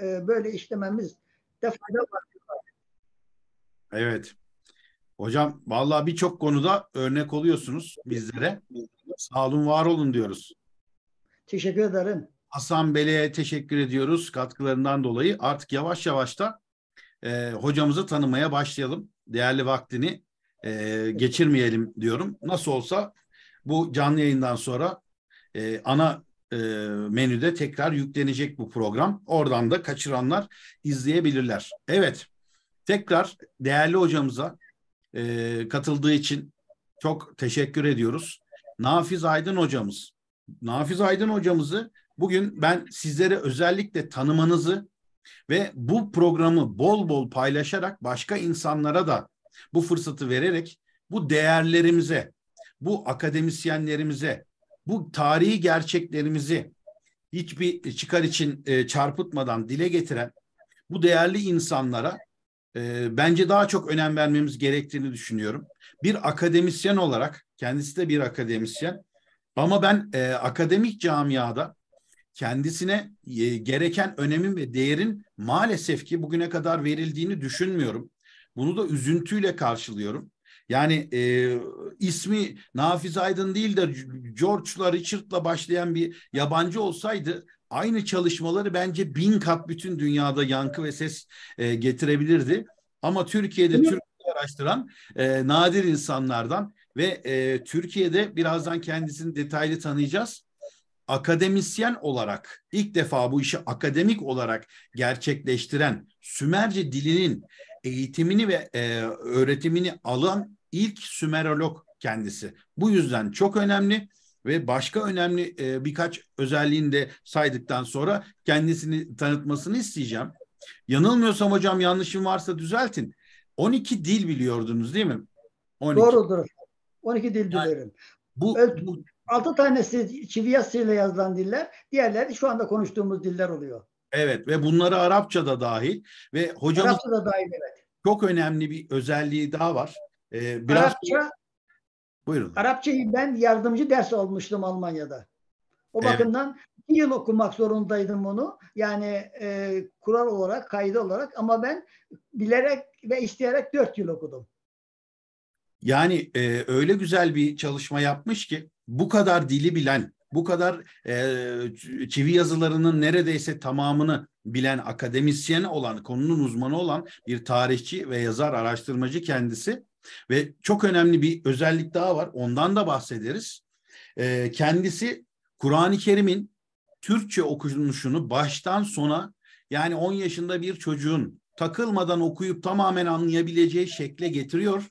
böyle işlememiz de fayda var. Evet. Hocam vallahi birçok konuda örnek oluyorsunuz bizlere. Sağ olun, var olun diyoruz. Teşekkür ederim. Hasan Bey'e teşekkür ediyoruz katkılarından dolayı. Artık yavaş yavaş da hocamızı tanımaya başlayalım. Değerli vaktini geçirmeyelim diyorum. Nasıl olsa bu canlı yayından sonra ana menüde tekrar yüklenecek bu program. Oradan da kaçıranlar izleyebilirler. Evet, tekrar değerli hocamıza katıldığı için çok teşekkür ediyoruz. Nafiz Aydın hocamız. Nafiz Aydın hocamızı bugün ben sizlere özellikle tanımanızı ve bu programı bol bol paylaşarak başka insanlara da bu fırsatı vererek bu değerlerimize, bu akademisyenlerimize, bu tarihi gerçeklerimizi hiçbir çıkar için çarpıtmadan dile getiren bu değerli insanlara bence daha çok önem vermemiz gerektiğini düşünüyorum. Bir akademisyen olarak, kendisi de bir akademisyen ama ben akademik camiada kendisine gereken önemin ve değerin maalesef ki bugüne kadar verildiğini düşünmüyorum. Bunu da üzüntüyle karşılıyorum. Yani ismi Nafiz Aydın değil de George'la, Richard'la başlayan bir yabancı olsaydı aynı çalışmaları bence 1000 kat bütün dünyada yankı ve ses getirebilirdi. Ama Türkiye'de Türkçe araştıran nadir insanlardan ve Türkiye'de birazdan kendisini detaylı tanıyacağız. Akademisyen olarak ilk defa bu işi akademik olarak gerçekleştiren, Sümerce dilinin eğitimini ve öğretimini alan ilk Sümerolog kendisi. Bu yüzden çok önemli ve başka önemli birkaç özelliğini de saydıktan sonra kendisini tanıtmasını isteyeceğim. Yanılmıyorsam hocam, yanlışım varsa düzeltin. 12 dil biliyordunuz değil mi? 12. Doğrudur. 12 dil biliyorum. Yani bu 6 tanesi çivi yazısıyla yazılan diller, diğerleri şu anda konuştuğumuz diller oluyor. Evet ve bunları Arapça da dahil ve hocamız Arapça da dahil, evet. Çok önemli bir özelliği daha var. Biraz Arapça, buyurun. Arapçayı ben yardımcı ders almıştım Almanya'da. O bakımdan 1 yıl okumak zorundaydım onu. Yani kural olarak, kaydı olarak, ama ben bilerek ve isteyerek 4 yıl okudum. Yani öyle güzel bir çalışma yapmış ki bu kadar dili bilen, bu kadar çivi yazılarının neredeyse tamamını bilen, akademisyen olan, konunun uzmanı olan bir tarihçi ve yazar, araştırmacı kendisi. Ve çok önemli bir özellik daha var, ondan da bahsederiz. Kendisi Kur'an-ı Kerim'in Türkçe okunuşunu baştan sona, yani 10 yaşında bir çocuğun takılmadan okuyup tamamen anlayabileceği şekle getiriyor.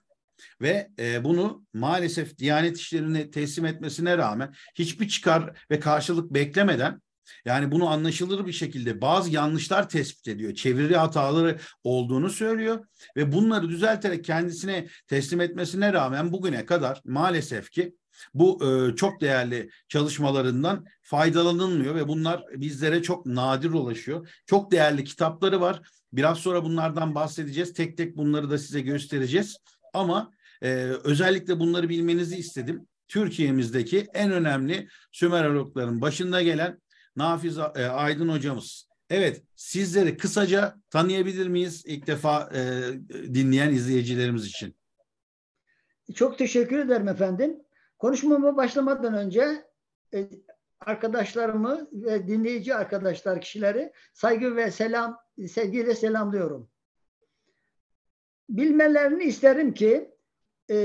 Ve bunu maalesef Diyanet İşleri'ne teslim etmesine rağmen hiçbir çıkar ve karşılık beklemeden, yani bunu anlaşılır bir şekilde bazı yanlışlar tespit ediyor. Çeviri hataları olduğunu söylüyor ve bunları düzelterek kendisine teslim etmesine rağmen bugüne kadar maalesef ki bu çok değerli çalışmalarından faydalanılmıyor ve bunlar bizlere çok nadir ulaşıyor. Çok değerli kitapları var. Biraz sonra bunlardan bahsedeceğiz. Tek tek bunları da size göstereceğiz. Ama özellikle bunları bilmenizi istedim. Türkiye'mizdeki en önemli Sümerologların başında gelen Nafiz Aydın hocamız. Evet, sizleri kısaca tanıyabilir miyiz ilk defa dinleyen izleyicilerimiz için? Çok teşekkür ederim efendim. Konuşmama başlamadan önce arkadaşlarımı ve dinleyici arkadaşlar, kişileri saygı ve sevgiyle selamlıyorum. Bilmelerini isterim ki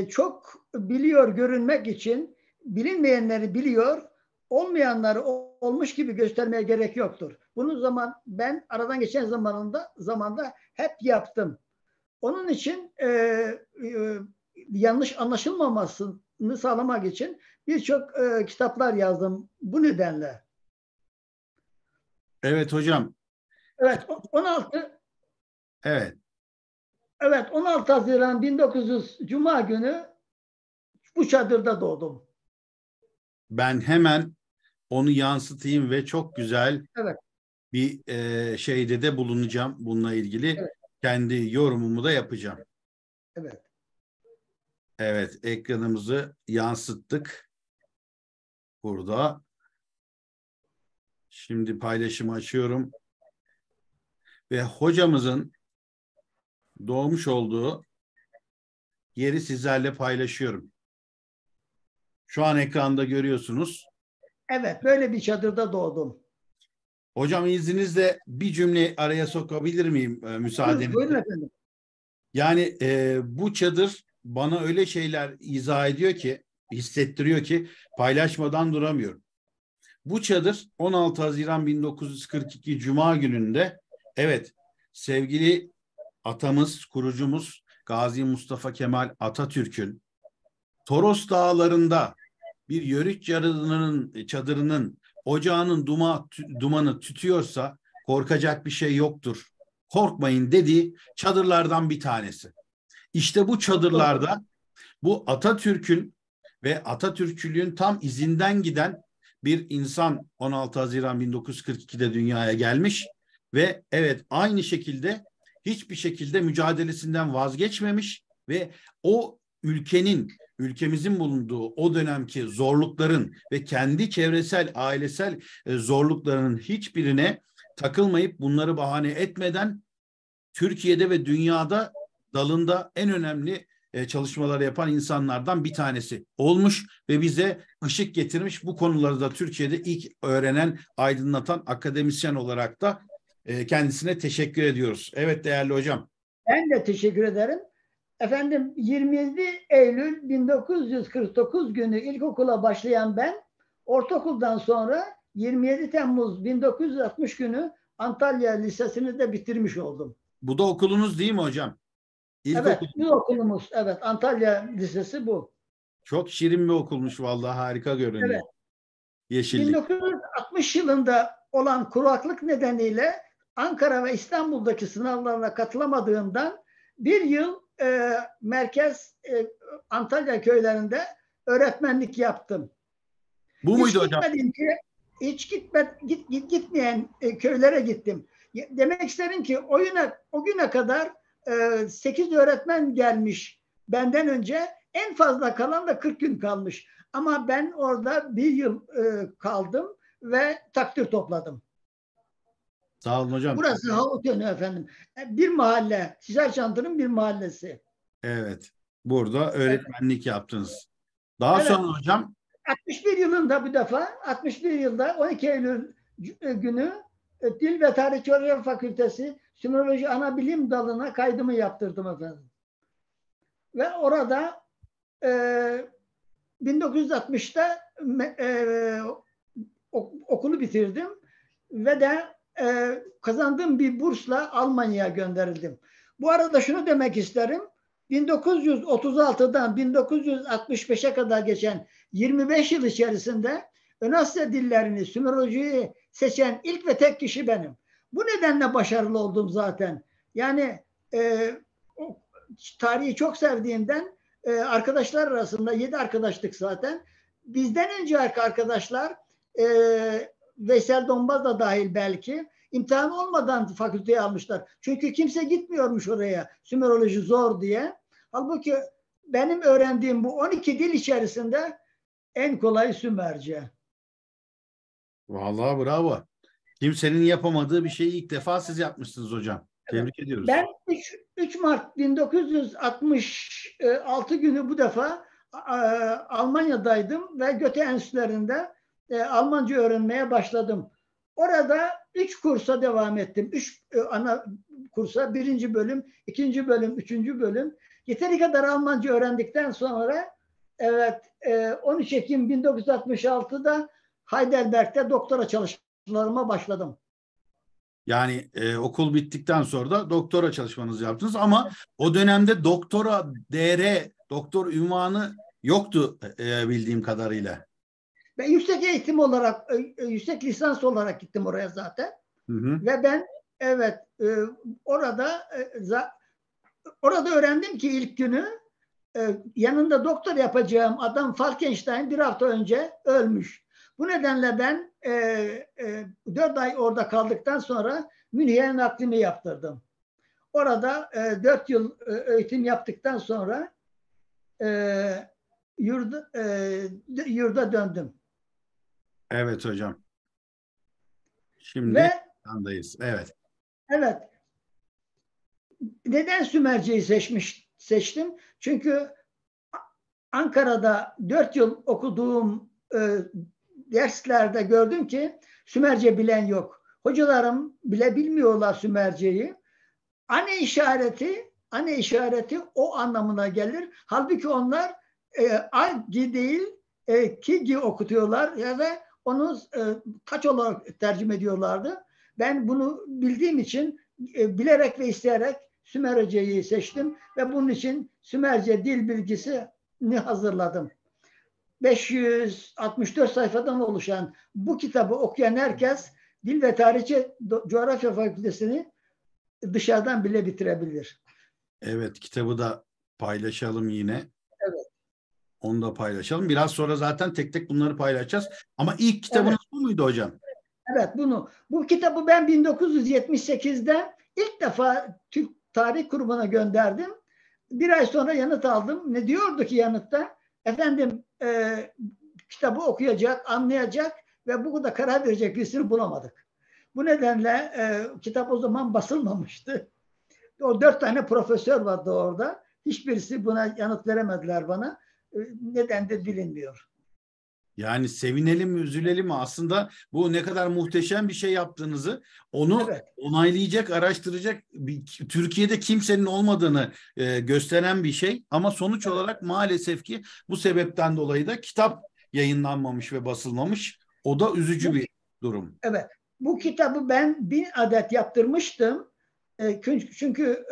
çok biliyor görünmek için bilinmeyenleri biliyor, olmayanları olmuş gibi göstermeye gerek yoktur. Bunu zaman ben aradan geçen zamanda hep yaptım. Onun için yanlış anlaşılmamasını sağlamak için birçok kitaplar yazdım bu nedenle. Evet hocam. Evet, 16. Evet. Evet, 16 Haziran 1900 Cuma günü bu çadırda doğdum. Ben hemen onu yansıtayım ve çok güzel bir şeyde de bulunacağım. Bununla ilgili kendi yorumumu da yapacağım. Evet. Evet, ekranımızı yansıttık. Burada. Şimdi paylaşımı açıyorum. ve hocamızın doğmuş olduğu yeri sizlerle paylaşıyorum. Şu an ekranda görüyorsunuz. Evet, böyle bir çadırda doğdum. Hocam izninizle bir cümle araya sokabilir miyim müsaadenizle? Buyurun efendim. Yani bu çadır bana öyle şeyler izah ediyor ki, hissettiriyor ki paylaşmadan duramıyorum. Bu çadır 16 Haziran 1942 Cuma gününde, evet, sevgili atamız, kurucumuz Gazi Mustafa Kemal Atatürk'ün Toros Dağları'nda bir yörük çadırının ocağının dumanı tütüyorsa korkacak bir şey yoktur, korkmayın dediği çadırlardan bir tanesi. İşte bu çadırlarda bu Atatürk'ün ve Atatürkçülüğün tam izinden giden bir insan 16 Haziran 1942'de dünyaya gelmiş ve evet aynı şekilde hiçbir şekilde mücadelesinden vazgeçmemiş ve o ülkenin, ülkemizin bulunduğu o dönemki zorlukların ve kendi çevresel, ailesel zorluklarının hiçbirine takılmayıp bunları bahane etmeden Türkiye'de ve dünyada dalında en önemli çalışmaları yapan insanlardan bir tanesi olmuş ve bize ışık getirmiş. Bu konuları da Türkiye'de ilk öğrenen, aydınlatan akademisyen olarak da kendisine teşekkür ediyoruz. Evet değerli hocam. Ben de teşekkür ederim. Efendim 27 Eylül 1949 günü ilkokula başlayan ben, ortaokuldan sonra 27 Temmuz 1960 günü Antalya Lisesi'ni de bitirmiş oldum. Bu da okulunuz değil mi hocam? Evet, bu okulumuz. Evet, Antalya Lisesi bu. Çok şirin bir okulmuş vallahi, harika görünüyor. Evet. Yeşillik. 1960 yılında olan kuraklık nedeniyle Ankara ve İstanbul'daki sınavlarına katılamadığımdan bir yıl merkez Antalya köylerinde öğretmenlik yaptım. Bu muydu hocam? Hiç gitmeyen köylere gittim. Demek isterim ki o güne kadar 8 öğretmen gelmiş benden önce, en fazla kalan da 40 gün kalmış. Ama ben orada bir yıl kaldım ve takdir topladım. Sağ olun hocam. Burası Havut Yönü efendim. Bir mahalle. Şişerçantı'nın bir mahallesi. Evet. Burada öğretmenlik yaptınız. Daha sonra hocam 61 yılında bu defa 61 yılda 12 Eylül günü Dil ve Tarih Coğrafya Fakültesi Sümoloji Anabilim Dalı'na kaydımı yaptırdım efendim. Ve orada 1960'ta okulu bitirdim ve de kazandığım bir bursla Almanya'ya gönderildim. Bu arada şunu demek isterim. 1936'dan 1965'e kadar geçen 25 yıl içerisinde Önasya dillerini, Sümerolojiyi seçen ilk ve tek kişi benim. Bu nedenle başarılı oldum zaten. Yani tarihi çok sevdiğimden arkadaşlar arasında 7 arkadaştık zaten. Bizden önce arkadaşlar Veysel Donbaz da dahil belki imtihan olmadan fakülteye almışlar. Çünkü kimse gitmiyormuş oraya Sümeroloji zor diye. Halbuki benim öğrendiğim bu 12 dil içerisinde en kolayı Sümerce. Vallahi bravo. Kimsenin yapamadığı bir şeyi ilk defa siz yapmışsınız hocam. Tebrik ediyoruz. Ben 3 Mart 1966 günü bu defa Almanya'daydım ve Goethe Enstitüsü'nde Almanca öğrenmeye başladım. Orada 3 kursa devam ettim. 3 ana kursa, 1. bölüm, 2. bölüm, 3. bölüm. Yeteri kadar Almanca öğrendikten sonra evet 13 Ekim 1966'da Heidelberg'te doktora çalışmalarıma başladım. Yani okul bittikten sonra da doktora çalışmanızı yaptınız ama o dönemde doktora doktor ünvanı yoktu bildiğim kadarıyla. Ben yüksek eğitim olarak, yüksek lisans olarak gittim oraya zaten. Hı hı. Ve ben evet orada öğrendim ki ilk günü yanında doktor yapacağım adam Falkenstein bir hafta önce ölmüş. Bu nedenle ben 4 ay orada kaldıktan sonra Münih'e naklimi yaptırdım. Orada 4 yıl eğitim yaptıktan sonra yurda döndüm. Evet hocam. Şimdi andayız. Evet. Evet. Neden Sümerce'yi seçtim? Çünkü Ankara'da 4 yıl okuduğum derslerde gördüm ki Sümerce bilen yok. Hocalarım bile bilmiyorlar Sümerce'yi. Ane işareti o anlamına gelir. Halbuki onlar agi değil kigi okutuyorlar ya da onu taç olarak tercüme ediyorlardı. Ben bunu bildiğim için bilerek ve isteyerek Sümerce'yi seçtim ve bunun için Sümerce dil bilgisini hazırladım. 564 sayfadan oluşan bu kitabı okuyan herkes Dil ve Tarihçi Coğrafya Fakültesini dışarıdan bile bitirebilir. Evet, kitabı da paylaşalım yine. Evet. Onu da paylaşalım. Biraz sonra zaten tek tek bunları paylaşacağız. Ama ilk kitabınız bu muydu hocam? Evet, bu kitabı ben 1978'de ilk defa Türk Tarih Kurumu'na gönderdim. Bir ay sonra yanıt aldım. Ne diyordu ki yanıtta? Efendim kitabı okuyacak, anlayacak ve bu da karar verecek birisini bulamadık. Bu nedenle kitap o zaman basılmamıştı. O 4 tane profesör vardı orada. Hiçbirisi buna yanıt veremediler bana. Nedendir bilinmiyor. Yani sevinelim, üzülelim mi? Aslında bu ne kadar muhteşem bir şey yaptığınızı, onu onaylayacak, araştıracak Türkiye'de kimsenin olmadığını gösteren bir şey. Ama sonuç olarak maalesef ki bu sebepten dolayı da kitap yayınlanmamış ve basılmamış. O da üzücü bir durum. Evet. Bu kitabı ben 1000 adet yaptırmıştım. Çünkü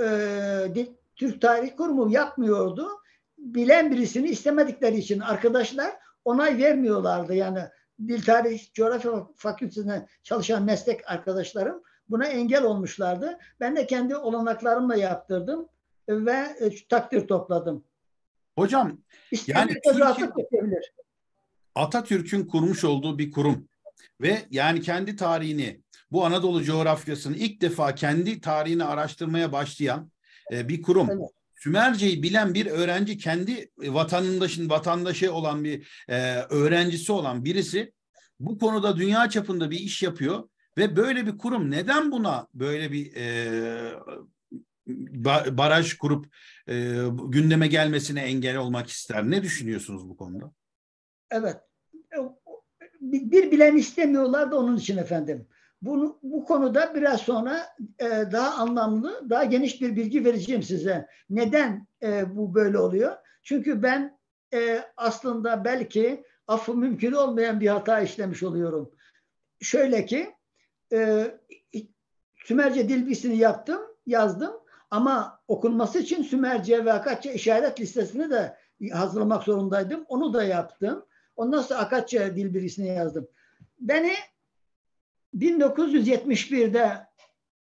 Türk Tarih Kurumu yapmıyordu. Bilen birisini istemedikleri için arkadaşlar onay vermiyorlardı. Yani Dil Tarih Coğrafya Fakültesi'ne çalışan meslek arkadaşlarım buna engel olmuşlardı. Ben de kendi olanaklarımla yaptırdım ve takdir topladım. Hocam, yani Atatürk'ün kurmuş olduğu bir kurum ve yani kendi tarihini, bu Anadolu coğrafyasını ilk defa kendi tarihini araştırmaya başlayan bir kurum. Evet. Sümerce'yi bilen bir öğrenci, kendi vatandaşı olan bir öğrencisi olan birisi bu konuda dünya çapında bir iş yapıyor ve böyle bir kurum neden buna böyle bir baraj kurup gündeme gelmesine engel olmak ister? Ne düşünüyorsunuz bu konuda? Evet. Bir bilen istemiyorlar da onun için efendim. Bu konuda biraz sonra daha anlamlı, daha geniş bir bilgi vereceğim size. Neden bu böyle oluyor? Çünkü ben aslında belki affı mümkün olmayan bir hata işlemiş oluyorum. Şöyle ki, Sümerce dil bilgisini yaptım, yazdım ama okunması için Sümerce ve Akatça işaret listesini de hazırlamak zorundaydım. Onu da yaptım. Ondan sonra Akatça dil bilgisini yazdım. Beni 1971'de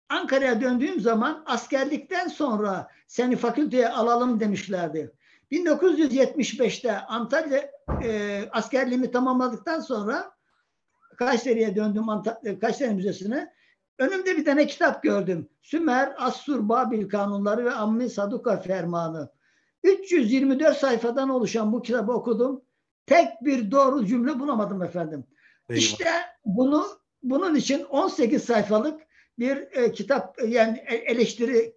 Ankara'ya döndüğüm zaman askerlikten sonra seni fakülteye alalım demişlerdi. 1975'te Antalya askerliğimi tamamladıktan sonra Kayseri'ye döndüm, Kayseri Müzesi'ne. Önümde bir tane kitap gördüm. Sümer, Assur, Babil Kanunları ve Ammi Saduka Fermanı. 324 sayfadan oluşan bu kitabı okudum. Tek bir doğru cümle bulamadım efendim. Eyvallah. İşte bunun için 18 sayfalık bir kitap, yani eleştiri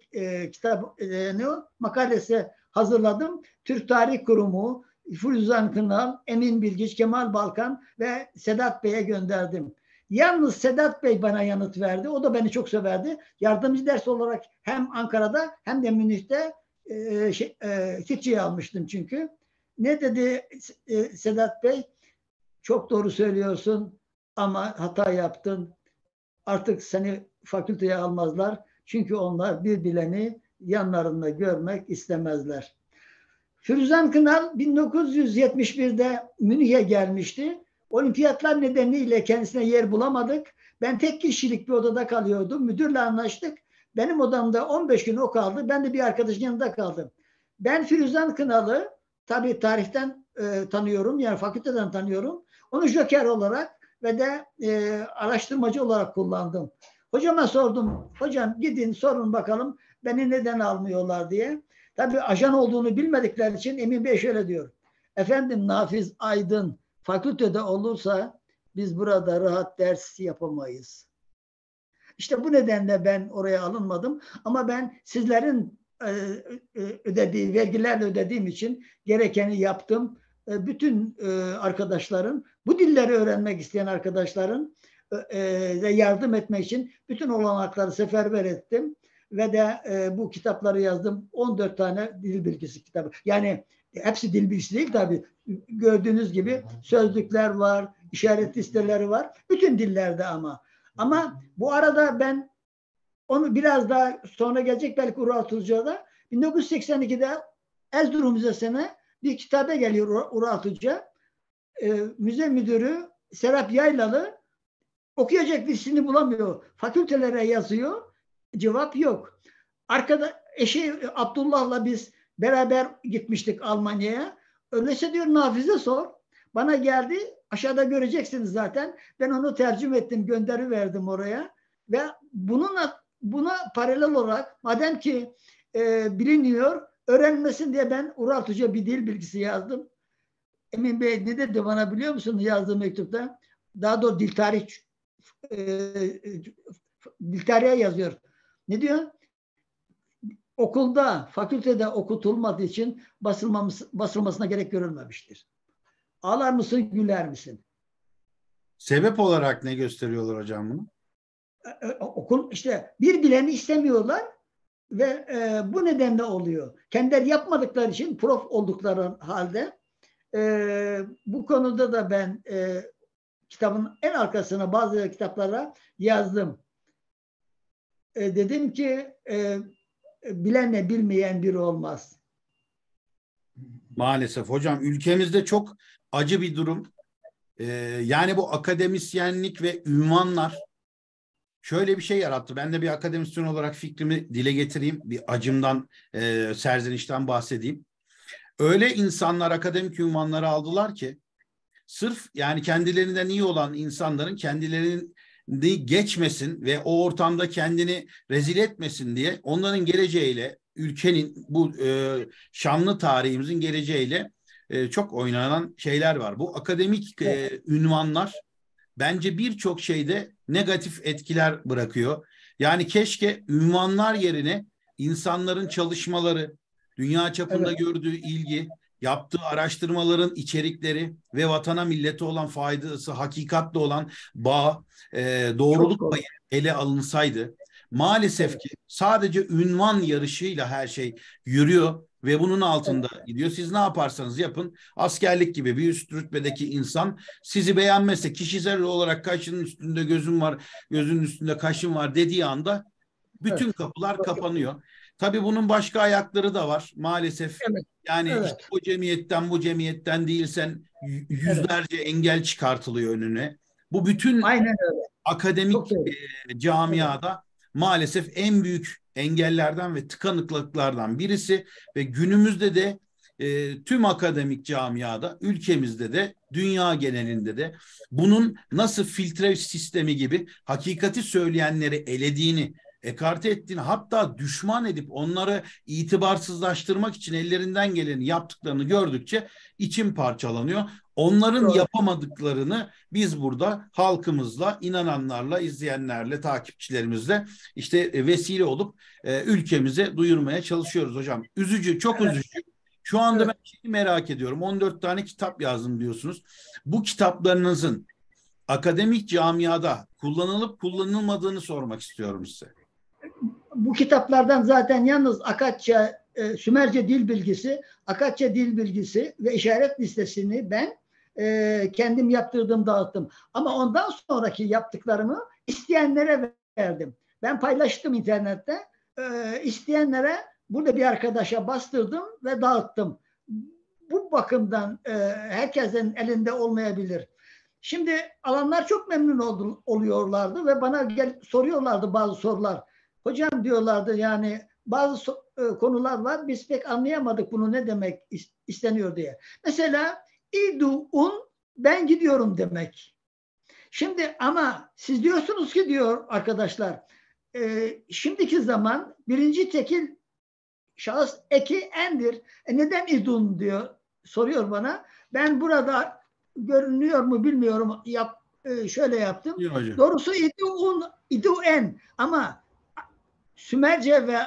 makalesi hazırladım. Türk Tarih Kurumu, Firuzan Kınal, Emin Bilgiç, Kemal Balkan ve Sedat Bey'e gönderdim. Yalnız Sedat Bey bana yanıt verdi. O da beni çok severdi. Yardımcı ders olarak hem Ankara'da hem de Münih'te Türkçe'yi almıştım çünkü. Ne dedi Sedat Bey? Çok doğru söylüyorsun ama hata yaptın. Artık seni fakülteye almazlar. Çünkü onlar bir bileni yanlarında görmek istemezler. Firuzan Kınal 1971'de Münih'e gelmişti. Olimpiyatlar nedeniyle kendisine yer bulamadık. Ben tek kişilik bir odada kalıyordum. Müdürle anlaştık. Benim odamda 15 gün o kaldı. Ben de bir arkadaşın yanında kaldım. Ben Firuzan Kınal'ı tabii tarihten tanıyorum. Yani fakülteden tanıyorum. Onu joker olarak ve de araştırmacı olarak kullandım. Hocama sordum. Hocam gidin sorun bakalım beni neden almıyorlar diye. Tabii ajan olduğunu bilmedikleri için Emin Bey şöyle diyor. Efendim Nafiz Aydın fakültede olursa biz burada rahat ders yapamayız. İşte bu nedenle ben oraya alınmadım. Ama ben sizlerin ödediği, vergilerle ödediğim için gerekeni yaptım. Bütün arkadaşların, bu dilleri öğrenmek isteyen arkadaşların yardım etmek için bütün olanakları seferber ettim. Ve de bu kitapları yazdım. 14 tane dil bilgisi kitabı. Yani hepsi dil bilgisi değil tabii. Gördüğünüz gibi sözlükler var, işaret listeleri var. Bütün dillerde ama. Ama bu arada ben onu biraz daha sonra gelecek belki Ural Tuzca'da 1982'de Erzurum Müzesi'ne bir kitabe geliyor Ural Tuzca. Müze müdürü Serap Yaylalı okuyacak birisini bulamıyor. Fakültelere yazıyor. Cevap yok. Arkada eşi Abdullah'la biz beraber gitmiştik Almanya'ya. Öyleyse diyor Nafiz'e sor. Bana geldi. Aşağıda göreceksiniz zaten. Ben onu tercüme ettim. Gönderiverdim oraya. Ve buna paralel olarak madem ki biliniyor, öğrenmesin diye ben Ural Tuca bir dil bilgisi yazdım. Emin Bey ne dedi bana biliyor musun yazdığım mektupta? Daha doğrusu dil tarihe yazıyor. Ne diyor? Okulda, fakültede okutulmadığı için basılmasına gerek görülmemiştir. Ağlar mısın, güler misin? Sebep olarak ne gösteriyorlar hocam bunu? Okul işte bir bileni istemiyorlar ve bu nedenle oluyor. Kendileri yapmadıkları için prof oldukları halde bu konuda da ben kitabın en arkasına bazı kitaplara yazdım. Dedim ki bilenle bilmeyen biri olmaz. Maalesef hocam ülkemizde çok acı bir durum. Yani bu akademisyenlik ve ünvanlar şöyle bir şey yarattı. Ben de bir akademisyen olarak fikrimi dile getireyim. Bir acımdan, serzenişten bahsedeyim. Öyle insanlar akademik ünvanları aldılar ki sırf yani kendilerinden iyi olan insanların kendilerinin geçmesin ve o ortamda kendini rezil etmesin diye onların geleceğiyle ülkenin bu şanlı tarihimizin geleceğiyle çok oynanan şeyler var. Bu akademik ünvanlar bence birçok şeyde negatif etkiler bırakıyor. Yani keşke ünvanlar yerine insanların çalışmaları, dünya çapında gördüğü ilgi, yaptığı araştırmaların içerikleri ve vatana millete olan faydası, hakikatle olan bağ, doğruluk payı ele alınsaydı. Maalesef ki sadece ünvan yarışıyla her şey yürüyor ve bunun altında gidiyor. Siz ne yaparsanız yapın, askerlik gibi bir üst rütbedeki insan sizi beğenmezse, kişisel olarak kaşının üstünde gözüm var, gözünün üstünde kaşın var dediği anda bütün kapılar kapanıyor. Tabii bunun başka ayakları da var maalesef. Evet. Yani işte o cemiyetten bu cemiyetten değilsen yüzlerce engel çıkartılıyor önüne. Bu bütün akademik camiada maalesef en büyük engellerden ve tıkanıklıklardan birisi ve günümüzde de tüm akademik camiada ülkemizde de dünya genelinde de bunun nasıl filtre sistemi gibi hakikati söyleyenleri elediğini ekarte ettiğini hatta düşman edip onları itibarsızlaştırmak için ellerinden geleni yaptıklarını gördükçe içim parçalanıyor. Onların yapamadıklarını biz burada halkımızla, inananlarla, izleyenlerle, takipçilerimizle işte vesile olup ülkemize duyurmaya çalışıyoruz hocam. Üzücü, çok üzücü. Şu anda ben şeyi merak ediyorum. 14 tane kitap yazdım diyorsunuz. Bu kitaplarınızın akademik camiada kullanılıp kullanılmadığını sormak istiyorum size. Bu kitaplardan zaten yalnız Akatça, Sümerce dil bilgisi, Akatça dil bilgisi ve işaret listesini ben kendim yaptırdım, dağıttım. Ama ondan sonraki yaptıklarımı isteyenlere verdim. Ben paylaştım internette. İsteyenlere burada bir arkadaşa bastırdım ve dağıttım. Bu bakımdan herkesin elinde olmayabilir. Şimdi alanlar çok memnun oluyorlardı ve bana soruyorlardı bazı sorular. Hocam diyorlardı yani bazı konular var biz pek anlayamadık bunu ne demek isteniyor diye. Mesela idu'un ben gidiyorum demek. Şimdi ama siz diyorsunuz ki diyor arkadaşlar şimdiki zaman birinci tekil şahıs eki endir. Neden idun diyor soruyor bana. Ben burada görünüyor mu bilmiyorum şöyle yaptım. Doğrusu İdu-en ama Sümerce ve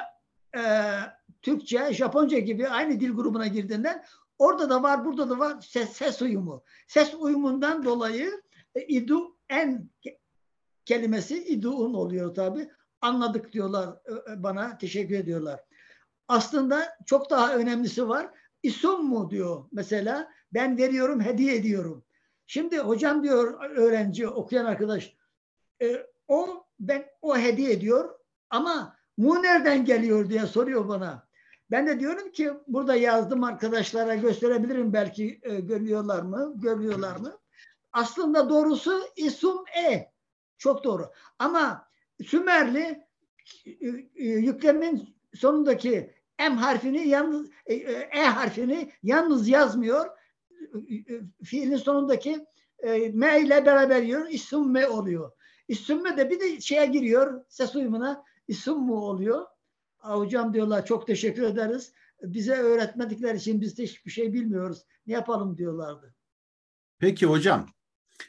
Türkçe, Japonca gibi aynı dil grubuna girdiğinden orada da var, burada da var ses uyumu. Ses uyumundan dolayı İdu-en kelimesi İdu-un oluyor tabi. Anladık diyorlar bana, teşekkür ediyorlar. Aslında çok daha önemlisi var. İsum mu diyor mesela. Ben veriyorum, hediye ediyorum. Şimdi hocam diyor öğrenci, okuyan arkadaş, o hediye ediyor ama mu nereden geliyor diye soruyor bana. Ben de diyorum ki burada yazdım, arkadaşlara gösterebilirim belki, görüyorlar mı, görüyorlar mı? Aslında doğrusu isum çok doğru. Ama Sümerli yüklemin sonundaki M harfini yalnız, harfini yalnız yazmıyor. Fiilin sonundaki me ile beraber yiyor. İssumme oluyor. İssumme de bir de şeye giriyor. Ses uyumuna İssummu oluyor. Hocam diyorlar çok teşekkür ederiz. Bize öğretmedikleri için biz de hiçbir şey bilmiyoruz. Ne yapalım diyorlardı. Peki hocam.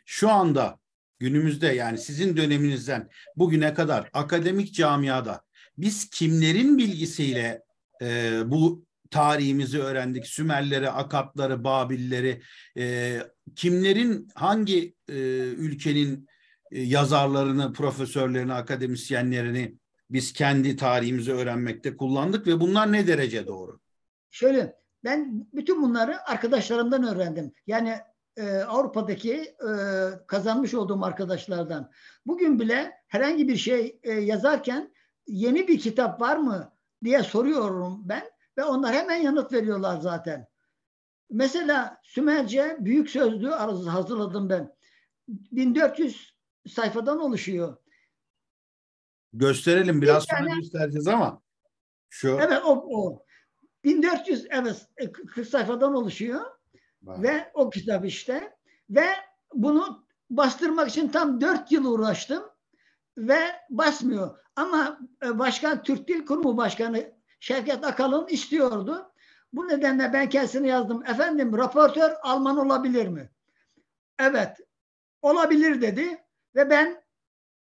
Şu anda günümüzde, yani sizin döneminizden bugüne kadar akademik camiada biz kimlerin bilgisiyle bu tarihimizi öğrendik? Sümerleri, Akatları, Babilleri, kimlerin, hangi ülkenin yazarlarını, profesörlerini, akademisyenlerini biz kendi tarihimizi öğrenmekte kullandık ve bunlar ne derece doğru? Şöyle, ben bütün bunları arkadaşlarımdan öğrendim. Yani Avrupa'daki kazanmış olduğum arkadaşlardan. Bugün bile herhangi bir şey yazarken yeni bir kitap var mı diye soruyorum ben ve onlar hemen yanıt veriyorlar zaten. Mesela Sümerce büyük sözlüğü hazırladım ben. 1400 sayfadan oluşuyor. Gösterelim biraz sonra, göstereceğiz ama şu. Evet o. 1400 evet 40 sayfadan oluşuyor. Vay. Ve o kitap işte ve bunu bastırmak için tam 4 yıl uğraştım ve basmıyor. Ama başkan, Türk Dil Kurumu Başkanı Şevket Akalın istiyordu. Bu nedenle ben kendisini yazdım. Efendim, raportör Alman olabilir mi? Evet, olabilir dedi ve ben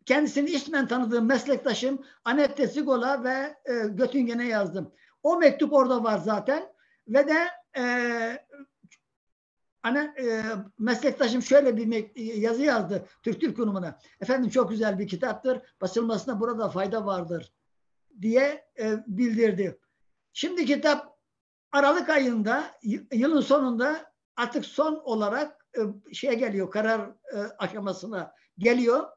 kendisini ismen tanıdığım meslektaşım Annette Sigola ve Göttingen'e yazdım. O mektup orada var zaten ve de meslektaşım şöyle bir yazı yazdı Türk Dil Kurumu'na. Efendim, çok güzel bir kitaptır. Basılmasına burada fayda vardır diye bildirdi. Şimdi kitap Aralık ayında, yılın sonunda artık son olarak geliyor, karar aşamasına geliyor.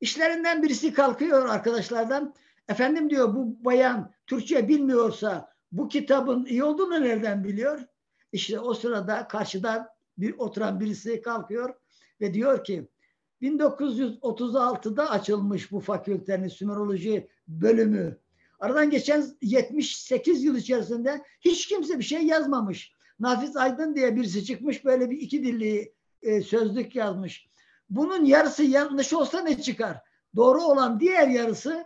İşlerinden birisi kalkıyor arkadaşlardan. Efendim diyor, bu bayan Türkçe bilmiyorsa bu kitabın iyi olduğunu nereden biliyor? İşte o sırada karşıdan oturan birisi kalkıyor ve diyor ki 1936'da açılmış bu fakültenin Sümeroloji bölümü. Aradan geçen 78 yıl içerisinde hiç kimse bir şey yazmamış. Nafiz Aydın diye birisi çıkmış, böyle bir iki dilli sözlük yazmış. Bunun yarısı yanlış olsa ne çıkar? Doğru olan diğer yarısı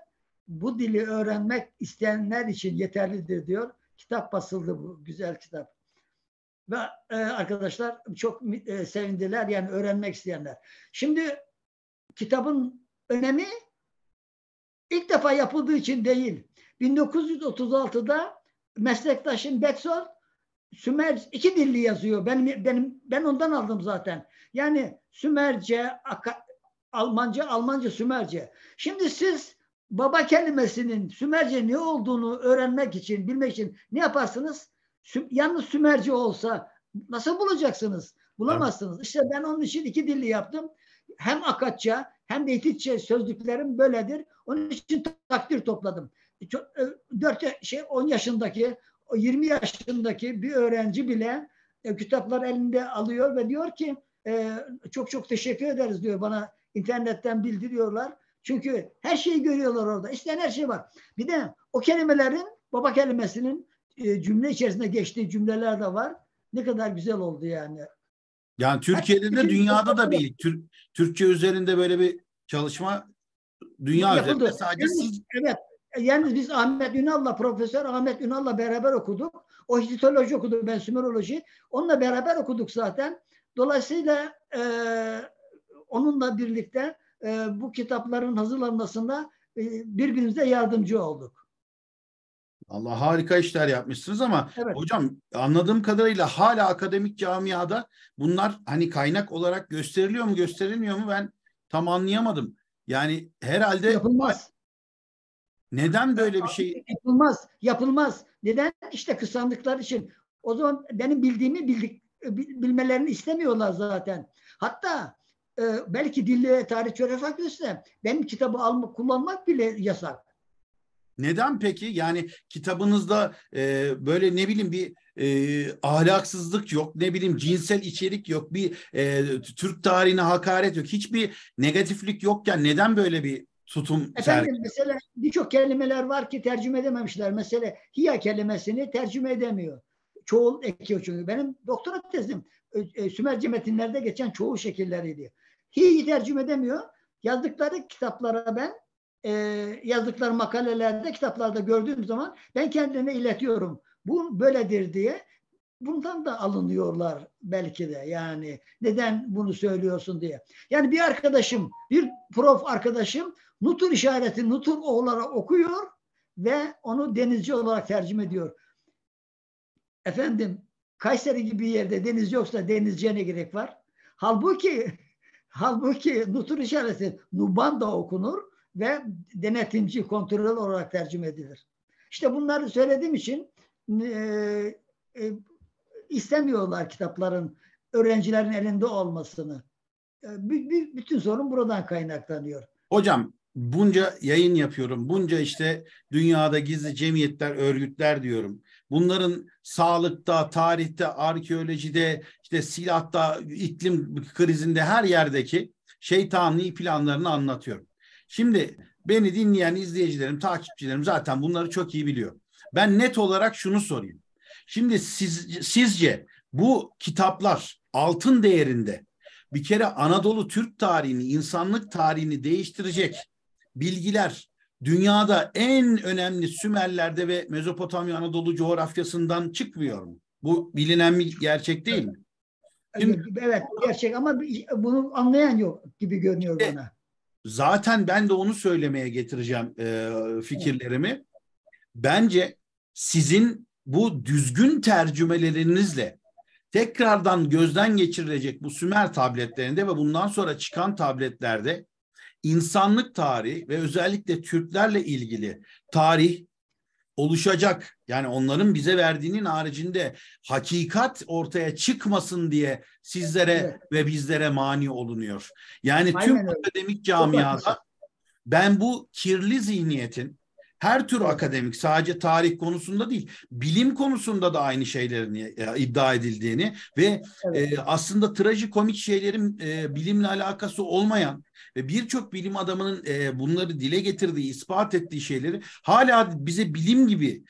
bu dili öğrenmek isteyenler için yeterlidir diyor. Kitap basıldı, bu güzel kitap. Ve arkadaşlar çok sevindiler, yani öğrenmek isteyenler. Şimdi kitabın önemi ilk defa yapıldığı için değil. 1936'da meslektaşım Beckson Sümer iki dilli yazıyor. Ben ondan aldım zaten. Yani Sümerce, Almanca, Sümerce. Şimdi siz baba kelimesinin Sümerce ne olduğunu öğrenmek için, bilmek için ne yaparsınız? Yalnız Sümerce olsa nasıl bulacaksınız? Bulamazsınız. Evet. İşte ben onun için iki dilli yaptım. Hem Akatça hem Beytitçe sözlüklerim böyledir. Onun için takdir topladım. 10 yaşındaki, 20 yaşındaki bir öğrenci bile kitapları elinde alıyor ve diyor ki çok çok teşekkür ederiz diyor bana, internetten bildiriyorlar. Çünkü her şeyi görüyorlar orada. İsteyen her şey var. Bir de o kelimelerin, baba kelimesinin cümle içerisinde geçtiği cümleler de var. Ne kadar güzel oldu yani. Yani Türkiye'de de, dünyada da bir Türkçe üzerinde böyle bir çalışma dünya üzerinde sadece siz... Evet. Yalnız biz Profesör Ahmet Ünal'la beraber okuduk. O Hititoloji okudu, ben Sümeroloji. Onunla beraber okuduk zaten. Dolayısıyla onunla birlikte bu kitapların hazırlanmasında birbirimize yardımcı olduk. Allah, harika işler yapmışsınız ama evet. Hocam anladığım kadarıyla hala akademik camiada bunlar hani kaynak olarak gösteriliyor mu gösterilmiyor mu ben tam anlayamadım. Yani herhalde yapılmaz. Neden böyle bir şey? Yapılmaz. Yapılmaz. Neden? İşte kısandıkları için. O zaman benim bildiğimi bilmelerini istemiyorlar zaten. Hatta belki Dil ve Tarih Coğrafya Fakültesi'nde benim kitabı almak, kullanmak bile yasak. Neden peki? Yani kitabınızda böyle ne bileyim bir ahlaksızlık yok, ne bileyim cinsel içerik yok, bir Türk tarihine hakaret yok, hiçbir negatiflik yokken neden böyle bir tutum sergiliyor? Mesela birçok kelimeler var ki tercüme edememişler. Mesela hiya kelimesini tercüme edemiyor. Çoğul ekiyor çünkü. Benim doktora tezim Sümerce metinlerde geçen çoğul şekilleriydi. Hi'yi tercüme edemiyor. Yazdıkları kitaplara ben yazdıkları makalelerde, kitaplarda gördüğüm zaman ben kendime iletiyorum. Bu böyledir diye. Bundan da alınıyorlar belki de. Yani neden bunu söylüyorsun diye. Yani bir arkadaşım, bir prof arkadaşım nutur işareti, nutur olarak okuyor ve onu denizci olarak tercüme ediyor. Efendim Kayseri gibi bir yerde deniz yoksa denizciye ne gerek var? Halbuki nutur işareti nuban da okunur ve denetimci, kontrol olarak tercüme edilir. İşte bunları söylediğim için istemiyorlar kitapların öğrencilerin elinde olmasını. Bütün sorun buradan kaynaklanıyor. Hocam bunca yayın yapıyorum. Bunca işte dünyada gizli cemiyetler, örgütler diyorum. Bunların sağlıkta, tarihte, arkeolojide, işte silahta, iklim krizinde her yerdeki şeytani planlarını anlatıyorum. Şimdi beni dinleyen izleyicilerim, takipçilerim zaten bunları çok iyi biliyor. Ben net olarak şunu sorayım. Şimdi sizce bu kitaplar altın değerinde bir kere Anadolu Türk tarihini, insanlık tarihini değiştirecek bilgiler dünyada en önemli Sümerler'de ve Mezopotamya Anadolu coğrafyasından çıkmıyor mu? Bu bilinen bir gerçek değil mi? Evet, gerçek ama bunu anlayan yok gibi görünüyor bana. Zaten ben de onu söylemeye getireceğim fikirlerimi. Bence sizin bu düzgün tercümelerinizle tekrardan gözden geçirilecek bu Sümer tabletlerinde ve bundan sonra çıkan tabletlerde insanlık tarihi ve özellikle Türklerle ilgili tarih oluşacak. Yani onların bize verdiğinin haricinde hakikat ortaya çıkmasın diye sizlere ve bizlere mani olunuyor. Yani tüm akademik camiada ben bu kirli zihniyetin her tür akademik, sadece tarih konusunda değil, bilim konusunda da aynı şeylerin iddia edildiğini ve aslında trajikomik şeylerin bilimle alakası olmayan ve birçok bilim adamının bunları dile getirdiği, ispat ettiği şeyleri hala bize bilim gibi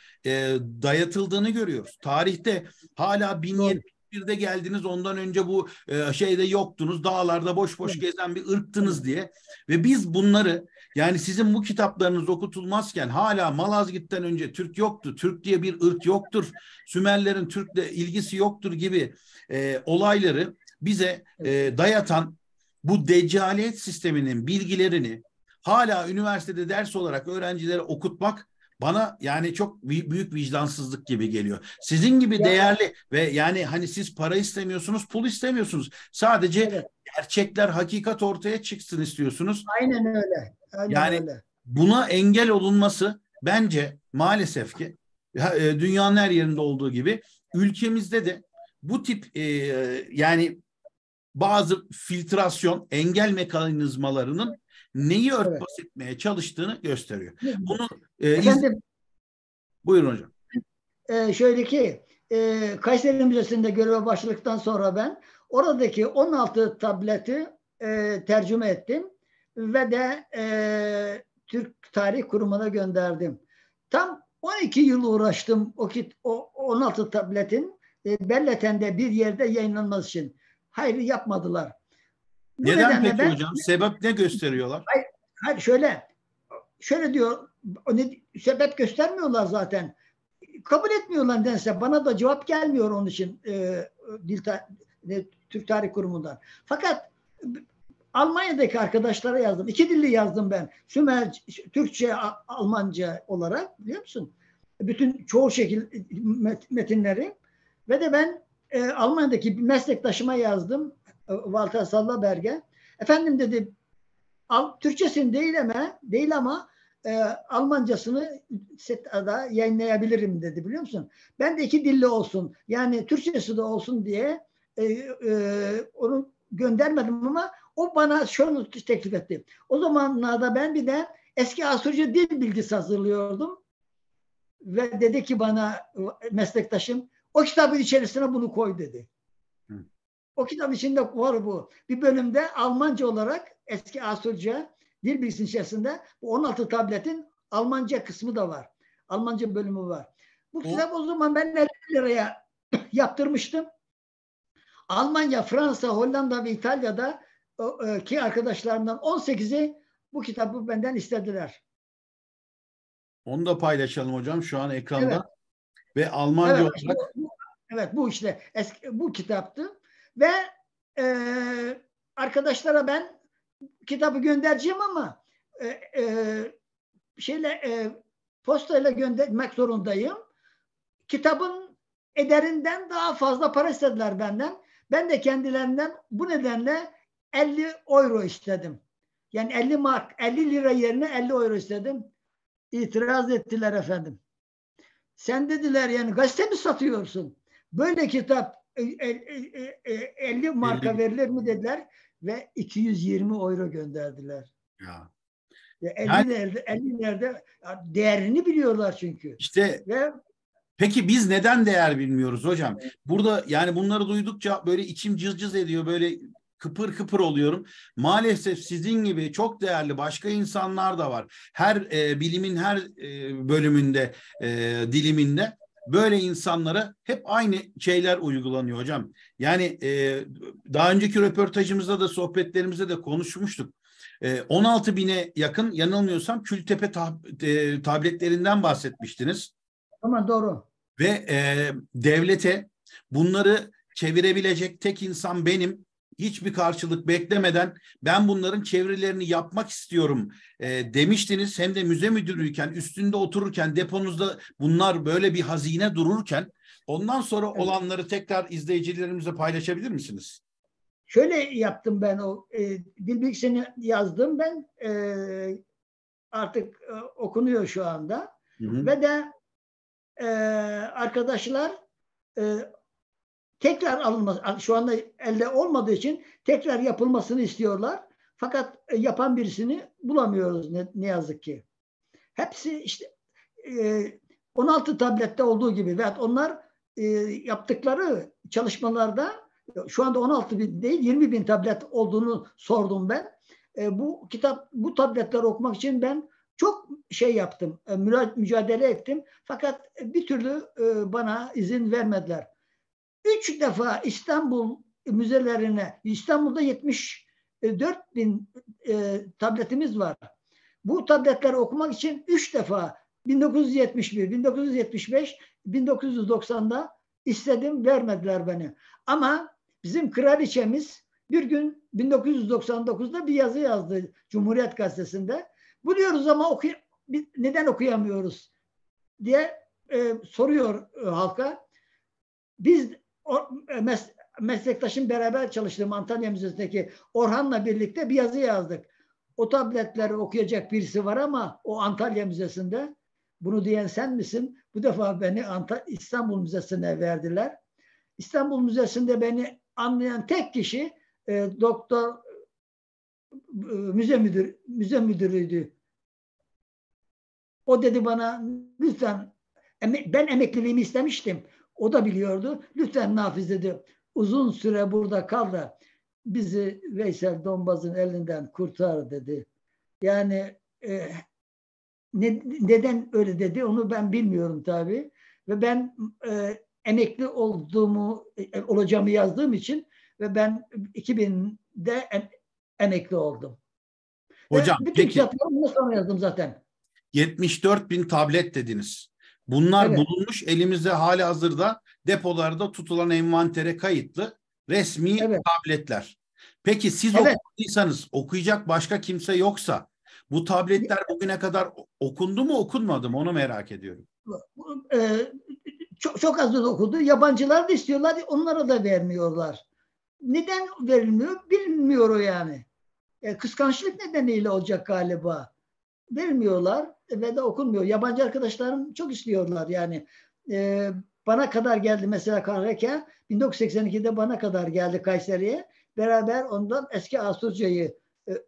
dayatıldığını görüyoruz. Tarihte hala 1701'de geldiniz, ondan önce bu şeyde yoktunuz, dağlarda boş boş gezen bir ırktınız diye ve biz bunları... Yani sizin bu kitaplarınız okutulmazken hala Malazgirt'ten önce Türk yoktu, Türk diye bir ırk yoktur, Sümerlerin Türk'le ilgisi yoktur gibi olayları bize dayatan bu deccaliyet sisteminin bilgilerini hala üniversitede ders olarak öğrencilere okutmak bana yani çok büyük vicdansızlık gibi geliyor. Sizin gibi değerli ve yani hani siz para istemiyorsunuz, pul istemiyorsunuz. Sadece gerçekler, hakikat ortaya çıksın istiyorsunuz. Aynen öyle. Aynen buna engel olunması bence maalesef ki dünyanın her yerinde olduğu gibi ülkemizde de bu tip yani bazı filtrasyon, engel mekanizmalarının neyi örtbas etmeye çalıştığını gösteriyor. Bunu buyurun hocam. Şöyle ki Kayseri Müzesi'nde göreve başladıktan sonra ben oradaki 16 tableti tercüme ettim ve de Türk Tarih Kurumu'na gönderdim. Tam 12 yıl uğraştım o 16 tabletin Belleten'de bir yerde yayınlanması için. Hayır, yapmadılar. Bu neden peki hocam? Sebep ne gösteriyorlar? Hayır şöyle diyor, sebep göstermiyorlar zaten. Kabul etmiyorlar nedense. Bana da cevap gelmiyor onun için Türk Tarih Kurumu'ndan. Fakat Almanya'daki arkadaşlara yazdım. İki dilli yazdım ben. Sümer, Türkçe, Almanca olarak, biliyor musun? Bütün çoğu şekil metinleri. Ve de ben Almanya'daki meslektaşıma yazdım. Walter Sallaberg'e. Efendim dedi, Türkçesini değil ama Almancasını SETA'da yayınlayabilirim dedi, biliyor musun? Ben de iki dilli olsun, yani Türkçesi de olsun diye onu göndermedim ama o bana şunu teklif etti. O zamanlarda ben bir de eski Asurcu dil bilgisi hazırlıyordum ve dedi ki bana meslektaşım, o kitabın içerisine bunu koy dedi. Hı. O kitabın içinde var bu. Bir bölümde Almanca olarak eski Asurcu dil bilgisinin içerisinde bu 16 tabletin Almanca kısmı da var. Almanca bölümü var. Bu kitap o zaman ben 50 liraya yaptırmıştım. Almanya, Fransa, Hollanda ve İtalya'da ki arkadaşlarımdan 18'i bu kitabı benden istediler. Onu da paylaşalım hocam şu an ekranda. Evet. Ve Almanca olarak. Evet, bu işte eski, bu kitaptı. Ve arkadaşlara ben kitabı göndereceğim ama postayla göndermek zorundayım. Kitabın ederinden daha fazla para istediler benden. Ben de kendilerinden bu nedenle 50 euro istedim. Yani 50 mark, 50 lira yerine 50 euro istedim. İtiraz ettiler efendim. Sen dediler yani gazete mi satıyorsun? Böyle kitap 50 marka 50. verilir mi dediler ve 220 euro gönderdiler. Ya. 50'lerde değerini biliyorlar çünkü. İşte ve peki biz neden değer bilmiyoruz hocam? Burada yani bunları duydukça böyle içim cız cız ediyor, böyle kıpır kıpır oluyorum. Maalesef sizin gibi çok değerli başka insanlar da var. Her bilimin her bölümünde, diliminde böyle insanlara hep aynı şeyler uygulanıyor hocam. Yani daha önceki röportajımızda da sohbetlerimizde de konuşmuştuk. 16.000'e yakın yanılmıyorsam Kültepe tabletlerinden bahsetmiştiniz. Ama doğru. Ve devlete bunları çevirebilecek tek insan benim. Hiçbir karşılık beklemeden ben bunların çevirilerini yapmak istiyorum demiştiniz. Hem de müze müdürüyken, üstünde otururken, deponuzda bunlar böyle bir hazine dururken ondan sonra evet. Olanları tekrar izleyicilerimize paylaşabilir misiniz? Şöyle yaptım ben o bilgisini yazdım ben artık okunuyor şu anda. Hı hı. Ve de arkadaşlar tekrar alınması, şu anda elde olmadığı için tekrar yapılmasını istiyorlar. Fakat yapan birisini bulamıyoruz ne yazık ki. Hepsi işte 16 tablette olduğu gibi ve onlar yaptıkları çalışmalarda şu anda 16.000 değil 20.000 tablet olduğunu sordum ben. Bu tabletleri okumak için ben çok şey yaptım, mücadele ettim. Fakat bir türlü bana izin vermediler. 3 defa İstanbul müzelerine, İstanbul'da 74.000 tabletimiz var. Bu tabletleri okumak için 3 defa 1971, 1975, 1990'da istedim, vermediler beni. Ama bizim kraliçemiz bir gün 1999'da bir yazı yazdı Cumhuriyet Gazetesi'nde. Buluyoruz ama neden okuyamıyoruz diye soruyor halka. Biz meslektaşım beraber çalıştığım Antalya Müzesi'ndeki Orhan'la birlikte bir yazı yazdık. O tabletleri okuyacak birisi var ama o Antalya Müzesi'nde. Bunu diyen sen misin? Bu defa beni İstanbul Müzesi'ne verdiler. İstanbul Müzesi'nde beni anlayan tek kişi doktor müze müdürüydü. O dedi bana lütfen, ben emekliliğimi istemiştim. O da biliyordu. Lütfen Nafiz dedi, uzun süre burada kal da bizi Veysel Donbaz'ın elinden kurtar dedi. Yani neden öyle dedi onu ben bilmiyorum tabii. Ve ben emekli olacağımı yazdığım için ve ben 2000'de emekli oldum. Hocam ve bütün kitaplarımı bundan sonra yazdım zaten. 74.000 tablet dediniz. Bunlar evet. Bulunmuş elimizde hali hazırda depolarda tutulan envantere kayıtlı resmi evet. Tabletler. Peki siz okuduysanız, okuyacak başka kimse yoksa bu tabletler bugüne kadar okundu mu okunmadı mı onu merak ediyorum. Çok az okundu. Yabancılar da istiyorlar, onlara da vermiyorlar. Neden verilmiyor bilmiyor o yani. Kıskançlık nedeniyle olacak galiba. Vermiyorlar ve de okunmuyor. Yabancı arkadaşlarım çok istiyorlar yani. Bana kadar geldi mesela Karl Heka, 1982'de bana kadar geldi Kayseri'ye. Beraber ondan eski Asturca'yı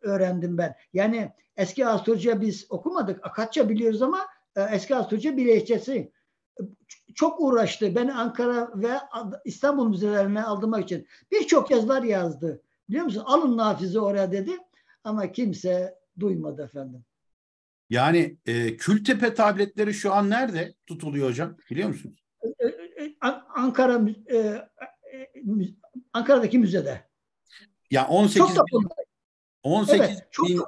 öğrendim ben. Yani eski Asturca biz okumadık. Akatça biliyoruz ama eski Asturca bilehçesi. Çok uğraştı. Beni Ankara ve İstanbul müzelerine aldırmak için. Birçok yazılar yazdı. Biliyor musun? Alın Nafiz'i oraya dedi. Ama kimse duymadı efendim. Yani Kültepe tabletleri şu an nerede tutuluyor hocam? Biliyor musunuz? Ankara'daki müzede. Ya 18 bin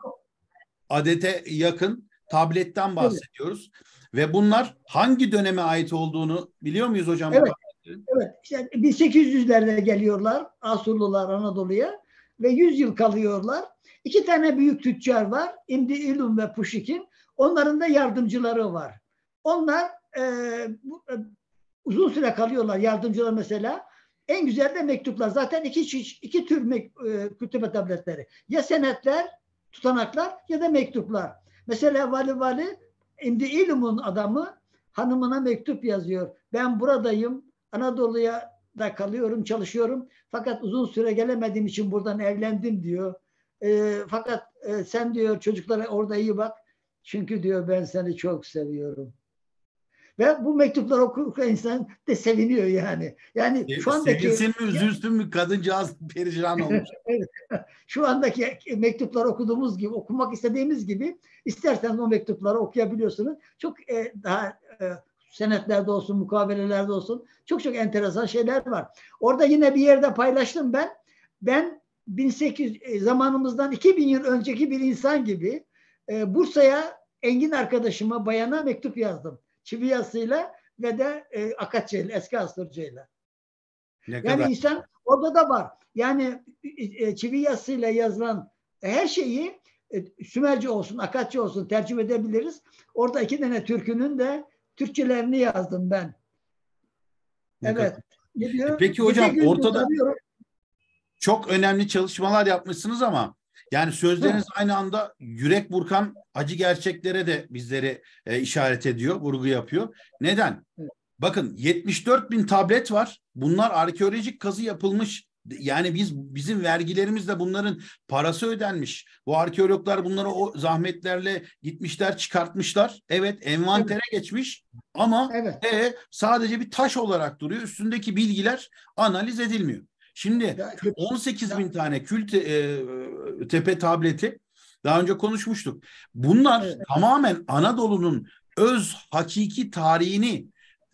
adete yakın tabletten bahsediyoruz. Evet. Ve bunlar hangi döneme ait olduğunu biliyor muyuz hocam? Evet. Evet. İşte 1800'lerde geliyorlar Asurlular Anadolu'ya ve 100 yıl kalıyorlar. 2 tane büyük tüccar var. Imdi-ilum ve Puşikin. Onların da yardımcıları var. Onlar uzun süre kalıyorlar. Yardımcılar mesela. En güzel de mektuplar. Zaten iki tür kütüphe tabletleri. Ya senetler, tutanaklar ya da mektuplar. Mesela Vali İmdi-ilum'un adamı hanımına mektup yazıyor. Ben buradayım. Anadolu'ya da kalıyorum, çalışıyorum. Fakat uzun süre gelemediğim için buradan evlendim diyor. Fakat sen diyor çocuklara orada iyi bak. Çünkü diyor ben seni çok seviyorum. Ve bu mektuplar okurken insan de seviniyor yani. Yani şu andaki... Sevinsin mi, üzülsün mü? Kadıncağız perişan olmuş. Evet. Şu andaki mektuplar okuduğumuz gibi, okumak istediğimiz gibi isterseniz o mektupları okuyabiliyorsunuz. Çok daha senetlerde olsun, mukabelelerde olsun çok enteresan şeyler var. Orada yine bir yerde paylaştım ben. Ben 1800 zamanımızdan 2000 yıl önceki bir insan gibi Bursa'ya Engin arkadaşıma, bayana mektup yazdım. Çiviyasıyla ve de Akatçı'yla, eski Asturca'yla. Yani kadar? İnsan orada da var. Yani çiviyasıyla yazılan her şeyi Sümerce olsun, Akatçı olsun tercüme edebiliriz. Orada 2 tane türkünün de Türkçelerini yazdım ben. Evet. Peki hocam ortada çok önemli çalışmalar yapmışsınız ama yani sözleriniz aynı anda yürek burkan acı gerçeklere de bizleri işaret ediyor, vurgu yapıyor. Neden? Evet. Bakın 74 bin tablet var. Bunlar arkeolojik kazı yapılmış. Yani bizim vergilerimizle bunların parası ödenmiş. Bu arkeologlar bunları o zahmetlerle gitmişler, çıkartmışlar. Evet, envantere geçmiş ama sadece bir taş olarak duruyor. Üstündeki bilgiler analiz edilmiyor. Şimdi 18 bin tane Kültepe tableti daha önce konuşmuştuk. Bunlar tamamen Anadolu'nun öz hakiki tarihini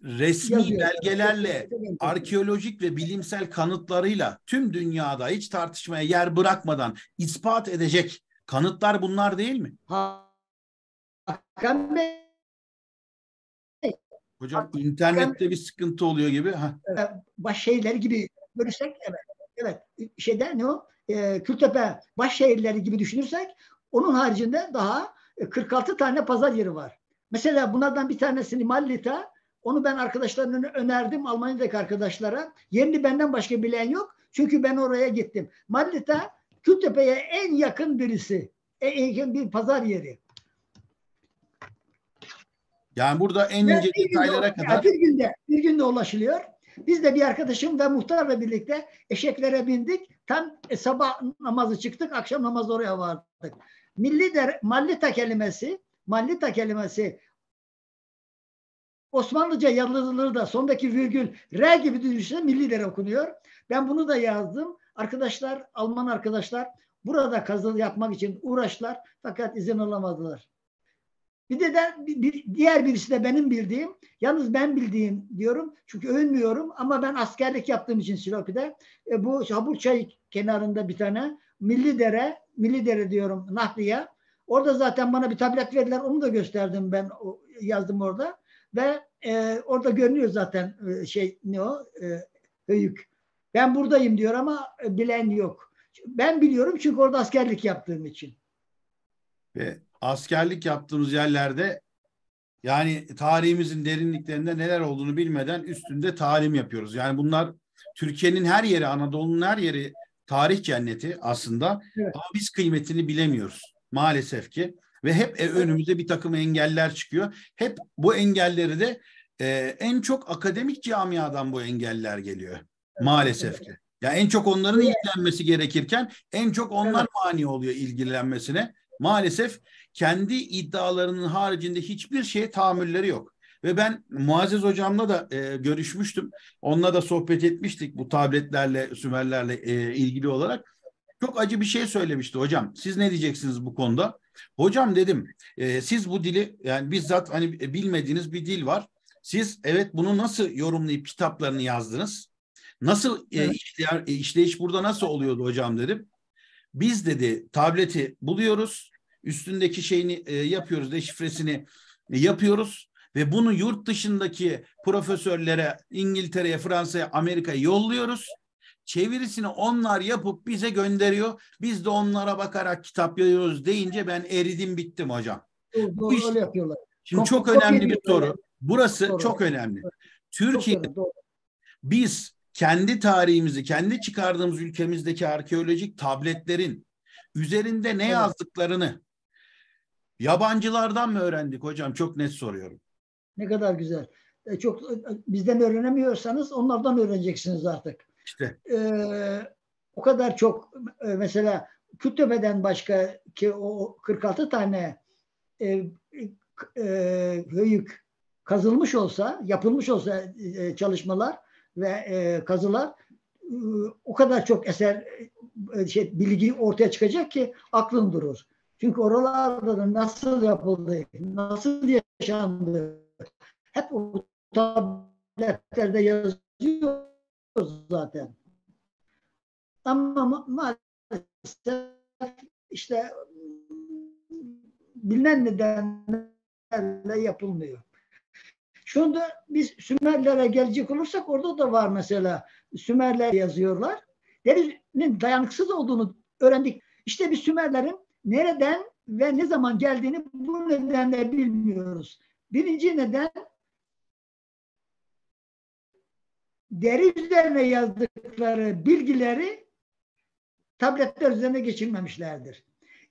resmi belgelerle, arkeolojik ve bilimsel kanıtlarıyla tüm dünyada hiç tartışmaya yer bırakmadan ispat edecek kanıtlar bunlar değil mi? Hakan Bey. Hocam internette bir sıkıntı oluyor gibi. Baş şeyler gibi görürsek şeyden Kültepe baş şehirleri gibi düşünürsek onun haricinde daha 46 tane pazar yeri var. Mesela bunlardan bir tanesini Mallita, onu ben arkadaşlarına önerdim, Almanya'daki arkadaşlara. Yerini benden başka bilen yok. Çünkü ben oraya gittim. Mallita Kültepe'ye en yakın birisi. En yakın bir pazar yeri. Yani burada en ince detaylara kadar. Bir günde ulaşılıyor. Biz de bir arkadaşım ve muhtarla birlikte eşeklere bindik. Tam sabah namazı çıktık, akşam namazı oraya vardık. Milli Dere, Mallita kelimesi Osmanlıca yazılır da sondaki virgül R gibi düşünün Milli Dere okunuyor. Ben bunu da yazdım. Arkadaşlar, Alman arkadaşlar burada kazı yapmak için uğraştılar fakat izin alamadılar. Bir de diğer birisi de benim bildiğim, yalnız ben bildiğim diyorum çünkü övünmüyorum ama ben askerlik yaptığım için Silopi'de bu Haburçay kenarında bir tane Milli Dere diyorum, Nahriye. Orada zaten bana bir tablet verdiler, onu da gösterdim ben, yazdım orada ve orada görünüyor zaten höyük. Ben buradayım diyor ama bilen yok. Ben biliyorum çünkü orada askerlik yaptığım için. Ve askerlik yaptığımız yerlerde yani tarihimizin derinliklerinde neler olduğunu bilmeden üstünde talim yapıyoruz. Yani bunlar Türkiye'nin her yeri, Anadolu'nun her yeri tarih cenneti aslında. Evet. Ama biz kıymetini bilemiyoruz maalesef ki. Ve hep önümüze bir takım engeller çıkıyor. Hep bu engelleri de en çok akademik camiadan bu engeller geliyor maalesef ki. Ya yani en çok onların ilgilenmesi gerekirken en çok onlar mani oluyor ilgilenmesine. Maalesef kendi iddialarının haricinde hiçbir şeye tahammülleri yok. Ve ben Muazzez hocamla da görüşmüştüm. Onunla da sohbet etmiştik bu tabletlerle, Sümerlerle ilgili olarak. Çok acı bir şey söylemişti hocam. Siz ne diyeceksiniz bu konuda? Hocam dedim siz bu dili yani bizzat hani bilmediğiniz bir dil var. Siz bunu nasıl yorumlayıp kitaplarını yazdınız? Nasıl işleyiş burada nasıl oluyordu hocam dedim. Biz dedi tableti buluyoruz. Üstündeki şeyini yapıyoruz, deşifresini yapıyoruz. Ve bunu yurt dışındaki profesörlere, İngiltere'ye, Fransa'ya, Amerika'ya yolluyoruz. Çevirisini onlar yapıp bize gönderiyor. Biz de onlara bakarak kitap yazıyoruz deyince ben eridim bittim hocam. Bu iş, şimdi çok önemli bir soru. Burası çok önemli. Türkiye'de biz kendi tarihimizi, kendi çıkardığımız ülkemizdeki arkeolojik tabletlerin üzerinde ne yazdıklarını yabancılardan mı öğrendik hocam? Çok net soruyorum. Ne kadar güzel. Çok bizden öğrenemiyorsanız onlardan öğreneceksiniz artık. İşte. O kadar çok mesela Kültepe'den başka ki o 46 tane höyük kazılmış olsa, yapılmış olsa çalışmalar ve kazılar o kadar çok eser bilgi ortaya çıkacak ki aklın durur. Çünkü oralarda da nasıl yapıldı, nasıl yaşandı hep o tabletlerde yazıyor zaten. Ama maalesef işte bilinen nedenlerle yapılmıyor. Şu anda biz Sümerlere gelecek olursak orada da var mesela. Sümerler yazıyorlar. Derinin dayanıksız olduğunu öğrendik. İşte biz Sümerlerin nereden ve ne zaman geldiğini bu nedenle bilmiyoruz. Birinci neden deri üzerine yazdıkları bilgileri tabletler üzerine geçirmemişlerdir.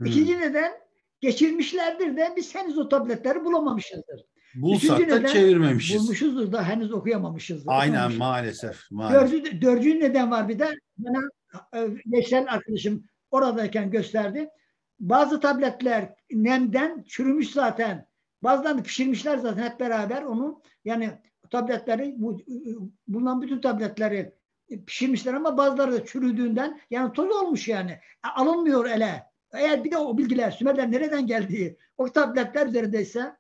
İkinci neden geçirmişlerdir de biz henüz o tabletleri bulamamışızdır. Bulsak da çevirmemişiz. Bulmuşuzdur da henüz okuyamamışızdır. Aynen maalesef. Dördüncü neden var bir de. Bana geçen arkadaşım oradayken gösterdi. Bazı tabletler nemden çürümüş zaten. Bazılarını pişirmişler zaten hep beraber onu. Yani tabletleri, bulunan bütün tabletleri pişirmişler ama bazıları da çürüdüğünden yani toz olmuş yani. Alınmıyor ele. Eğer bir de o bilgiler Sümerler nereden geldiği o tabletler üzerindeyse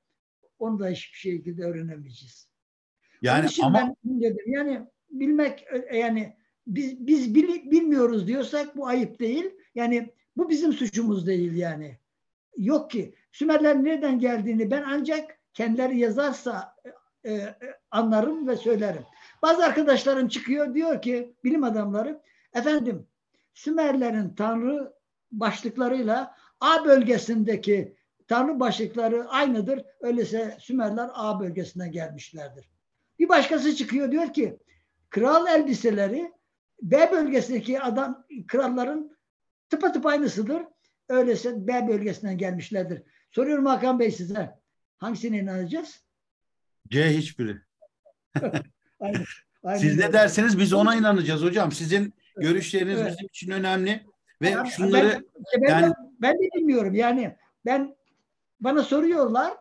onu da hiçbir şekilde öğrenemeyeceğiz. Yani ama ben dedim yani bilmek yani biz bilmiyoruz diyorsak bu ayıp değil. Yani bu bizim suçumuz değil yani. Yok ki. Sümerler nereden geldiğini ben ancak kendileri yazarsa anlarım ve söylerim. Bazı arkadaşlarım çıkıyor diyor ki bilim adamları efendim Sümerlerin tanrı başlıklarıyla A bölgesindeki tanrı başlıkları aynıdır. Öyleyse Sümerler A bölgesinden gelmişlerdir. Bir başkası çıkıyor diyor ki kral elbiseleri B bölgesindeki adam kralların tıpatıp aynısıdır. Öyleyse B bölgesinden gelmişlerdir. Soruyorum Hakan Bey size. Hangisine inanacağız? C hiçbiri. Aynen, aynen. Siz ne derseniz biz ona inanacağız hocam. Sizin görüşleriniz bizim için önemli. Ve abi, şunları ben de bilmiyorum. Yani bana soruyorlar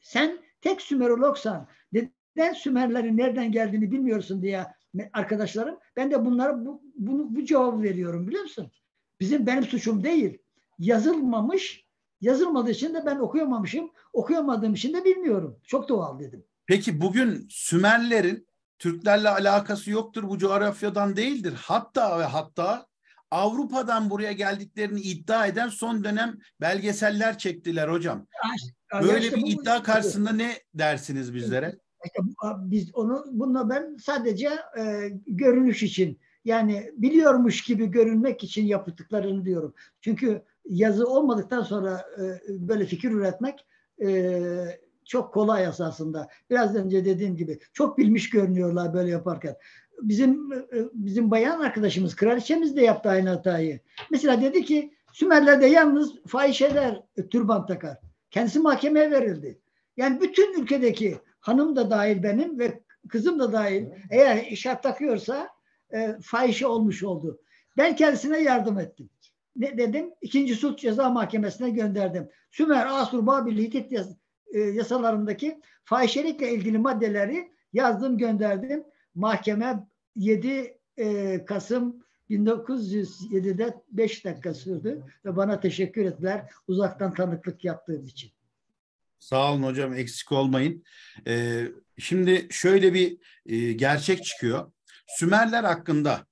sen tek Sümerologsan neden Sümerlerin nereden geldiğini bilmiyorsun diye arkadaşlarım. Ben de bunlara bu cevabı veriyorum biliyor musun? Benim suçum değil. Yazılmamış. Yazılmadığı için de ben okuyamamışım. Okuyamadığım için de bilmiyorum. Çok doğal dedim. Peki bugün Sümerlerin Türklerle alakası yoktur. Bu coğrafyadan değildir. Hatta ve hatta Avrupa'dan buraya geldiklerini iddia eden son dönem belgeseller çektiler hocam. Böyle bir iddia karşısında ne dersiniz bizlere? Biz bununla ben sadece görünüş için Yani biliyormuş gibi görünmek için yaptıklarını diyorum. Çünkü yazı olmadıktan sonra böyle fikir üretmek çok kolay esasında. Biraz önce dediğim gibi çok bilmiş görünüyorlar böyle yaparken. Bizim bayan arkadaşımız, kraliçemiz de yaptı aynı hatayı. Mesela dedi ki Sümerler'de yalnız fahişeler türban takar. Kendisi mahkemeye verildi. Yani bütün ülkedeki hanım da dahil benim ve kızım da dahil eğer şart takıyorsa fahişe olmuş oldu. Ben kendisine yardım ettim. Ne dedim? 2. Sulh Ceza Mahkemesi'ne gönderdim. Sümer, Asur, Babil, Hitit yasalarındaki fahişelikle ilgili maddeleri yazdım, gönderdim. Mahkeme 7 Kasım 1907'de 5 dakika sürdü ve bana teşekkür ettiler uzaktan tanıklık yaptığım için. Sağ olun hocam, eksik olmayın. Şimdi şöyle bir gerçek çıkıyor. Sümerler hakkında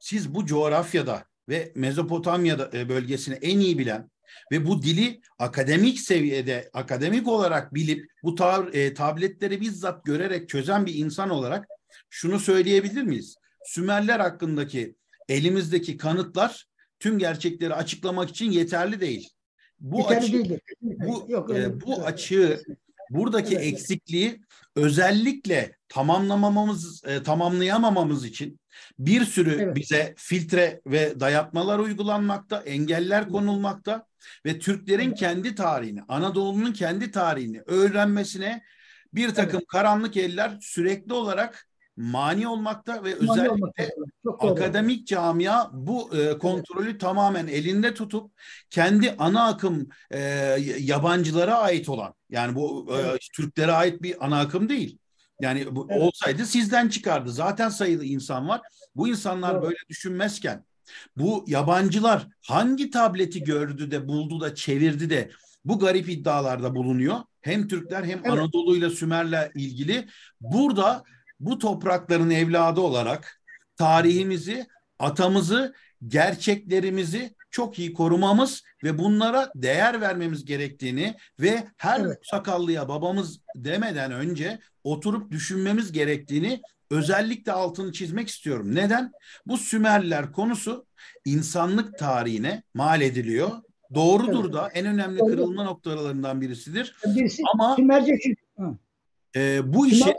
siz bu coğrafyada ve Mezopotamya bölgesini en iyi bilen ve bu dili akademik seviyede, akademik olarak bilip bu tabletleri bizzat görerek çözen bir insan olarak şunu söyleyebilir miyiz? Sümerler hakkındaki elimizdeki kanıtlar tüm gerçekleri açıklamak için yeterli değil. Bu açığı, buradaki eksikliği özellikle tamamlayamamamız için bir sürü bize filtre ve dayatmalar uygulanmakta, engeller konulmakta ve Türklerin kendi tarihini, Anadolu'nun kendi tarihini öğrenmesine bir takım karanlık eller sürekli olarak mani olmakta ve özellikle akademik camia bu kontrolü tamamen elinde tutup kendi ana akım yabancılara ait olan, yani bu Türklere ait bir ana akım değil. Yani bu olsaydı sizden çıkardı. Zaten sayılı insan var. Bu insanlar böyle düşünmezken bu yabancılar hangi tableti gördü de buldu da çevirdi de bu garip iddialarda bulunuyor. Hem Türkler hem Anadolu'yla Sümer'le ilgili burada bu toprakların evladı olarak tarihimizi, atamızı, gerçeklerimizi çok iyi korumamız ve bunlara değer vermemiz gerektiğini ve her sakallıya babamız demeden önce oturup düşünmemiz gerektiğini özellikle altını çizmek istiyorum. Neden? Bu Sümerliler konusu insanlık tarihine mal ediliyor. Doğrudur da en önemli kırılma noktalarından birisidir. Ama bu işe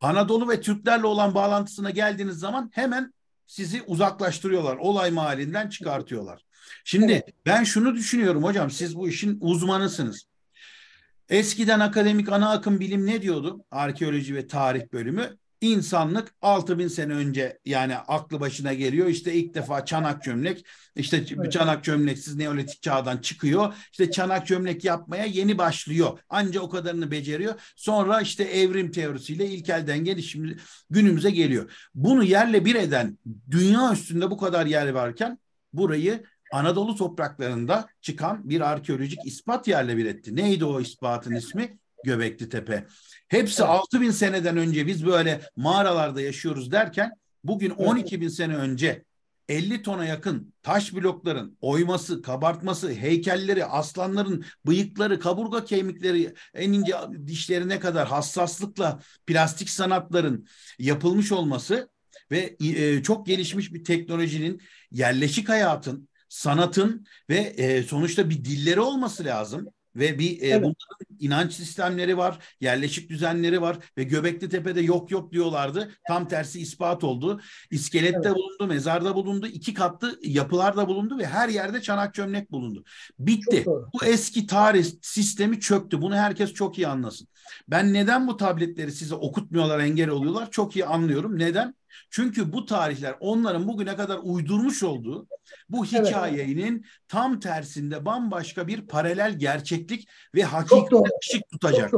Anadolu ve Türklerle olan bağlantısına geldiğiniz zaman hemen sizi uzaklaştırıyorlar. Olay mahallinden çıkartıyorlar. Şimdi ben şunu düşünüyorum hocam, siz bu işin uzmanısınız. Eskiden akademik ana akım bilim ne diyordu? Arkeoloji ve tarih bölümü. İnsanlık 6000 sene önce, yani aklı başına geliyor. İşte ilk defa çanak gömlek, işte çanak gömleksiz Neolitik çağdan çıkıyor. İşte çanak gömlek yapmaya yeni başlıyor. Anca o kadarını beceriyor. Sonra işte evrim teorisiyle ilkelden gelişim günümüze geliyor. Bunu yerle bir eden, dünya üstünde bu kadar yer varken burayı Anadolu topraklarında çıkan bir arkeolojik ispat yerle bir etti. Neydi o ispatın ismi? Göbekli Tepe. Hepsi 6000 seneden önce biz böyle mağaralarda yaşıyoruz derken bugün 12.000 sene önce 50 tona yakın taş blokların oyması, kabartması, heykelleri, aslanların bıyıkları, kaburga kemikleri en ince dişlerine kadar hassaslıkla plastik sanatların yapılmış olması ve çok gelişmiş bir teknolojinin, yerleşik hayatın, sanatın ve sonuçta bir dilleri olması lazım. Ve bir bunların inanç sistemleri var, yerleşik düzenleri var ve Göbekli Tepe'de yok diyorlardı. Tam tersi ispat oldu. İskelette bulundu, mezarda bulundu, 2 katlı yapılarda bulundu ve her yerde çanak çömlek bulundu. Bitti. Bu eski tarih sistemi çöktü. Bunu herkes çok iyi anlasın. Ben neden bu tabletleri size okutmuyorlar, engel oluyorlar? Çok iyi anlıyorum. Neden? Çünkü bu tarihler onların bugüne kadar uydurmuş olduğu bu hikayenin tam tersinde bambaşka bir paralel gerçeklik ve hakikate ışık tutacak.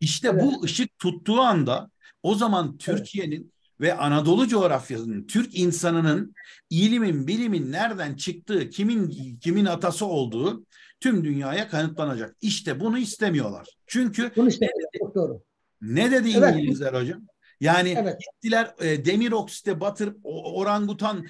İşte bu ışık tuttuğu anda o zaman Türkiye'nin ve Anadolu coğrafyasının, Türk insanının ilimin, bilimin nereden çıktığı, kimin atası olduğu tüm dünyaya kanıtlanacak. İşte bunu istemiyorlar. Çünkü bunu ne dedi İngilizler hocam? Yani gittiler demir oksite batırıp orangutan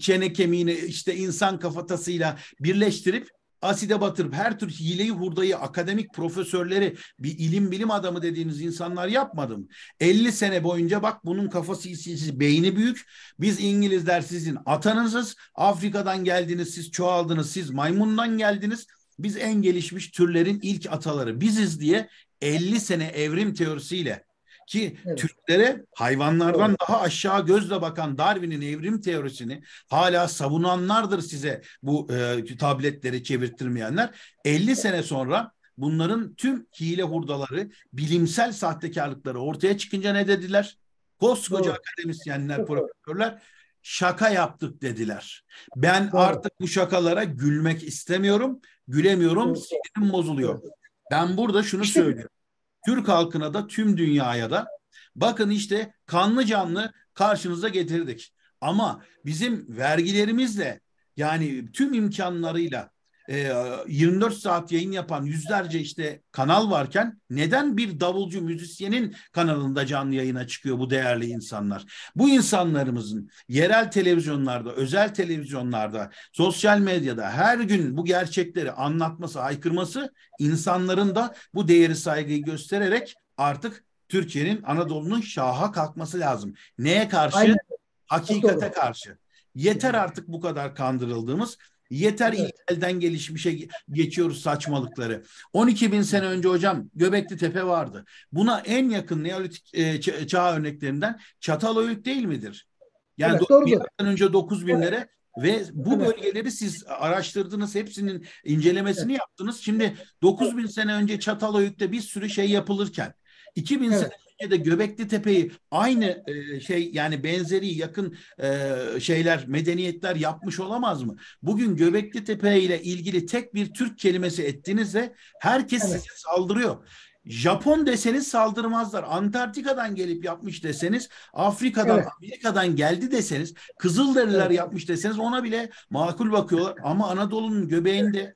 çene kemiğini işte insan kafatasıyla birleştirip aside batırıp her tür hileyi hurdayı akademik profesörleri, bir ilim bilim adamı dediğiniz insanlar yapmadı mı? 50 sene boyunca bak bunun kafası işsiz, beyni büyük. Biz İngilizler sizin atanızız. Afrika'dan geldiniz, siz çoğaldınız, siz maymundan geldiniz. Biz en gelişmiş türlerin ilk ataları biziz diye 50 sene evrim teorisiyle, ki evet, Türklere hayvanlardan evet, daha aşağı gözle bakan Darwin'in evrim teorisini hala savunanlardır size bu tabletleri çevirttirmeyenler. 50 sene sonra bunların tüm hile hurdaları, bilimsel sahtekarlıkları ortaya çıkınca ne dediler? Koskoca evet, akademisyenler, profesörler şaka yaptık dediler. Ben evet, artık bu şakalara gülmek istemiyorum, gülemiyorum, evet, sinirim bozuluyor. Ben burada şunu söylüyorum. Türk halkına da tüm dünyaya da bakın işte kanlı canlı karşınıza getirdik. Ama bizim vergilerimizle, yani tüm imkanlarıyla 24 saat yayın yapan yüzlerce işte kanal varken neden bir davulcu müzisyenin kanalında canlı yayına çıkıyor bu değerli insanlar? Bu insanlarımızın yerel televizyonlarda, özel televizyonlarda, sosyal medyada her gün bu gerçekleri anlatması, haykırması, insanların da bu değeri, saygıyı göstererek artık Türkiye'nin, Anadolu'nun şaha kalkması lazım. Neye karşı? Aynen. Hakikate karşı. Yeter artık bu kadar kandırıldığımız. Yeter evet, elden gelişmişe geçiyoruz saçmalıkları. 12 bin sene önce hocam Göbekli Tepe vardı. Buna en yakın Neolitik çağ örneklerinden Çatal Höyük değil midir? Yani evet, milattan önce 9 binlere evet, ve bu evet, bölgeleri siz araştırdınız. Hepsinin incelemesini evet, yaptınız. Şimdi 9 bin sene önce Çatal Höyük'te bir sürü şey yapılırken 2000 evet, sene önce de Göbekli Tepe'yi aynı şey, yani benzeri yakın şeyler, medeniyetler yapmış olamaz mı? Bugün Göbekli Tepe ile ilgili tek bir Türk kelimesi ettiğinizde herkes evet, size saldırıyor. Japon deseniz saldırmazlar. Antarktika'dan gelip yapmış deseniz, Afrika'dan, evet, Amerika'dan geldi deseniz, Kızılderililer evet, yapmış deseniz ona bile makul bakıyorlar. Ama Anadolu'nun göbeğinde,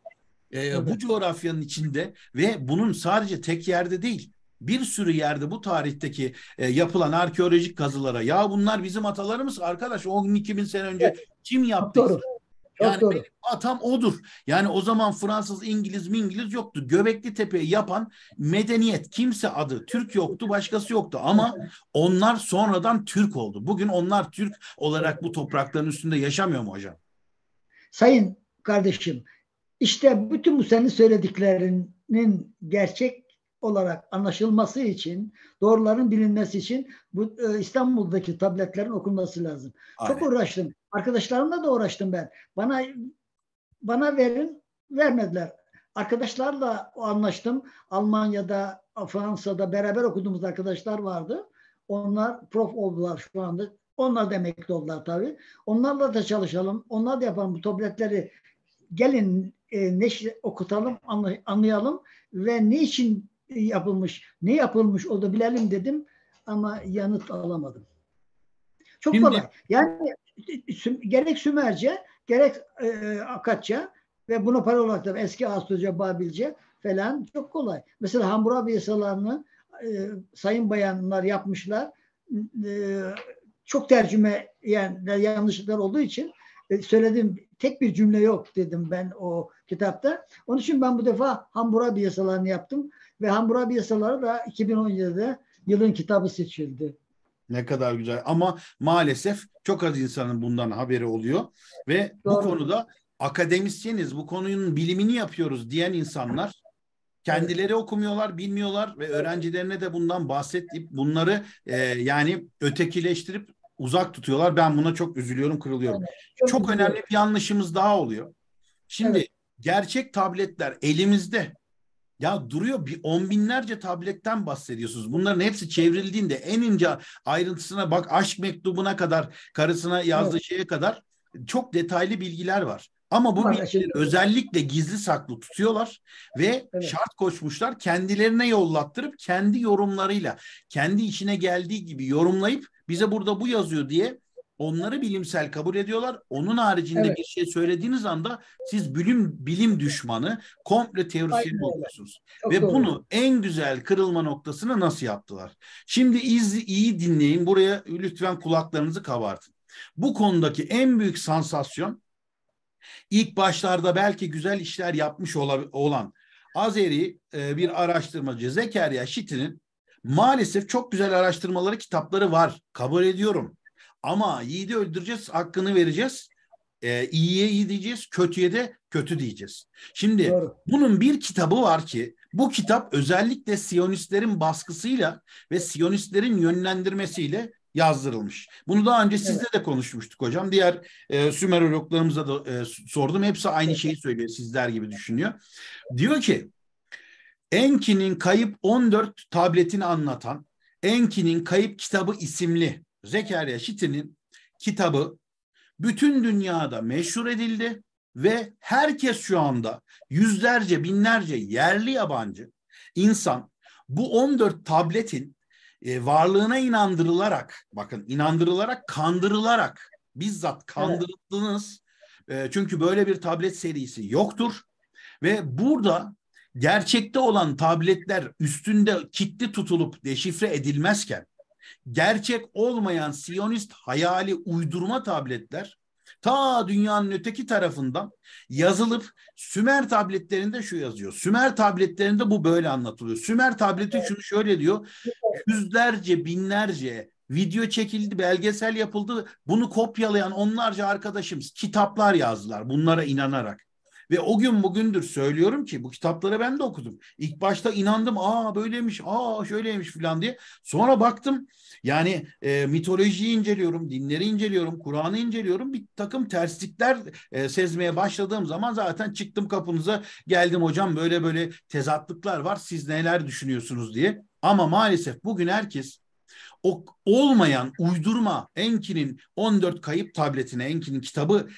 evet, bu coğrafyanın içinde ve bunun sadece tek yerde değil, bir sürü yerde bu tarihteki yapılan arkeolojik kazılara, ya bunlar bizim atalarımız arkadaş, 12 bin sene önce evet, kim yaptı? Yani benim atam odur. Yani o zaman Fransız, İngiliz mi İngiliz yoktu. Göbekli Tepe'yi yapan medeniyet, kimse adı Türk yoktu, başkası yoktu. Ama onlar sonradan Türk oldu. Bugün onlar Türk olarak bu toprakların üstünde yaşamıyor mu hocam? Sayın kardeşim, işte bütün bu senin söylediklerinin gerçek olarak anlaşılması için, doğruların bilinmesi için bu İstanbul'daki tabletlerin okunması lazım. Aynen. Çok uğraştım. Arkadaşlarımla da uğraştım ben. Bana verin, vermediler. Arkadaşlarla anlaştım. Almanya'da, Fransa'da beraber okuduğumuz arkadaşlar vardı. Onlar prof oldular şu anda. Onlar da emekli oldular tabii. Onlarla da çalışalım. Onlar da yapalım bu tabletleri. Gelin okutalım, anlayalım ve niçin yapılmış, ne yapılmış o da bilelim dedim ama yanıt alamadım. Çok şimdi, kolay. Yani gerek Sümerce, gerek Akatça ve buna para olarak da eski Asturca, Babilce falan çok kolay. Mesela Hammurabi yasalarını sayın bayanlar yapmışlar. Çok tercüme, yani yanlışlıklar olduğu için söyledim, tek bir cümle yok dedim ben o kitapta. Onun için ben bu defa Hammurabi yasalarını yaptım ve Hammurabi yasaları da 2017'de yılın kitabı seçildi. Ne kadar güzel, ama maalesef çok az insanın bundan haberi oluyor ve doğru, bu konuda akademisyeniz, bu konunun bilimini yapıyoruz diyen insanlar kendileri evet, okumuyorlar, bilmiyorlar ve öğrencilerine de bundan bahsedip bunları yani ötekileştirip uzak tutuyorlar. Ben buna çok üzülüyorum, kırılıyorum. Evet, çok önemli bir yanlışımız daha oluyor. Şimdi evet, gerçek tabletler elimizde. Ya duruyor, bir on binlerce tabletten bahsediyorsunuz. Bunların hepsi çevrildiğinde en ince ayrıntısına bak, aşk mektubuna kadar, karısına yazdığı evet, şeye kadar çok detaylı bilgiler var. Ama bu bilgileri özellikle gizli saklı tutuyorlar ve evet, şart koşmuşlar, kendilerine yollattırıp kendi yorumlarıyla, kendi işine geldiği gibi yorumlayıp bize burada bu yazıyor diye onları bilimsel kabul ediyorlar. Onun haricinde evet, bir şey söylediğiniz anda siz bilim düşmanı, komple teorisyeni oluyorsunuz. Çok ve doğru, bunu en güzel kırılma noktasını nasıl yaptılar? Şimdi iyi dinleyin, buraya lütfen kulaklarınızı kabartın. Bu konudaki en büyük sansasyon İlk başlarda belki güzel işler yapmış olan Azeri bir araştırmacı Zekeriya Şitin'in maalesef çok güzel araştırmaları, kitapları var. Kabul ediyorum. Ama yiğidi öldüreceğiz, hakkını vereceğiz. İyiye iyi diyeceğiz, kötüye de kötü diyeceğiz. Şimdi doğru. Bunun bir kitabı var ki bu kitap özellikle Siyonistlerin baskısıyla ve Siyonistlerin yönlendirmesiyle yazdırılmış. Bunu daha önce sizle de konuşmuştuk hocam. Diğer Sümerologlarımıza da sordum. Hepsi aynı şeyi söylüyor. Sizler gibi düşünüyor. Diyor ki Enki'nin kayıp 14 tabletini anlatan Enki'nin Kayıp Kitabı isimli Zekeriya Şitin'in kitabı bütün dünyada meşhur edildi ve herkes şu anda yüzlerce, binlerce yerli yabancı insan bu 14 tabletin varlığına inandırılarak, bakın inandırılarak, kandırılarak, bizzat kandırıldınız. Evet. Çünkü böyle bir tablet serisi yoktur ve burada gerçekte olan tabletler üstünde kilitli tutulup deşifre edilmezken gerçek olmayan Siyonist hayali uydurma tabletler ta dünyanın öteki tarafından yazılıp Sümer tabletlerinde şu yazıyor. Sümer tabletlerinde bu böyle anlatılıyor. Sümer tableti şunu şöyle diyor. Yüzlerce, binlerce video çekildi, belgesel yapıldı. Bunu kopyalayan onlarca arkadaşımız kitaplar yazdılar bunlara inanarak. Ve o gün bugündür söylüyorum ki bu kitapları ben de okudum. İlk başta inandım, aa böyleymiş, aa şöyleymiş falan diye. Sonra baktım yani mitolojiyi inceliyorum, dinleri inceliyorum, Kur'an'ı inceliyorum. Bir takım terslikler sezmeye başladığım zaman zaten çıktım kapınıza, geldim hocam böyle böyle tezatlıklar var, siz neler düşünüyorsunuz diye. Ama maalesef bugün herkes o olmayan uydurma Enki'nin 14 kayıp tabletine, Enki'nin kitabı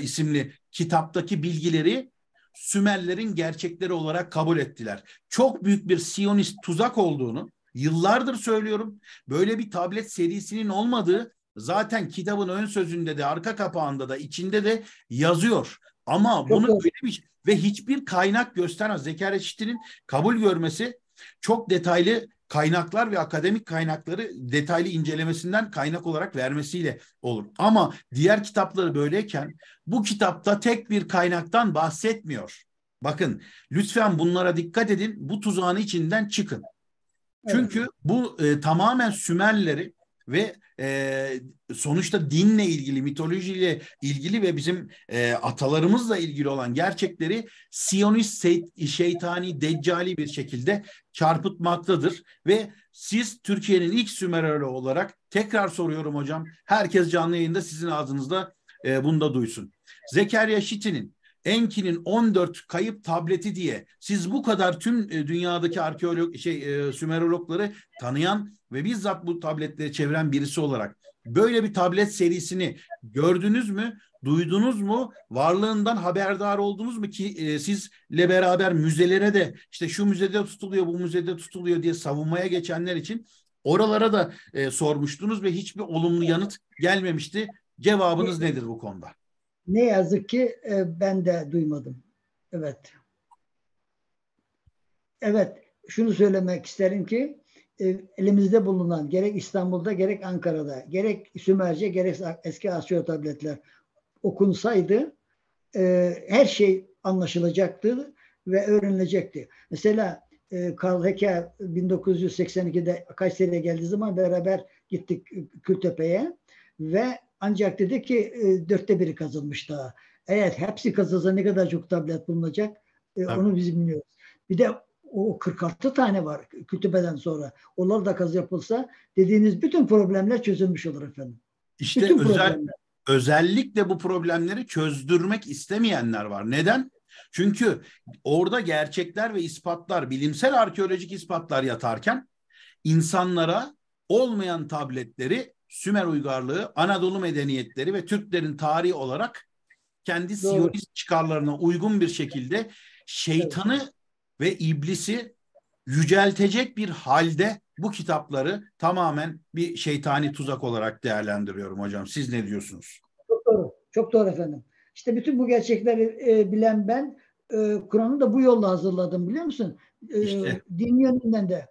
isimli kitaptaki bilgileri Sümerlerin gerçekleri olarak kabul ettiler. Çok büyük bir Siyonist tuzak olduğunu yıllardır söylüyorum. Böyle bir tablet serisinin olmadığı zaten kitabın ön sözünde de, arka kapağında da, içinde de yazıyor. Ama bunu böyle bir ve hiçbir kaynak gösteren Zekeriya Şitin'in kabul görmesi çok detaylı kaynaklar ve akademik kaynakları detaylı incelemesinden kaynak olarak vermesiyle olur. Ama diğer kitapları böyleyken bu kitapta tek bir kaynaktan bahsetmiyor. Bakın lütfen bunlara dikkat edin. Bu tuzağın içinden çıkın. Çünkü bu tamamen Sümerleri ve sonuçta dinle ilgili, mitolojiyle ilgili ve bizim atalarımızla ilgili olan gerçekleri Siyonist, şeytani, deccali bir şekilde çarpıtmaktadır. Ve siz Türkiye'nin ilk Sümeroloğu olarak, tekrar soruyorum hocam, herkes canlı yayında sizin ağzınızda bunu da duysun. Zekeriya Şitin'in Enki'nin 14 kayıp tableti diye siz bu kadar tüm dünyadaki arkeolog Sümerologları tanıyan ve bizzat bu tabletleri çeviren birisi olarak böyle bir tablet serisini gördünüz mü? Duydunuz mu? Varlığından haberdar oldunuz mu ki sizle beraber müzelere de işte şu müzede tutuluyor, bu müzede tutuluyor diye savunmaya geçenler için oralara da sormuştunuz ve hiçbir olumlu yanıt gelmemişti. Cevabınız nedir bu konuda? Ne yazık ki ben de duymadım. Evet. Evet, şunu söylemek isterim ki elimizde bulunan gerek İstanbul'da gerek Ankara'da gerek Sümerce gerek eski Asya tabletler okunsaydı her şey anlaşılacaktı ve öğrenilecekti. Mesela Karl Heka 1982'de Kayseri'ye geldiği zaman beraber gittik Kültepe'ye ve ancak dedi ki 1/4 kazılmış daha. Eğer hepsi kazılsa ne kadar çok tablet bulunacak onu biz bilmiyoruz. Bir de o 46 tane var Kültepe'den sonra. Onlar da kazı yapılsa dediğiniz bütün problemler çözülmüş olur efendim. İşte bütün özellikle bu problemleri çözdürmek istemeyenler var. Neden? Çünkü orada gerçekler ve ispatlar, bilimsel arkeolojik ispatlar yatarken insanlara olmayan tabletleri Sümer uygarlığı, Anadolu medeniyetleri ve Türklerin tarihi olarak kendi Siyonist çıkarlarına uygun bir şekilde şeytanı ve iblisi yüceltecek bir halde bu kitapları tamamen bir şeytani tuzak olarak değerlendiriyorum hocam. Siz ne diyorsunuz? Çok doğru. Çok doğru efendim. İşte bütün bu gerçekleri bilen ben Kur'an'ı da bu yolla hazırladım biliyor musun? Din yönünden de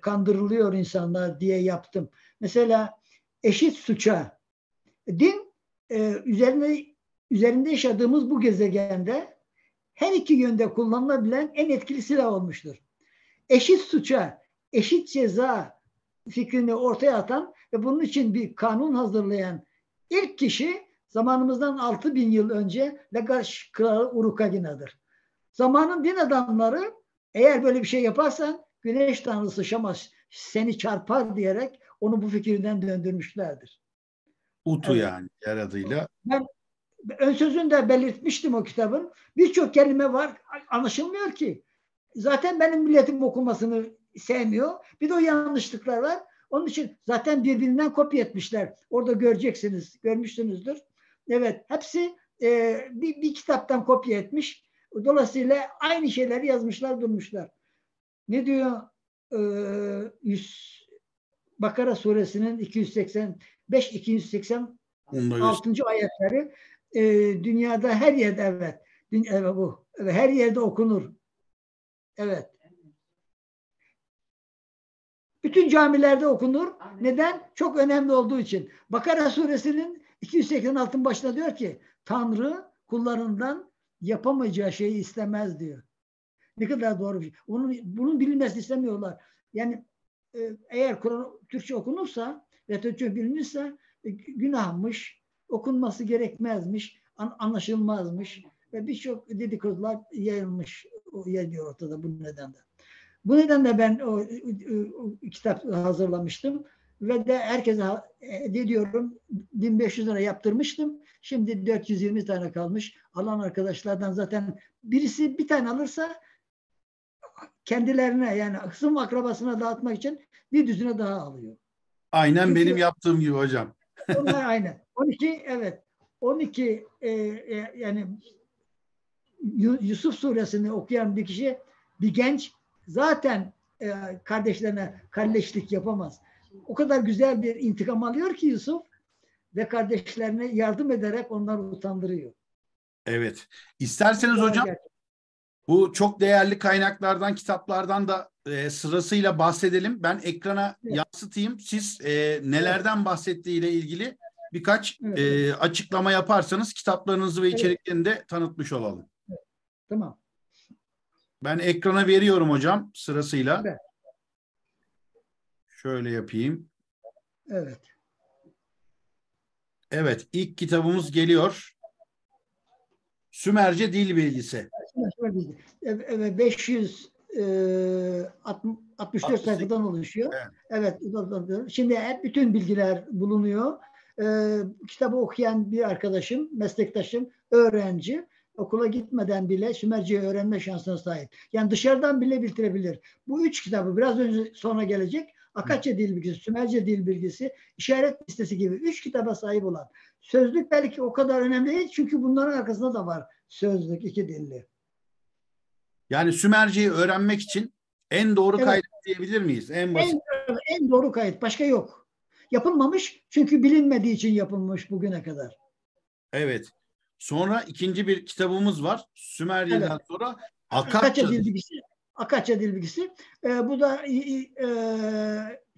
kandırılıyor insanlar diye yaptım. Mesela eşit suça din üzerine üzerinde yaşadığımız bu gezegende her iki yönde kullanılabilen en etkili silah olmuştur. Eşit suça, eşit ceza fikrini ortaya atan ve bunun için bir kanun hazırlayan ilk kişi zamanımızdan 6.000 yıl önce Lagash Kralı Urukagina'dır. Zamanın din adamları eğer böyle bir şey yaparsan güneş tanrısı Şamaş seni çarpar diyerek onu bu fikirden döndürmüşlerdir. Utu evet. Yani yer adıyla. Ben ön sözünde belirtmiştim o kitabın. Birçok kelime var anlaşılmıyor ki. Zaten benim milletim okumasını sevmiyor. Bir de o yanlışlıklar var. Onun için zaten birbirinden kopya etmişler. Orada göreceksiniz, görmüşsünüzdür. Evet, hepsi bir kitaptan kopya etmiş. Dolayısıyla aynı şeyleri yazmışlar, durmuşlar. Ne diyor? Bakara suresinin 285-286. Ayetleri dünyada her yerde evet. Dünyada bu. Her yerde okunur. Evet. Bütün camilerde okunur. Neden? Çok önemli olduğu için. Bakara suresinin 286'ın başında diyor ki Tanrı kullarından yapamayacağı şeyi istemez diyor. Ne kadar doğru bir şey. Bunun bilinmesini istemiyorlar. Yani eğer Kur'an Türkçe okunursa ve Türkçe bilinirse günahmış, okunması gerekmezmiş, anlaşılmazmış ve birçok dedikodular yayılmış yayılıyor ortada bu nedenden. Bu nedenle ben o kitap hazırlamıştım ve de herkese diyorum 1500 lira yaptırmıştım. Şimdi 420 tane kalmış. Alan arkadaşlardan zaten birisi bir tane alırsa kendilerine yani kısım akrabasına dağıtmak için bir düzine daha alıyor. Aynen çünkü benim yaptığım gibi hocam. Onlar aynen. 12 evet. 12 yani Yusuf suresini okuyan bir kişi, bir genç zaten kardeşlerine kalleşlik yapamaz. O kadar güzel bir intikam alıyor ki Yusuf ve kardeşlerine yardım ederek onları utandırıyor. Evet. İsterseniz hocam bu çok değerli kaynaklardan, kitaplardan da sırasıyla bahsedelim. Ben ekrana yansıtayım. Siz nelerden bahsettiğiyle ilgili birkaç açıklama yaparsanız kitaplarınızı ve içeriklerini de tanıtmış olalım. Evet. Tamam. Ben ekrana veriyorum hocam sırasıyla. Evet. Şöyle yapayım. Evet. Evet, ilk kitabımız geliyor. Sümerce Dil Bilgisi. 564 sayfadan oluşuyor. Evet. Evet. Şimdi hep bütün bilgiler bulunuyor. Kitabı okuyan bir arkadaşım, meslektaşım, öğrenci okula gitmeden bile Sümerce'yi öğrenme şansına sahip. Yani dışarıdan bile bitirebilir. Bu üç kitabı biraz önce sonra gelecek. Akatça dil bilgisi, Sümerce dil bilgisi, işaret listesi gibi üç kitaba sahip olan. Sözlük belki o kadar önemli değil çünkü bunların arkasında da var sözlük iki dilli. Yani Sümerce'yi öğrenmek için en doğru kayıt diyebilir miyiz? En basit. En doğru kayıt. Başka yok. Yapılmamış çünkü bilinmediği için yapılmış bugüne kadar. Evet. Sonra ikinci bir kitabımız var. Sümerce'den sonra Akatça dil bilgisi. Akatça dil bilgisi. Bu da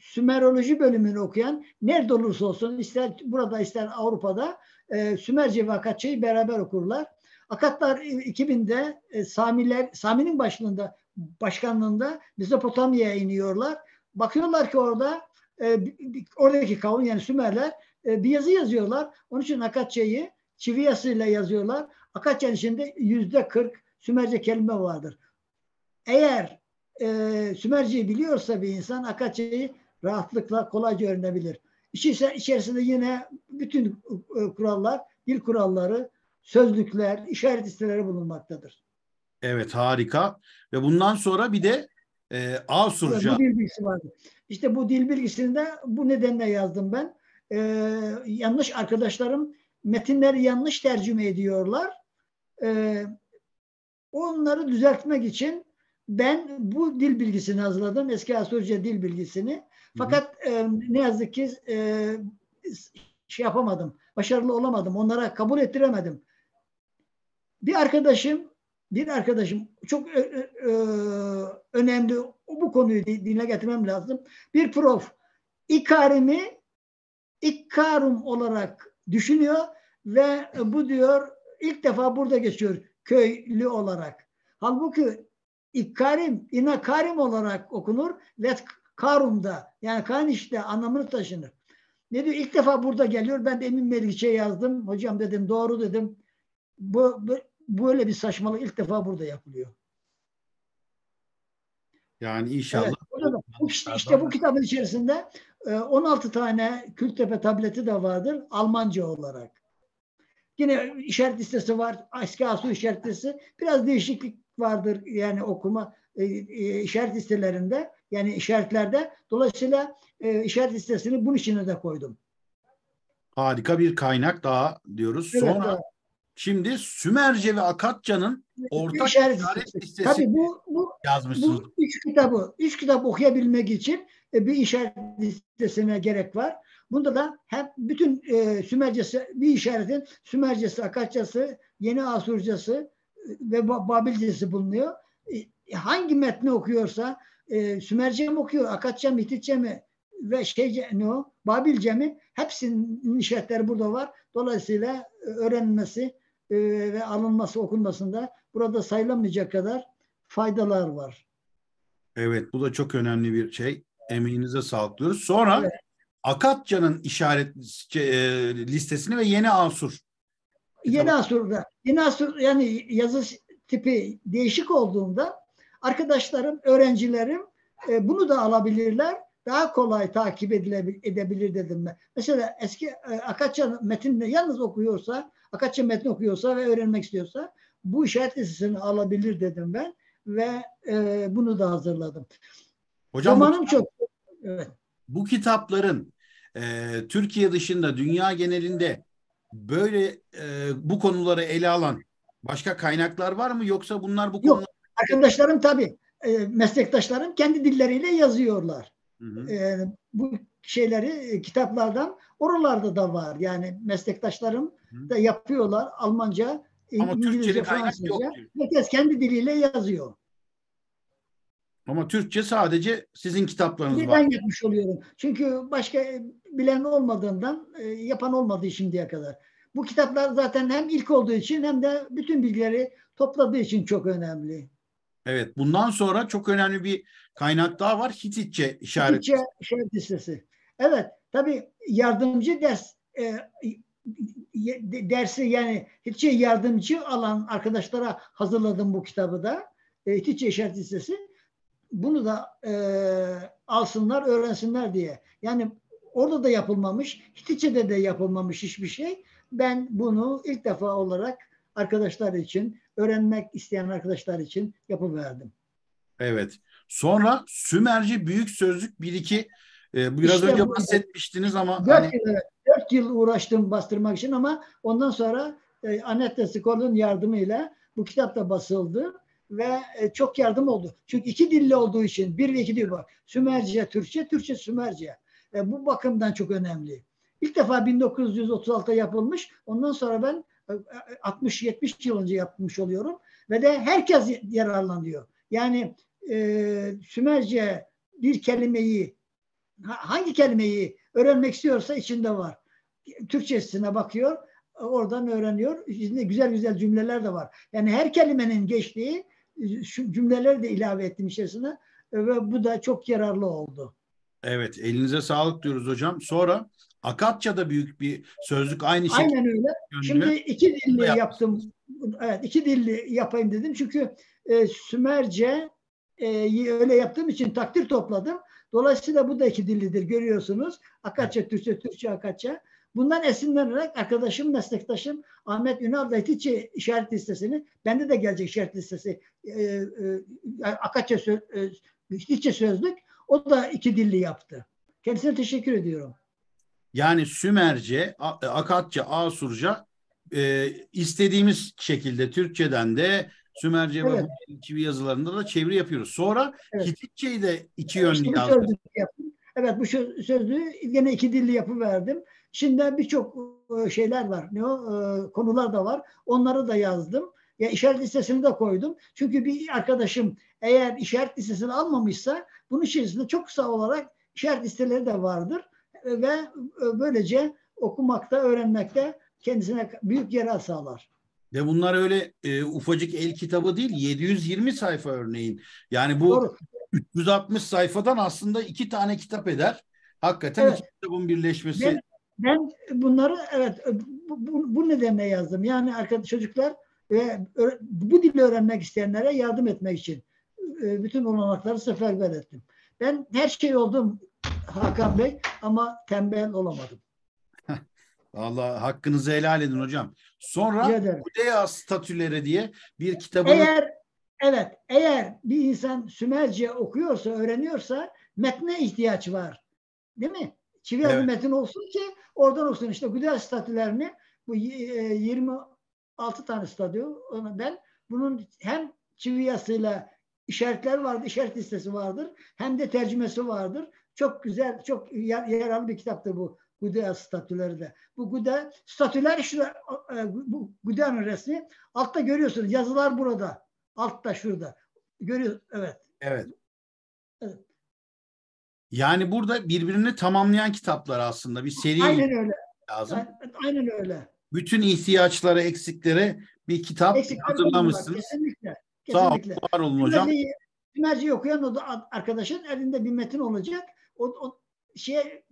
Sümeroloji bölümünü okuyan nerede olursa olsun ister burada ister Avrupa'da Sümerce ve Akatça'yı beraber okurlar. Akatlar 2000'de Sami'nin başkanlığında Mezopotamya'ya iniyorlar. Bakıyorlar ki orada oradaki kavim yani Sümerler bir yazı yazıyorlar. Onun için Akatça'yı çivi yazısıyla yazıyorlar. Akatça'nın içinde %40 Sümerce kelime vardır. Eğer Sümerce'yi biliyorsa bir insan Akatça'yı rahatlıkla kolayca öğrenebilir. İçerisinde yine bütün kurallar, dil kuralları, sözlükler, işaret listeleri bulunmaktadır. Evet harika. Ve bundan sonra bir de Asurca. Bu dil bilgisi vardı. İşte bu dil bilgisini de bu nedenle yazdım ben. Yanlış arkadaşlarım metinleri yanlış tercüme ediyorlar. Onları düzeltmek için ben bu dil bilgisini hazırladım. Eski Asurca dil bilgisini. Fakat ne yazık ki şey yapamadım. Başarılı olamadım. Onlara kabul ettiremedim. Bir arkadaşım çok önemli bu konuyu dile getirmem lazım. Bir prof İkarim'i İkarum olarak düşünüyor ve bu diyor ilk defa burada geçiyor köylü olarak. Halbuki İkkarim, inakarim olarak okunur. Let Karum'da yani Kaniş'te anlamını taşınır. Ne diyor? İlk defa burada geliyor. Ben de Emin Bilgiç'e yazdım. Hocam dedim, doğru dedim. Böyle bir saçmalık ilk defa burada yapılıyor. Yani inşallah. Evet, işte bu kitabın içerisinde 16 tane Kültepe tableti de vardır Almanca olarak. Yine işaret listesi var. Eski Asu işaret listesi. Biraz değişiklik vardır yani okuma işaret listelerinde, yani işaretlerde. Dolayısıyla işaret listesini bunun içine de koydum. Harika bir kaynak daha diyoruz. Evet, sonra evet. Şimdi Sümerce ve Akatça'nın ortak işaret listesi. Tabii bu yazmışsınız. Bu üç kitabı okuyabilmek için bir işaret listesine gerek var. Bunda da hep bütün Sümercesi, bir işaretin Sümercesi, Akatçası, Yeni Asurcası ve Babilcesi bulunuyor. Hangi metni okuyorsa Sümerce mi okuyor, Akatça mı, Hititçe mi ve Babilce mi, hepsinin işaretleri burada var. Dolayısıyla öğrenilmesi ve alınması, okunmasında burada sayılamayacak kadar faydalar var. Evet, bu da çok önemli bir şey. Emeğinize sağlık diyoruz. Sonra evet. Akatça'nın işaret listesini ve Yeni Asur. Yeni Asur'da. Yeni Asur yani yazı tipi değişik olduğunda arkadaşlarım, öğrencilerim bunu da alabilirler. Daha kolay takip edebilir dedim ben. Mesela eski Akatça metnini yalnız okuyorsa, Akatça metni okuyorsa ve öğrenmek istiyorsa bu işaret listesini alabilir dedim ben ve bunu da hazırladım. Hocam zamanım çok. Evet. Bu kitapların Türkiye dışında, dünya genelinde böyle bu konuları ele alan başka kaynaklar var mı, yoksa bunlar bu konular? Yok, arkadaşlarım tabii meslektaşlarım kendi dilleriyle yazıyorlar. Hı hı. Bu şeyleri kitaplardan oralarda da var. Yani meslektaşlarım hı. da yapıyorlar Almanca, İngilizce, Fransızca. Herkes kendi diliyle yazıyor. Ama Türkçe sadece sizin kitaplarınız var. Ben yapmış oluyorum. Çünkü başka bilen olmadığından, yapan olmadığı şimdiye kadar. Bu kitaplar zaten hem ilk olduğu için hem de bütün bilgileri topladığı için çok önemli. Evet, bundan sonra çok önemli bir kaynak daha var. Hititçe işaret listesi. Hititçe işaret listesi. Evet, tabii yardımcı ders dersi, yani Hititçe yardımcı alan arkadaşlara hazırladım bu kitabı da. Hititçe işaret listesi. Bunu da alsınlar, öğrensinler diye. Yani orada da yapılmamış, Hititçe'de de yapılmamış hiçbir şey. Ben bunu ilk defa olarak arkadaşlar için, öğrenmek isteyen arkadaşlar için yapıverdim. Evet. Sonra Sümerci Büyük Sözlük 1-2. Biraz işte önce bahsetmiştiniz ama. 4 yıl uğraştım bastırmak için, ama ondan sonra Annette Sigola'nın yardımıyla bu kitap da basıldı. Ve çok yardım oldu. Çünkü iki dilli olduğu için, bir ve iki dil var. Sümerce, Türkçe, Türkçe, Sümerce. Bu bakımdan çok önemli. İlk defa 1936'da yapılmış. Ondan sonra ben 60-70 yıl önce yapmış oluyorum. Ve de herkes yararlanıyor. Yani Sümerce bir kelimeyi, hangi kelimeyi öğrenmek istiyorsa içinde var. Türkçesine bakıyor. Oradan öğreniyor. İçinde güzel güzel cümleler de var. Yani her kelimenin geçtiği cümleleri de ilave ettim içerisine ve bu da çok yararlı oldu. Evet, elinize sağlık diyoruz hocam. Sonra Akatça'da büyük bir sözlük, aynı şekilde. Aynen öyle. Şimdi iki dilli yaptım. Evet, iki dilli yapayım dedim. Çünkü Sümerce öyle yaptığım için takdir topladım. Dolayısıyla bu da iki dillidir, görüyorsunuz. Akatça, Türkçe, Türkçe, Akatça. Bundan esinlenerek arkadaşım, meslektaşım Ahmet Ünal da Hititçe işaret listesini, bende de gelecek işaret listesi Akatça Hititçe sözlük, o da iki dilli yaptı. Kendisine teşekkür ediyorum. Yani Sümerce, Akatça, Asurca istediğimiz şekilde Türkçeden de Sümerce evet. ve Hititçe yazılarında da çeviri yapıyoruz. Sonra evet. Hititçe'yi de iki yönlü yazdık. Evet, bu sözlüğü yine iki dilli yapıverdim. Şimdi birçok şeyler var, konular da var. Onları da yazdım. Ya işaret listesini de koydum. Çünkü bir arkadaşım eğer işaret listesini almamışsa bunun içerisinde çok kısa olarak işaret listeleri de vardır. Ve böylece okumakta, öğrenmekte kendisine büyük yarar sağlar. Ve bunlar öyle ufacık el kitabı değil, 720 sayfa örneğin. Yani bu doğru. 360 sayfadan aslında 2 tane kitap eder. Hakikaten evet. 2 kitabın birleşmesi. Ben bunları evet bu nedenle yazdım. Yani arkadaş çocuklar ve bu dili öğrenmek isteyenlere yardım etmek için bütün olanakları seferber ettim. Ben her şey oldum Hakan Bey ama tembel olamadım. Allah hakkınızı helal edin hocam. Sonra Gudea statüleri diye bir kitabı... Eğer bir insan Sümerce okuyorsa, öğreniyorsa metne ihtiyaç var. Değil mi? Çivi yazı metin olsun ki oradan olsun. İşte Gudea statülerini bu 26 tane statü. Ben bunun hem çivi yazısıyla işaretler vardır, işaret listesi vardır. Hem de tercümesi vardır. Çok güzel, çok yararlı bir kitaptır bu. Gudea statüleri de. Bu Gudea statüler şurada, bu Gudea'nın resmi. Altta görüyorsunuz. Yazılar burada. Altta şurada. Görüyorsunuz. Evet. Evet. Evet. Yani burada birbirini tamamlayan kitaplar aslında. Bir seri. Aynen öyle. Lazım. Aynen öyle. Bütün ihtiyaçlara, eksiklere bir kitap hazırlamışsınız. Kesinlikle. Kesinlikle. Sağ olun hocam. Sümerci'yi okuyan o da arkadaşın elinde bir metin olacak. O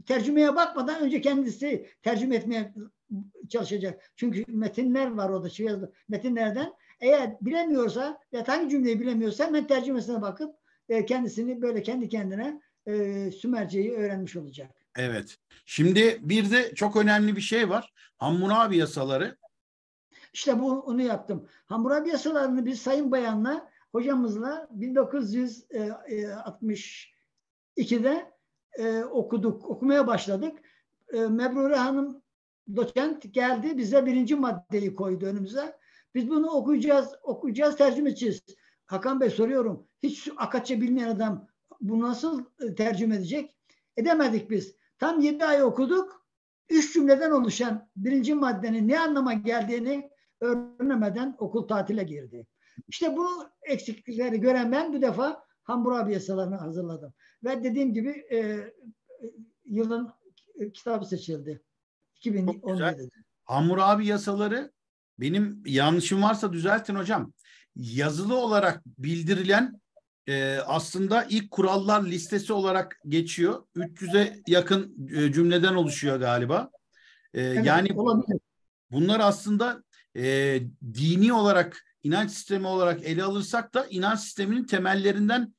tercümeye bakmadan önce kendisi tercüme etmeye çalışacak. Çünkü metinler var orada. Metinlerden eğer bilemiyorsa ya hangi cümleyi bilemiyorsa hemen tercümesine bakıp kendisini böyle kendi kendine Sümerce'yi öğrenmiş olacak. Evet. Şimdi bir de çok önemli bir şey var. Hammurabi yasaları. İşte onu yaptım. Hammurabi yasalarını biz Sayın Bayan'la hocamızla 1962'de okuduk, okumaya başladık. Mebrure Hanım doçent geldi, bize 1. maddeyi koydu önümüze. Biz bunu okuyacağız, tercüme edeceğiz. Hakan Bey soruyorum, hiç Akatça bilmeyen adam bunu nasıl tercüme edecek? Edemedik biz. Tam 7 ay okuduk, 3 cümleden oluşan 1. maddenin ne anlama geldiğini öğrenemeden okul tatile girdi. İşte bu eksiklikleri gören ben bu defa Hammurabi yasalarını hazırladım. Ve dediğim gibi yılın kitabı seçildi. 2017'de. Hammurabi yasaları benim yanlışım varsa düzeltin hocam. Yazılı olarak bildirilen aslında ilk kurallar listesi olarak geçiyor. 300'e yakın cümleden oluşuyor galiba. Evet, yani olabilir. Bunlar aslında dini olarak inanç sistemi olarak ele alırsak da inanç sisteminin temellerinden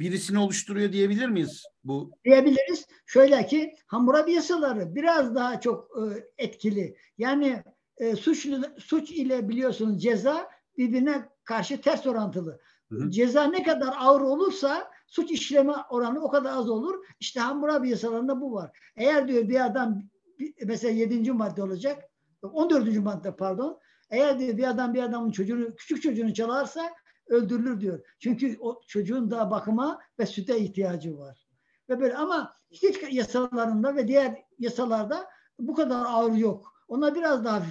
birisini oluşturuyor diyebilir miyiz? Diyebiliriz. Şöyle ki Hammurabi yasaları biraz daha çok etkili. Yani suç ile biliyorsunuz ceza birbirine karşı ters orantılı. Hı-hı. Ceza ne kadar ağır olursa suç işleme oranı o kadar az olur. İşte Hammurabi yasalarında bu var. Eğer diyor bir adam mesela 7. madde olacak 14. madde pardon. Eğer diyor bir adamın çocuğunu, küçük çocuğunu çalarsa öldürülür diyor. Çünkü o çocuğun daha bakıma ve süte ihtiyacı var. Ve böyle ama hiç yasalarında ve diğer yasalarda bu kadar ağır yok. Ona biraz daha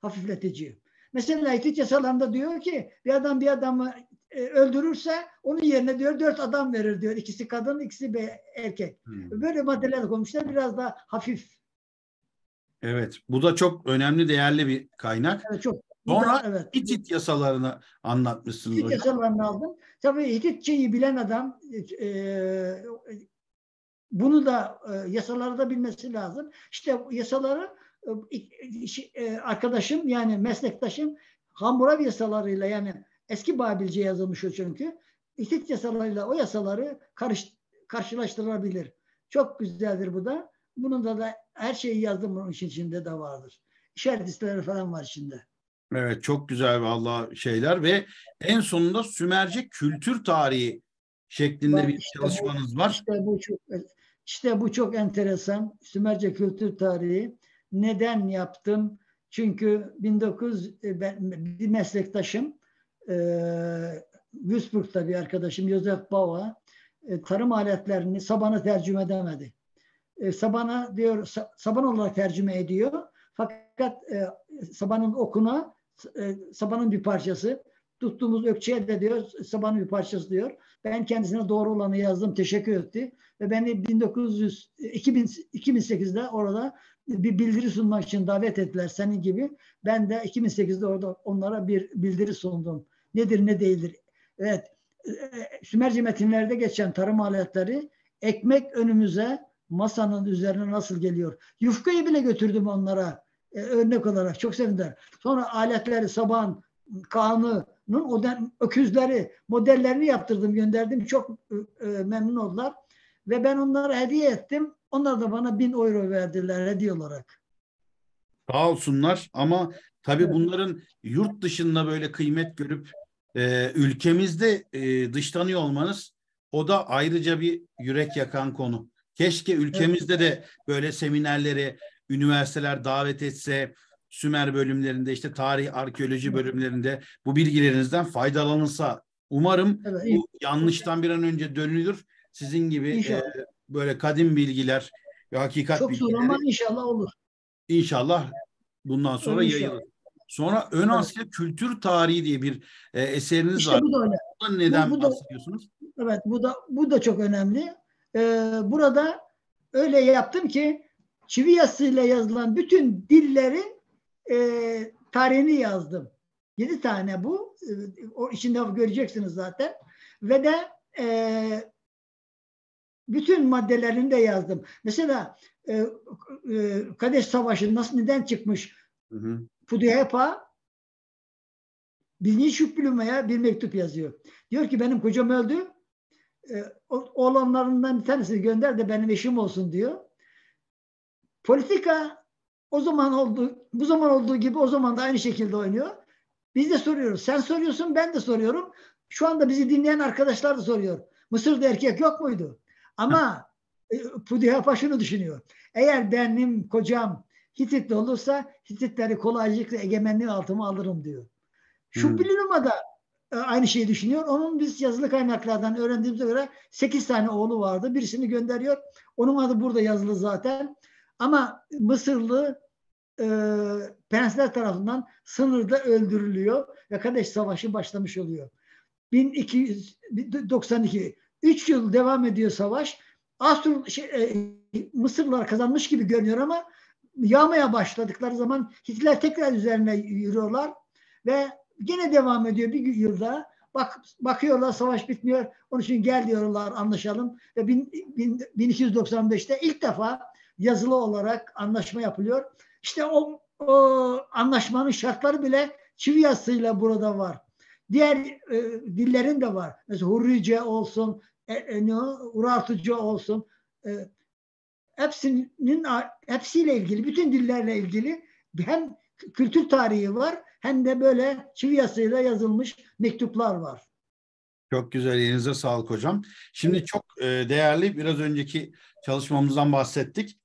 hafifletici. Mesela hiç yasalarında diyor ki bir adamı öldürürse onun yerine diyor 4 adam verir diyor. 2'si kadın, 2'si erkek. Böyle maddeler koymuşlar biraz daha hafif. Evet. Bu da çok önemli, değerli bir kaynak. Evet, çok. Sonra Hitit yasalarını anlatmışsınız. Hitit yasalarını aldım. Tabii Hititçeyi bilen adam bunu da yasalarda bilmesi lazım. İşte yasaları arkadaşım yani meslektaşım Hammurabi yasalarıyla yani eski Babilce yazılmış o çünkü. Hitit yasalarıyla o yasaları karşılaştırabilir. Çok güzeldir bu da. Bunun da her şeyi yazdım bunun içinde de vardır. İşaret listeleri falan var içinde. Evet çok güzel vallahi şeyler ve en sonunda Sümerce kültür tarihi şeklinde bir çalışmanız var. İşte bu çok enteresan. Sümerce kültür tarihi neden yaptım? Çünkü bir meslektaşım Würzburg'ta bir arkadaşım Josef Bauer tarım aletlerini sabana tercüme edemedi. Sabana diyor, saban olarak tercüme ediyor. Fakat sabanın okuna sabanın bir parçası. Tuttuğumuz ökçeye de diyor sabanın bir parçası diyor. Ben kendisine doğru olanı yazdım. Teşekkür etti. ve beni 2008'de orada bir bildiri sunmak için davet ettiler senin gibi. Ben de 2008'de orada onlara bir bildiri sundum. Nedir ne değildir? Evet, Sümerci metinlerde geçen tarım aletleri ekmek önümüze masanın üzerine nasıl geliyor? Yufkayı bile götürdüm onlara örnek olarak. Çok sevindiler. Sonra aletleri, saban, kanunun öküzleri, modellerini yaptırdım, gönderdim. Çok memnun oldular. Ve ben onlara hediye ettim. Onlar da bana 1000 euro verdiler hediye olarak. Sağ olsunlar. Ama tabii evet, bunların yurt dışında böyle kıymet görüp ülkemizde dışlanıyor olmanız, o da ayrıca bir yürek yakan konu. Keşke ülkemizde de böyle seminerlere üniversiteler davet etse, Sümer bölümlerinde, işte tarih, arkeoloji bölümlerinde bu bilgilerinizden faydalanılsa. Umarım bu yanlıştan bir an önce dönülür. Sizin gibi böyle kadim bilgiler ve hakikat bilgileri. Çok zor ama inşallah olur. İnşallah bundan sonra yayılır. Sonra Ön Asya Kültür Tarihi diye bir eseriniz var. Bu da öyle. Bundan neden bahsediyorsunuz? Evet, bu da çok önemli. Burada öyle yaptım ki çivi yazısıyla yazılan bütün dillerin tarihini yazdım. 7 tane bu. O içinde göreceksiniz zaten. Ve de bütün maddelerini de yazdım. Mesela Kadeş Savaşı neden çıkmış? Pudihapa Bilinç Bülüme'ye bir mektup yazıyor. Diyor ki benim kocam öldü. Oğlanlarından bir tanesini gönder de benim eşim olsun diyor. Politika o zaman bu zaman olduğu gibi o zaman da aynı şekilde oynuyor. Biz de soruyoruz. Sen soruyorsun, ben de soruyorum. Şu anda bizi dinleyen arkadaşlar da soruyor. Mısır'da erkek yok muydu? Ama Pudihapa şunu düşünüyor. Eğer benim kocam Hititli olursa Hititleri kolaylıkla egemenliği altıma alırım diyor. Şubbiluma da aynı şeyi düşünüyor. Onun biz yazılı kaynaklardan öğrendiğimize göre 8 tane oğlu vardı. Birisini gönderiyor. Onun adı burada yazılı zaten. Ama Mısırlı prensler tarafından sınırda öldürülüyor ve Kadeş Savaşı başlamış oluyor. 1292 3 yıl devam ediyor savaş. Mısırlılar kazanmış gibi görünüyor ama yağmaya başladıkları zaman Hititler tekrar üzerine yürüyorlar ve gene devam ediyor bir yılda. Bakıyorlar savaş bitmiyor. Onun için gel diyorlar, anlaşalım. Ve 1295'te ilk defa yazılı olarak anlaşma yapılıyor. İşte o anlaşmanın şartları bile çivi yazısıyla burada var. Diğer dillerin de var. Mesela Hurrice olsun, Urartuca olsun, hepsiyle ilgili, bütün dillerle ilgili hem kültür tarihi var hem de böyle çivi yazısıyla yazılmış mektuplar var. Çok güzel, elinize sağlık hocam. Şimdi çok değerli, biraz önceki çalışmamızdan bahsettik.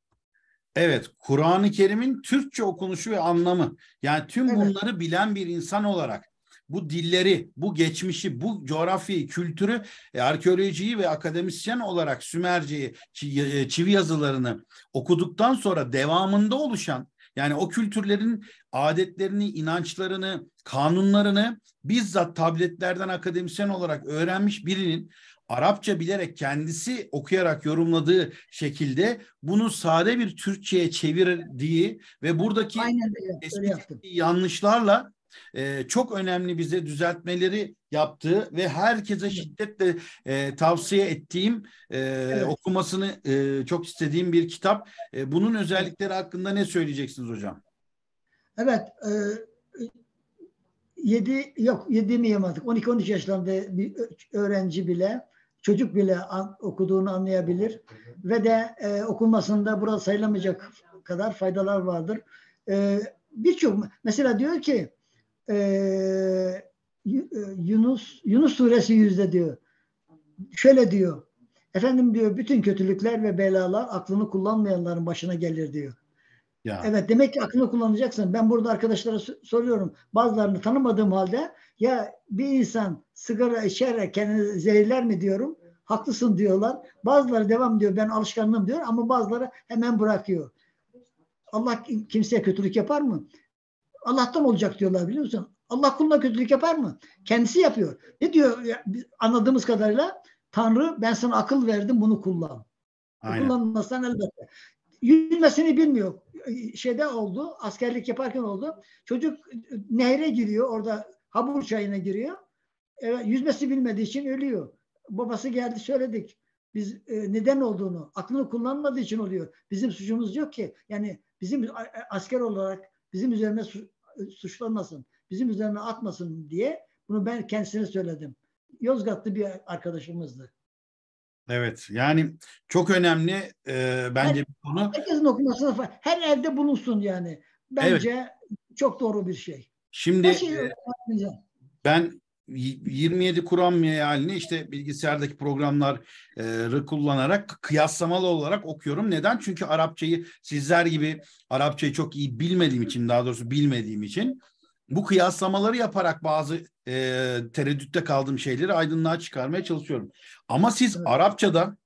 Evet, Kur'an-ı Kerim'in Türkçe okunuşu ve anlamı. Yani tüm bunları bilen bir insan olarak bu dilleri, bu geçmişi, bu coğrafyayı, kültürü, arkeolojiyi ve akademisyen olarak Sümerce'yi, çivi yazılarını okuduktan sonra devamında oluşan, yani o kültürlerin adetlerini, inançlarını, kanunlarını bizzat tabletlerden akademisyen olarak öğrenmiş birinin Arapça bilerek, kendisi okuyarak yorumladığı şekilde bunu sade bir Türkçe'ye çevirdiği ve buradaki yanlışlarla çok önemli bize düzeltmeleri yaptığı ve herkese şiddetle tavsiye ettiğim, okumasını çok istediğim bir kitap. Bunun özellikleri hakkında ne söyleyeceksiniz hocam? Evet, 12-13 yaşlarında bir öğrenci bile, çocuk bile okuduğunu anlayabilir ve de okunmasında burada sayılamayacak kadar faydalar vardır. Birçok, mesela diyor ki Yunus suresi 100'de diyor. Şöyle diyor. Efendim diyor, bütün kötülükler ve belalar aklını kullanmayanların başına gelir diyor. Ya. Evet, demek ki aklını kullanacaksın. Ben burada arkadaşlara soruyorum. Bazılarını tanımadığım halde ya bir insan sigara içerek kendini zehirler mi diyorum. Haklısın diyorlar. Bazıları devam diyor. Ben alışkanlığım diyor ama bazıları hemen bırakıyor. Allah kimseye kötülük yapar mı? Allah'tan olacak diyorlar, biliyor musun? Allah kuluna kötülük yapar mı? Kendisi yapıyor. Ne diyor? Anladığımız kadarıyla Tanrı ben sana akıl verdim, bunu kullan. Kullanmasan elbette. Yüzmesini bilmiyor. Şeyde oldu, askerlik yaparken oldu. Çocuk nehre giriyor, orada Haburçay'ına giriyor. Yüzmesi bilmediği için ölüyor. Babası geldi, söyledik. Biz neden olduğunu, aklını kullanmadığı için oluyor. Bizim suçumuz yok ki. Yani bizim asker olarak bizim üzerine suçlanmasın, bizim üzerine atmasın diye bunu ben kendisine söyledim. Yozgatlı bir arkadaşımızdı. Evet, yani çok önemli bence bir konu. Herkesin okumasına, her evde bulunsun yani. Bence çok doğru bir şey. Şimdi ben 27 Kur'an mealini işte bilgisayardaki programları kullanarak kıyaslamalı olarak okuyorum. Neden? Çünkü Arapçayı sizler gibi Arapçayı çok iyi bilmediğim için, daha doğrusu bilmediğim için bu kıyaslamaları yaparak bazı tereddütte kaldığım şeyleri aydınlığa çıkarmaya çalışıyorum. Ama siz Arapçada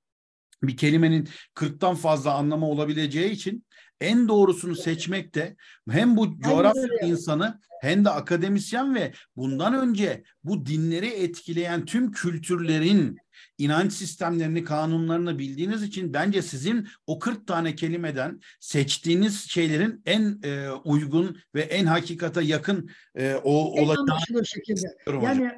bir kelimenin 40'tan fazla anlamı olabileceği için en doğrusunu seçmekte hem bu coğrafya insanı hem de akademisyen ve bundan önce bu dinleri etkileyen tüm kültürlerin inanç sistemlerini, kanunlarını bildiğiniz için bence sizin o 40 tane kelimeden seçtiğiniz şeylerin en uygun ve en hakikata yakın olacağını düşünüyorum. Yani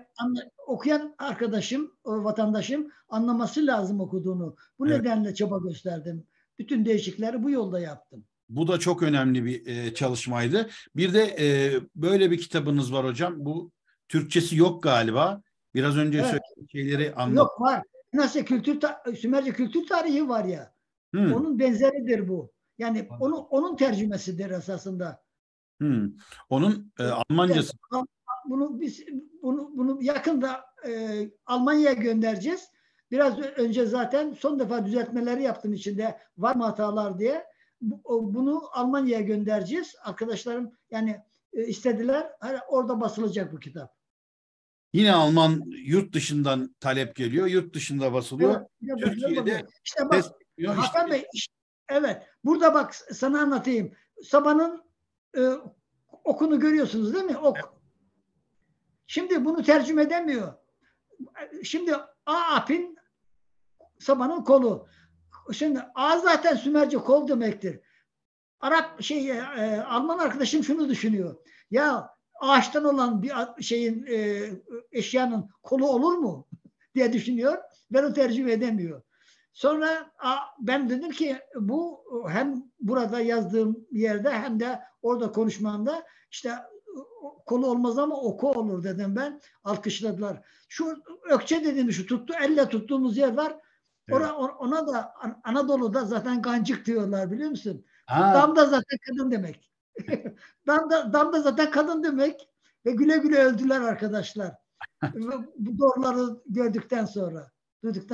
okuyan arkadaşım, vatandaşım anlaması lazım okuduğunu. Bu nedenle çaba gösterdim. Bütün değişiklikleri bu yolda yaptım. Bu da çok önemli bir çalışmaydı. Bir de böyle bir kitabınız var hocam. Bu Türkçesi yok galiba. Biraz önce söylediğim şeyleri anlat. Yok, var. Nasıl Sümerce kültür tarihi var ya. Hmm. Onun benzeridir bu. Yani onun tercümesidir esasında. Hmm. Onun Almancası. Bunu biz bunu yakında Almanya'ya göndereceğiz. Biraz önce zaten son defa düzeltmeleri yaptım, içinde var mı hatalar diye. Bunu Almanya'ya göndereceğiz. Arkadaşlarım yani istediler. Orada basılacak bu kitap. Yine Alman yurt dışından talep geliyor. Yurt dışında basılıyor. Evet, Türkiye'de işte bak, Hakan Bey, burada bak sana anlatayım. Sabah'ın okunu görüyorsunuz değil mi? Ok. Evet. Şimdi bunu tercüme edemiyor. Şimdi Aap'in Sabah'ın kolu. Şimdi A zaten Sümerce kol demektir. Alman arkadaşım şunu düşünüyor. Ya ağaçtan olan bir şeyin eşyanın kolu olur mu diye düşünüyor. Ben onu tercüme edemiyor. Sonra ben dedim ki bu hem burada yazdığım yerde hem de orada konuşmamda işte kolu olmaz ama oku olur dedim ben. Alkışladılar. Şu ökçe dedim, şu tuttu, elle tuttuğumuz yer var. Ona da Anadolu'da zaten gancık diyorlar, biliyor musun? Dam da zaten kadın demek. Dam da zaten kadın demek. Ve güle güle öldüler arkadaşlar. Bu doğruları duyduktan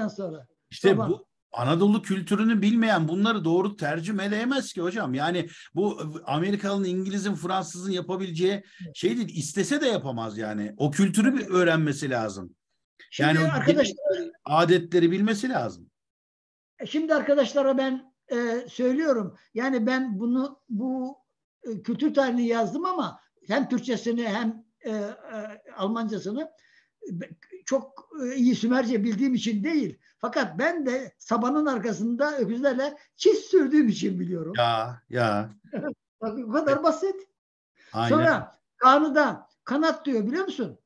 sonra. İşte bu Anadolu kültürünü bilmeyen bunları doğru tercüme edemez ki hocam. Yani bu Amerikalı'nın, İngiliz'in, Fransız'ın yapabileceği şey değil. İstese de yapamaz yani. O kültürü bir öğrenmesi lazım. Şimdi yani arkadaşlar, adetleri bilmesi lazım. Şimdi arkadaşlara ben söylüyorum. Yani ben bu kültür tarihini yazdım ama hem Türkçesini hem Almancasını çok iyi Sümerce bildiğim için değil. Fakat ben de sabanın arkasında öküzlerle çiz sürdüğüm için biliyorum. Ya. Bak, bu kadar basit. Aynen. Sonra kanıda kanat diyor, biliyor musun?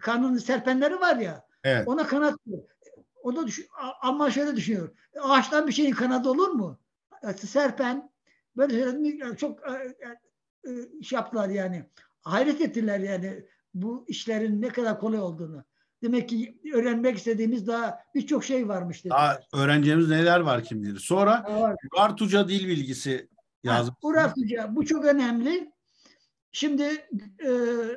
Kanının serpenleri var ya, ona kanat diyor. O da ama şöyle düşünüyor. Ağaçtan bir şeyin kanadı olur mu? Serpen. Böyle şeyler çok şey yaptılar yani. Hayret ettiler yani bu işlerin ne kadar kolay olduğunu. Demek ki öğrenmek istediğimiz daha birçok şey varmış dediler. Daha öğreneceğimiz neler var kim bilir. Sonra Urartuca dil bilgisi yazdım. Urartuca, bu çok önemli. Şimdi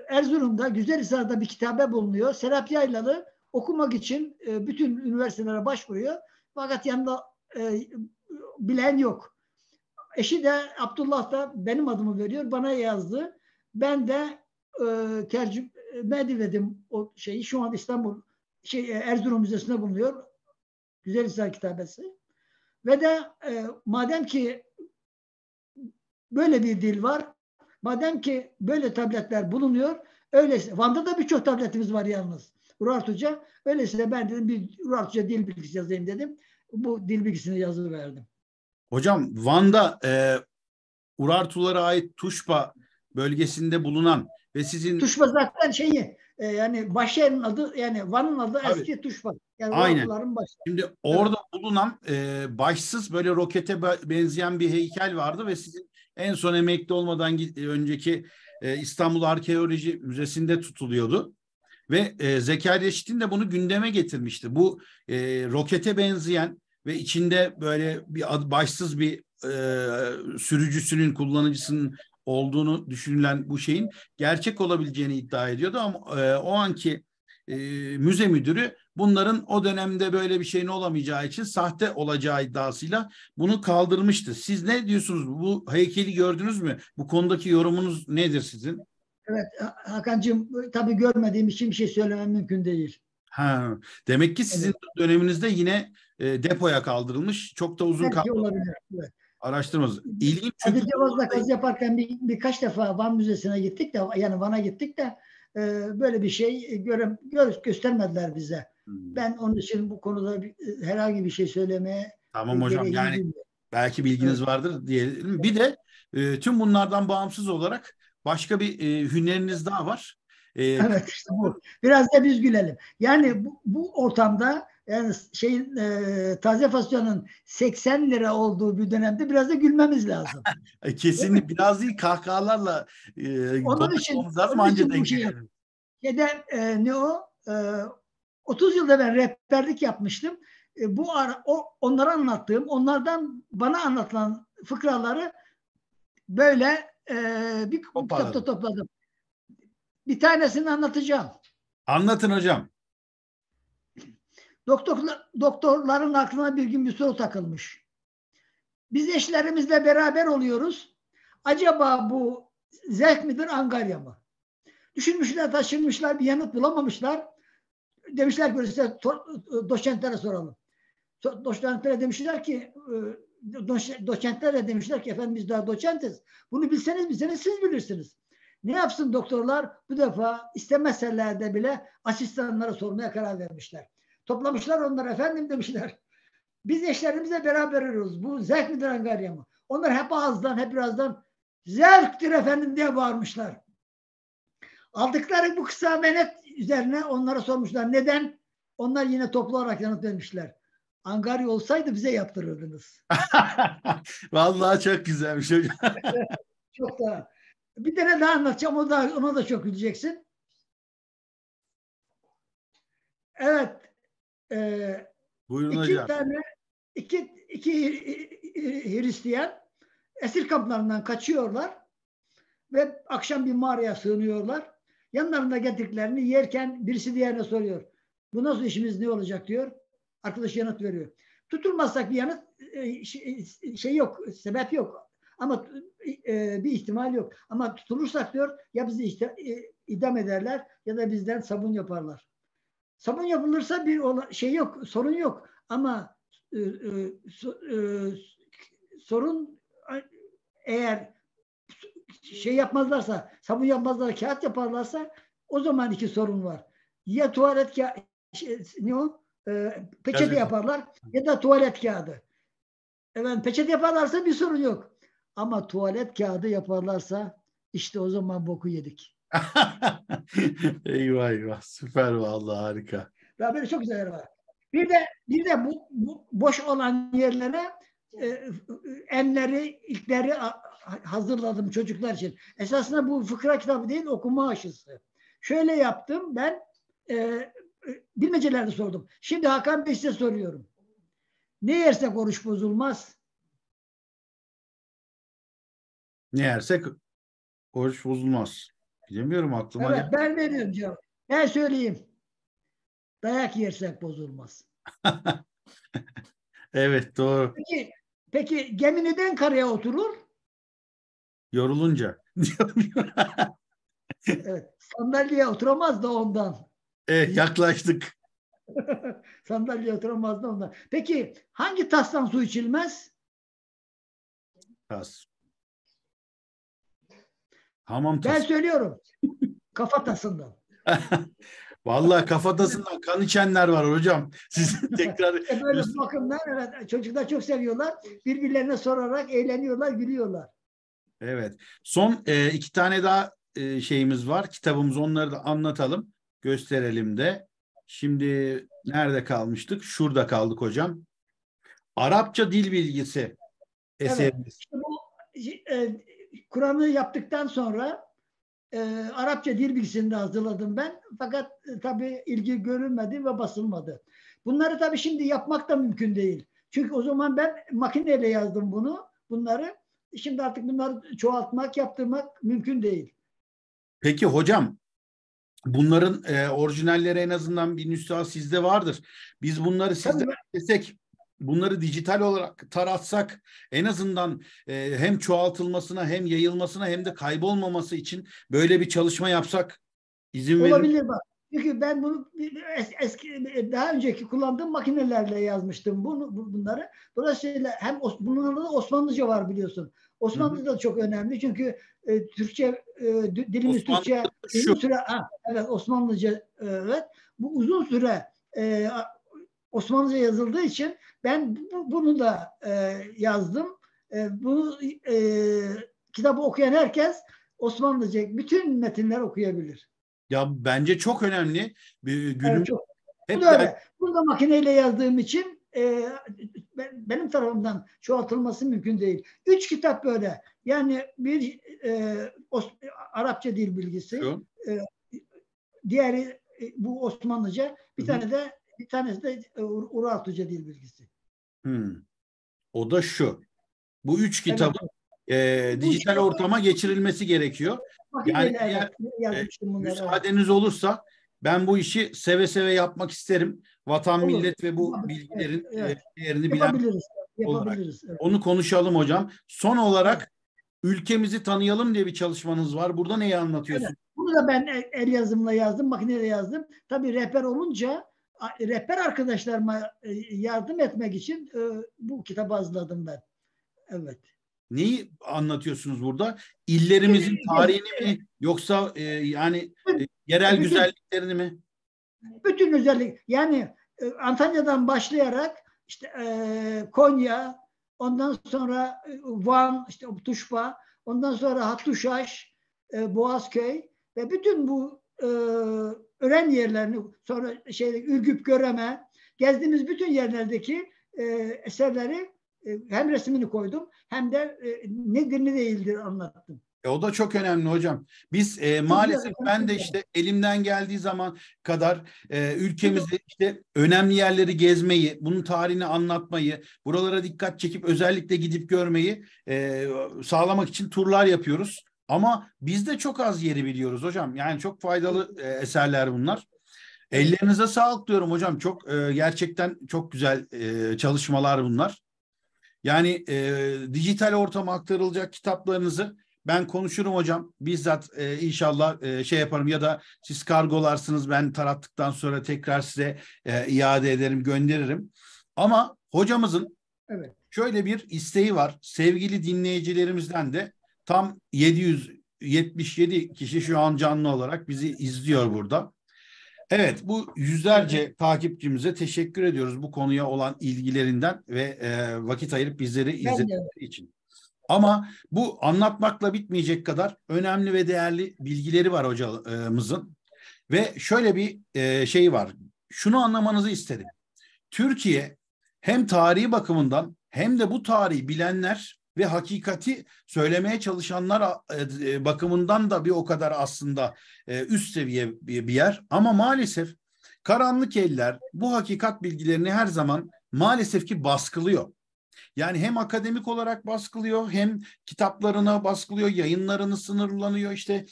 Erzurum'da, Güzelhisar'da bir kitabe bulunuyor. Serap Yaylalı okumak için bütün üniversitelere başvuruyor. Fakat yanında bilen yok. Eşi de Abdullah da benim adımı veriyor. Bana yazdı. Ben de tercüme ediledim o şeyi. Şu an İstanbul Erzurum Müzesi'nde bulunuyor. Güzelhisar kitabesi. Ve de madem ki böyle bir dil var, madem ki böyle tabletler bulunuyor, öyleyse Van'da da birçok tabletimiz var yalnız. Urartuca. Öyleyse ben dedim bir Urartuca dil bilgisi yazayım dedim. Bu dil bilgisini yazıverdim. Hocam Van'da Urartulara ait Tuşba bölgesinde bulunan ve sizin... Tuşba zaten şeyi yani Başer'in adı, yani Van'ın adı tabii, eski Tuşba. Yani aynen. Şimdi orada bulunan başsız böyle rokete benzeyen bir heykel vardı ve sizin en son emekli olmadan önceki İstanbul Arkeoloji Müzesi'nde tutuluyordu. Ve Zekeriya Şit'in de bunu gündeme getirmişti. Bu rokete benzeyen ve içinde böyle bir başsız bir sürücüsünün, kullanıcısının olduğunu düşünülen bu şeyin gerçek olabileceğini iddia ediyordu. Ama o anki müze müdürü bunların o dönemde böyle bir şeyin olamayacağı için sahte olacağı iddiasıyla bunu kaldırmıştı. Siz ne diyorsunuz? Bu heykeli gördünüz mü? Bu konudaki yorumunuz nedir sizin? Evet Hakan'cığım, tabii görmediğim için bir şey söylemem mümkün değil. Ha, demek ki sizin döneminizde yine depoya kaldırılmış. Çok da uzun kaldırılmış. Evet. Araştırmaz. İlginç. Çünkü... Cevaz'la kaz yaparken birkaç defa Van Müzesi'ne gittik de, yani Van'a gittik de böyle bir şey göstermediler bize. Hmm. Ben onun için bu konuda herhangi bir şey söylemeye... Tamam hocam, yani değilim. Belki bilginiz vardır diyelim. Bir de tüm bunlardan bağımsız olarak başka bir hüneriniz daha var. Evet işte bu. Biraz da biz gülelim. Yani bu ortamda yani şeyin taze fasulyonun 80 lira olduğu bir dönemde biraz da gülmemiz lazım. Kesinlikle biraz değil, kahkahalarla konuşmamız lazım ancak denk gelelim. Ne o? 30 yılda ben rehberlik yapmıştım. Onlara anlattığım, onlardan bana anlatılan fıkraları böyle bir kitapta topladım. Bir tanesini anlatacağım. Anlatın hocam. Doktorların aklına bir gün bir soru takılmış. Biz eşlerimizle beraber oluyoruz. Acaba bu zevk midir, angarya mı? Düşünmüşler, taşınmışlar, bir yanıt bulamamışlar. Demişler ki size doçentlere soralım. Doçentlere demişler ki efendim biz daha doçentiz. Bunu bilseniz siz bilirsiniz. Ne yapsın doktorlar? Bu defa istemeseler de bile asistanlara sormaya karar vermişler. Toplamışlar onları, efendim demişler. Biz eşlerimizle beraber oluyoruz. Bu zevk midir, angarya mı? Onlar hep ağızdan, hep birazdan zevktir efendim diye bağırmışlar. Aldıkları bu kısa menet üzerine onlara sormuşlar. Neden? Onlar yine toplu olarak yanıt vermişler. Angarya olsaydı bize yaptırırdınız. Vallahi çok güzelmiş hocam. Çok da. Bir tane daha anlatacağım. Ona da çok güleceksin. Evet. Buyurun hocam. İki Hristiyan esir kamplarından kaçıyorlar ve akşam bir mağaraya sığınıyorlar. Yanlarında getirdiklerini yerken birisi diğerine soruyor. Bu nasıl işimiz, ne olacak diyor. Arkadaş yanıt veriyor. Tutulmazsak bir yanıt şey yok, sebep yok. Ama bir ihtimal yok. Ama tutulursak diyor ya bizi idam ederler ya da bizden sabun yaparlar. Sabun yapılırsa bir şey yok, sorun yok. Ama sorun eğer şey yapmazlarsa, sabun yapmazlar, kağıt yaparlarsa o zaman iki sorun var. Ya tuvalet kağıdı, peçete yaparlar ya da tuvalet kağıdı. Evet, peçete yaparlarsa bir sorun yok. Ama tuvalet kağıdı yaparlarsa işte o zaman boku yedik. Eyvah eyvah, süper, vallahi harika. Ya böyle çok güzel yer var. Bir de bu boş olan yerlere enleri, ilkleri hazırladım çocuklar için. Esasında bu fıkra kitabı değil, okuma aşısı. Şöyle yaptım ben, bilmecelerde sordum. Şimdi Hakan Bey size soruyorum. Ne yersek oruç bozulmaz? Ne yersek oruç bozulmaz. Bilmiyorum, aklıma. Evet, ben veriyorum cevap. Ben söyleyeyim. Dayak yersek bozulmaz. Evet, doğru. Peki gemi neden karaya oturur? Yorulunca. Evet, sandalyeye oturamaz da ondan. Evet, yaklaştık. Sandalyeye oturamaz da ondan. Peki hangi tastan su içilmez? Tas. Hamam tası. Ben söylüyorum. Kafatasından. Vallahi kafatasından kan içenler var hocam. Siz tekrar... Böyle bakımlar çocuklar çok seviyorlar. Birbirlerine sorarak eğleniyorlar, gülüyorlar. Evet. Son iki tane daha şeyimiz var. Kitabımız, onları da anlatalım. Gösterelim de. Şimdi nerede kalmıştık? Şurada kaldık hocam. Arapça dil bilgisi eserimiz. Evet, işte bu Kur'an'ı yaptıktan sonra Arapça dil bilgisini de hazırladım ben. Fakat tabii ilgi görülmedi ve basılmadı. Bunları tabii şimdi yapmak da mümkün değil. Çünkü o zaman ben makineyle yazdım bunları. Şimdi artık bunları çoğaltmak, yaptırmak mümkün değil. Peki hocam, bunların orijinalleri en azından bir nüsha sizde vardır. Biz bunları sizden istesek, bunları dijital olarak taratsak, en azından hem çoğaltılmasına hem yayılmasına hem de kaybolmaması için böyle bir çalışma yapsak izin verir. Olabilir bak. Çünkü ben bunu daha önceki kullandığım makinelerle yazmıştım bunları. Dolayısıyla hem bunun da Osmanlıca var biliyorsun. Osmanlıca da çok önemli çünkü Türkçe dilimiz Osmanlıca Türkçe uzun süre evet Osmanlıca evet bu uzun süre Osmanlıca yazıldığı için ben bunu da yazdım. Bunu kitabı okuyan herkes Osmanlıca bütün metinler okuyabilir. Ya bence çok önemli. Evet, çok. Hep bu da öyle. Bunu da makineyle yazdığım için benim tarafımdan çoğaltılması mümkün değil. 3 kitap böyle. Yani bir Arapça dil bilgisi, diğeri bu Osmanlıca, bir tanesi de Urartuca dil bilgisi. O da şu. Bu 3 kitabın dijital ortama geçirilmesi gerekiyor. Yani müsaadeniz olursa ben bu işi seve seve yapmak isterim. Vatan, millet ve bu bilgilerin değerini bilen yapabiliriz. Evet. Onu konuşalım hocam. Son olarak ülkemizi tanıyalım diye bir çalışmanız var. Burada neyi anlatıyorsunuz? Evet. Bunu da ben el yazımla yazdım, makineyle yazdım. Tabii rehber olunca rehber arkadaşlarıma yardım etmek için bu kitabı hazırladım ben. Evet. Neyi anlatıyorsunuz burada? İllerimizin tarihini mi yoksa yani yerel güzelliklerini mi? Bütün özellik. Yani Antalya'dan başlayarak işte Konya, ondan sonra Van, işte Tuşba, ondan sonra Hattuşaş, Boğazköy ve bütün bu öğren yerlerini sonra Ürgüp, Göreme gezdiğimiz bütün yerlerdeki eserleri hem resmini koydum hem de nedir ne değildir anlattım. O da çok önemli hocam. Biz maalesef ben de işte elimden geldiği zaman kadar ülkemizde işte önemli yerleri gezmeyi, bunun tarihini anlatmayı, buralara dikkat çekip özellikle gidip görmeyi sağlamak için turlar yapıyoruz. Ama biz de çok az yeri biliyoruz hocam. Yani çok faydalı eserler bunlar. Ellerinize sağlık diyorum hocam. Çok gerçekten çok güzel çalışmalar bunlar. Yani dijital ortama aktarılacak kitaplarınızı ben konuşurum hocam. Bizzat inşallah yaparım ya da siz kargolarsınız. Ben tarattıktan sonra tekrar size iade ederim, gönderirim. Ama hocamızın şöyle bir isteği var. Sevgili dinleyicilerimizden de tam 777 kişi şu an canlı olarak bizi izliyor burada. Evet, bu yüzlerce takipçimize teşekkür ediyoruz bu konuya olan ilgilerinden ve vakit ayırıp bizleri izledikleri için. Ama bu anlatmakla bitmeyecek kadar önemli ve değerli bilgileri var hocamızın. Ve şöyle bir şey var. Şunu anlamanızı istedim. Türkiye hem tarihi bakımından hem de bu tarihi bilenler ve hakikati söylemeye çalışanlar bakımından da bir o kadar aslında üst seviye bir yer. Ama maalesef karanlık eller bu hakikat bilgilerini her zaman maalesef ki baskılıyor. Yani hem akademik olarak baskılıyor, hem kitaplarına baskılıyor, yayınlarını sınırlanıyor. İşte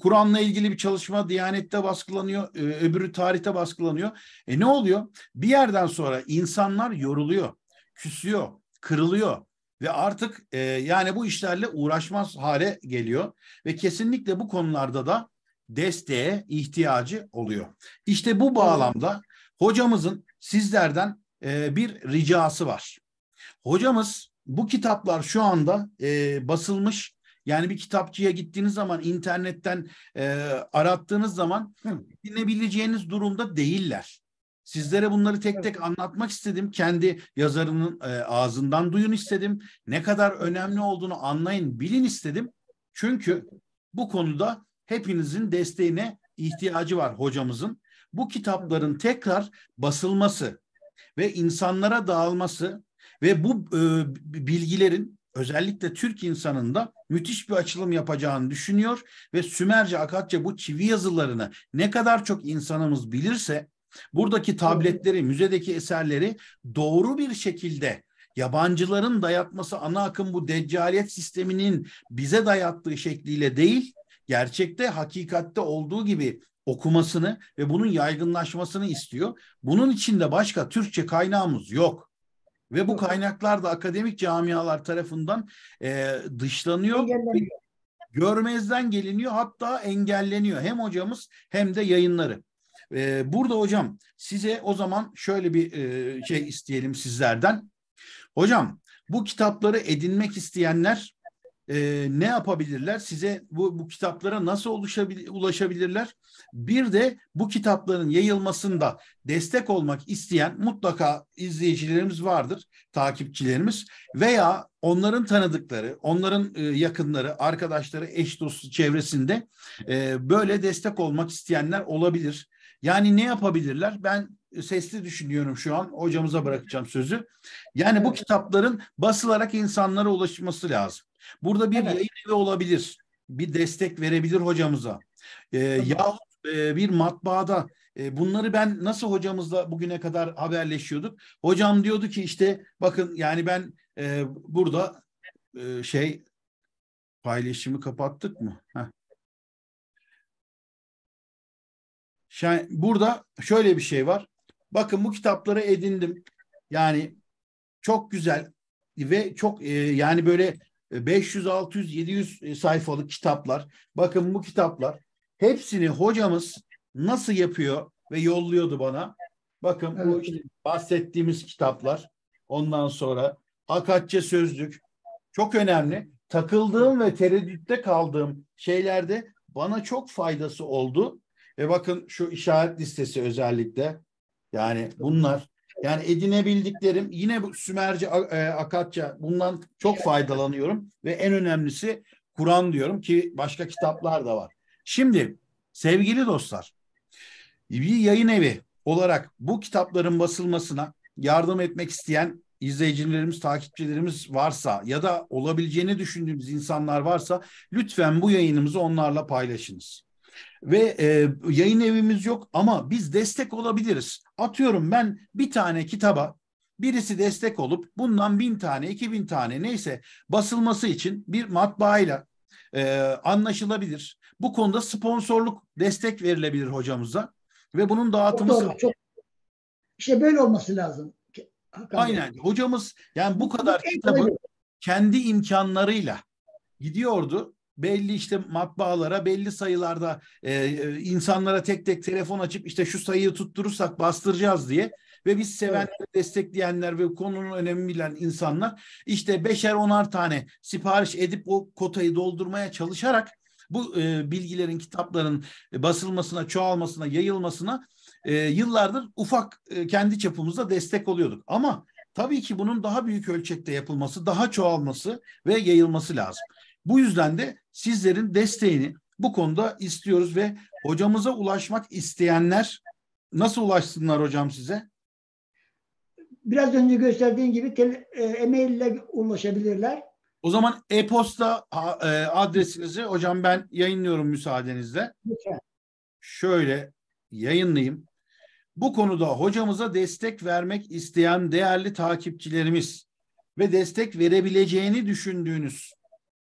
Kur'an'la ilgili bir çalışma Diyanet'te baskılanıyor, öbürü tarihte baskılanıyor. Ne oluyor? Bir yerden sonra insanlar yoruluyor, küsüyor, kırılıyor ve artık yani bu işlerle uğraşmaz hale geliyor ve kesinlikle bu konularda da desteğe ihtiyacı oluyor. İşte bu bağlamda hocamızın sizlerden bir ricası var. Hocamız bu kitaplar şu anda basılmış, Yani bir kitapçıya gittiğiniz zaman, internetten arattığınız zaman dinleyebileceğiniz durumda değiller. Sizlere bunları tek tek anlatmak istedim. Kendi yazarının ağzından duyun istedim. Ne kadar önemli olduğunu anlayın, bilin istedim. Çünkü bu konuda hepinizin desteğine ihtiyacı var hocamızın. Bu kitapların tekrar basılması ve insanlara dağılması ve bu bilgilerin özellikle Türk insanında müthiş bir açılım yapacağını düşünüyor ve Sümerce, Akatça bu çivi yazılarını ne kadar çok insanımız bilirse, buradaki tabletleri, müzedeki eserleri doğru bir şekilde yabancıların dayatması, ana akım bu deccaliyet sisteminin bize dayattığı şekliyle değil, gerçekte, hakikatte olduğu gibi okumasını ve bunun yaygınlaşmasını istiyor. Bunun için de başka Türkçe kaynağımız yok. Ve bu kaynaklar da akademik camialar tarafından dışlanıyor. Görmezden geliniyor, hatta engelleniyor. Hem hocamız hem de yayınları. Burada hocam size o zaman şöyle bir şey isteyelim sizlerden. Hocam bu kitapları edinmek isteyenler ne yapabilirler? Size bu kitaplara nasıl ulaşabilirler? Bir de bu kitapların yayılmasında destek olmak isteyen mutlaka izleyicilerimiz vardır, takipçilerimiz veya onların tanıdıkları, onların yakınları, arkadaşları, eş dostu çevresinde böyle destek olmak isteyenler olabilir. Yani ne yapabilirler? Ben sesli düşünüyorum şu an. Hocamıza bırakacağım sözü. Yani bu kitapların basılarak insanlara ulaşması lazım. Burada bir yayın evi olabilir. Bir destek verebilir hocamıza. Yahut bir matbaada. Bunları ben nasıl hocamızla bugüne kadar haberleşiyorduk? Hocam diyordu ki işte bakın yani ben burada paylaşımı kapattık mı? Heh. Burada şöyle bir şey var. Bakın bu kitapları edindim. Yani çok güzel ve çok yani böyle 500, 600, 700 sayfalık kitaplar. Bakın bu kitaplar. Hepsini hocamız nasıl yapıyor ve yolluyordu bana. Bakın bu işte bahsettiğimiz kitaplar. Ondan sonra Akatça sözlük. Çok önemli. Takıldığım ve tereddütte kaldığım şeylerde bana çok faydası oldu. Ve bakın şu işaret listesi özellikle. Yani bunlar. Yani edinebildiklerim yine bu Sümerce, Akatça, bundan çok faydalanıyorum. Ve en önemlisi Kur'an diyorum ki başka kitaplar da var. Şimdi sevgili dostlar, bir yayın evi olarak bu kitapların basılmasına yardım etmek isteyen izleyicilerimiz, takipçilerimiz varsa ya da olabileceğini düşündüğümüz insanlar varsa lütfen bu yayınımızı onlarla paylaşınız. Ve yayın evimiz yok ama biz destek olabiliriz. Atıyorum ben bir tane kitaba birisi destek olup bundan 1000 tane, 2000 tane neyse basılması için bir matbaayla anlaşılabilir. Bu konuda sponsorluk, destek verilebilir hocamıza ve bunun dağıtımı çok işte böyle olması lazım. Hakan aynen Bey. Hocamız yani bu kadar kitabı kendi imkanlarıyla gidiyordu. Belli işte matbaalara, belli sayılarda insanlara tek tek telefon açıp işte şu sayıyı tutturursak bastıracağız diye ve biz sevenler, destekleyenler ve konunun önemini bilen insanlar işte 5'er 10'ar tane sipariş edip o kotayı doldurmaya çalışarak bu bilgilerin, kitapların basılmasına, çoğalmasına, yayılmasına yıllardır ufak kendi çapımızda destek oluyorduk. Ama tabii ki bunun daha büyük ölçekte yapılması, daha çoğalması ve yayılması lazım. Bu yüzden de sizlerin desteğini bu konuda istiyoruz ve hocamıza ulaşmak isteyenler nasıl ulaşsınlar hocam size? Biraz önce gösterdiğim gibi e-mail ile ulaşabilirler. O zaman e-posta adresinizi hocam ben yayınlıyorum müsaadenizle. Lütfen. Şöyle yayınlayayım. Bu konuda hocamıza destek vermek isteyen değerli takipçilerimiz ve destek verebileceğini düşündüğünüz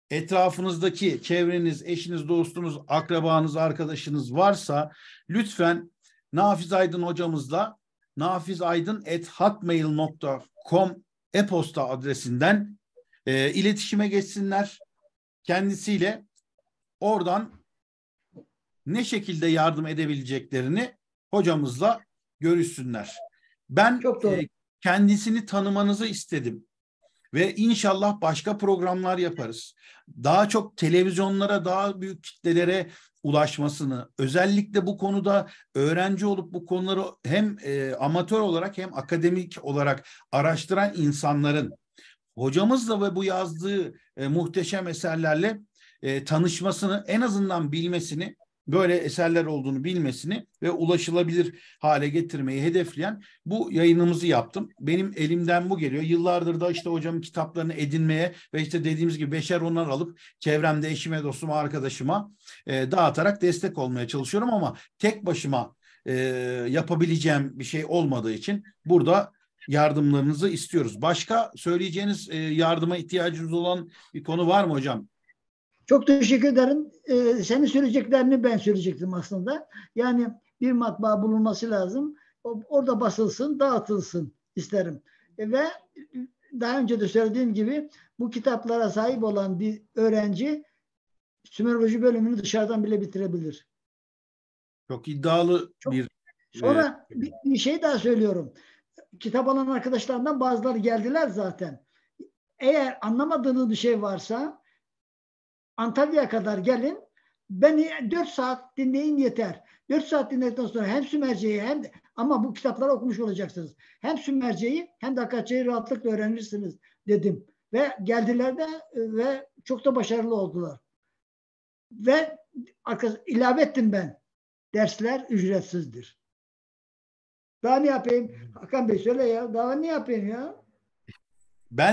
etrafınızdaki çevreniz, eşiniz, dostunuz, akrabanız, arkadaşınız varsa lütfen Nafiz Aydın hocamızla nafizaydın@hotmail.com e-posta adresinden iletişime geçsinler kendisiyle. Oradan ne şekilde yardım edebileceklerini hocamızla görüşsünler. Ben kendisini tanımanızı istedim. Ve inşallah başka programlar yaparız. Daha çok televizyonlara, daha büyük kitlelere ulaşmasını, özellikle bu konuda öğrenci olup bu konuları hem amatör olarak hem akademik olarak araştıran insanların hocamızla ve bu yazdığı muhteşem eserlerle tanışmasını, en azından bilmesini, böyle eserler olduğunu bilmesini ve ulaşılabilir hale getirmeyi hedefleyen bu yayınımızı yaptım. Benim elimden bu geliyor. Yıllardır da işte hocamın kitaplarını edinmeye ve işte dediğimiz gibi beşer onar alıp çevremde eşime, dostuma, arkadaşıma dağıtarak destek olmaya çalışıyorum ama tek başıma yapabileceğim bir şey olmadığı için burada yardımlarınızı istiyoruz. Başka söyleyeceğiniz, yardıma ihtiyacınız olan bir konu var mı hocam? Çok teşekkür ederim. Senin söyleyeceklerini ben söyleyecektim aslında. Yani bir matbaa bulunması lazım. Orada basılsın, dağıtılsın isterim. Ve daha önce de söylediğim gibi bu kitaplara sahip olan bir öğrenci Sümeroloji bölümünü dışarıdan bile bitirebilir. Çok iddialı bir... Sonra bir şey daha söylüyorum. Kitap alan arkadaşlarından bazıları geldiler zaten. Eğer anlamadığınız bir şey varsa... Antalya'ya kadar gelin. Beni 4 saat dinleyin yeter. 4 saat dinledikten sonra hem Sümerce'yi hem de, ama bu kitapları okumuş olacaksınız. Hem Sümerce'yi hem de Akkadça'yı rahatlıkla öğrenirsiniz dedim. Ve geldiler de ve çok da başarılı oldular. Ve ilave ettim ben. Dersler ücretsizdir. Daha ne yapayım? Hakan Bey söyle ya. Daha ne yapayım ya?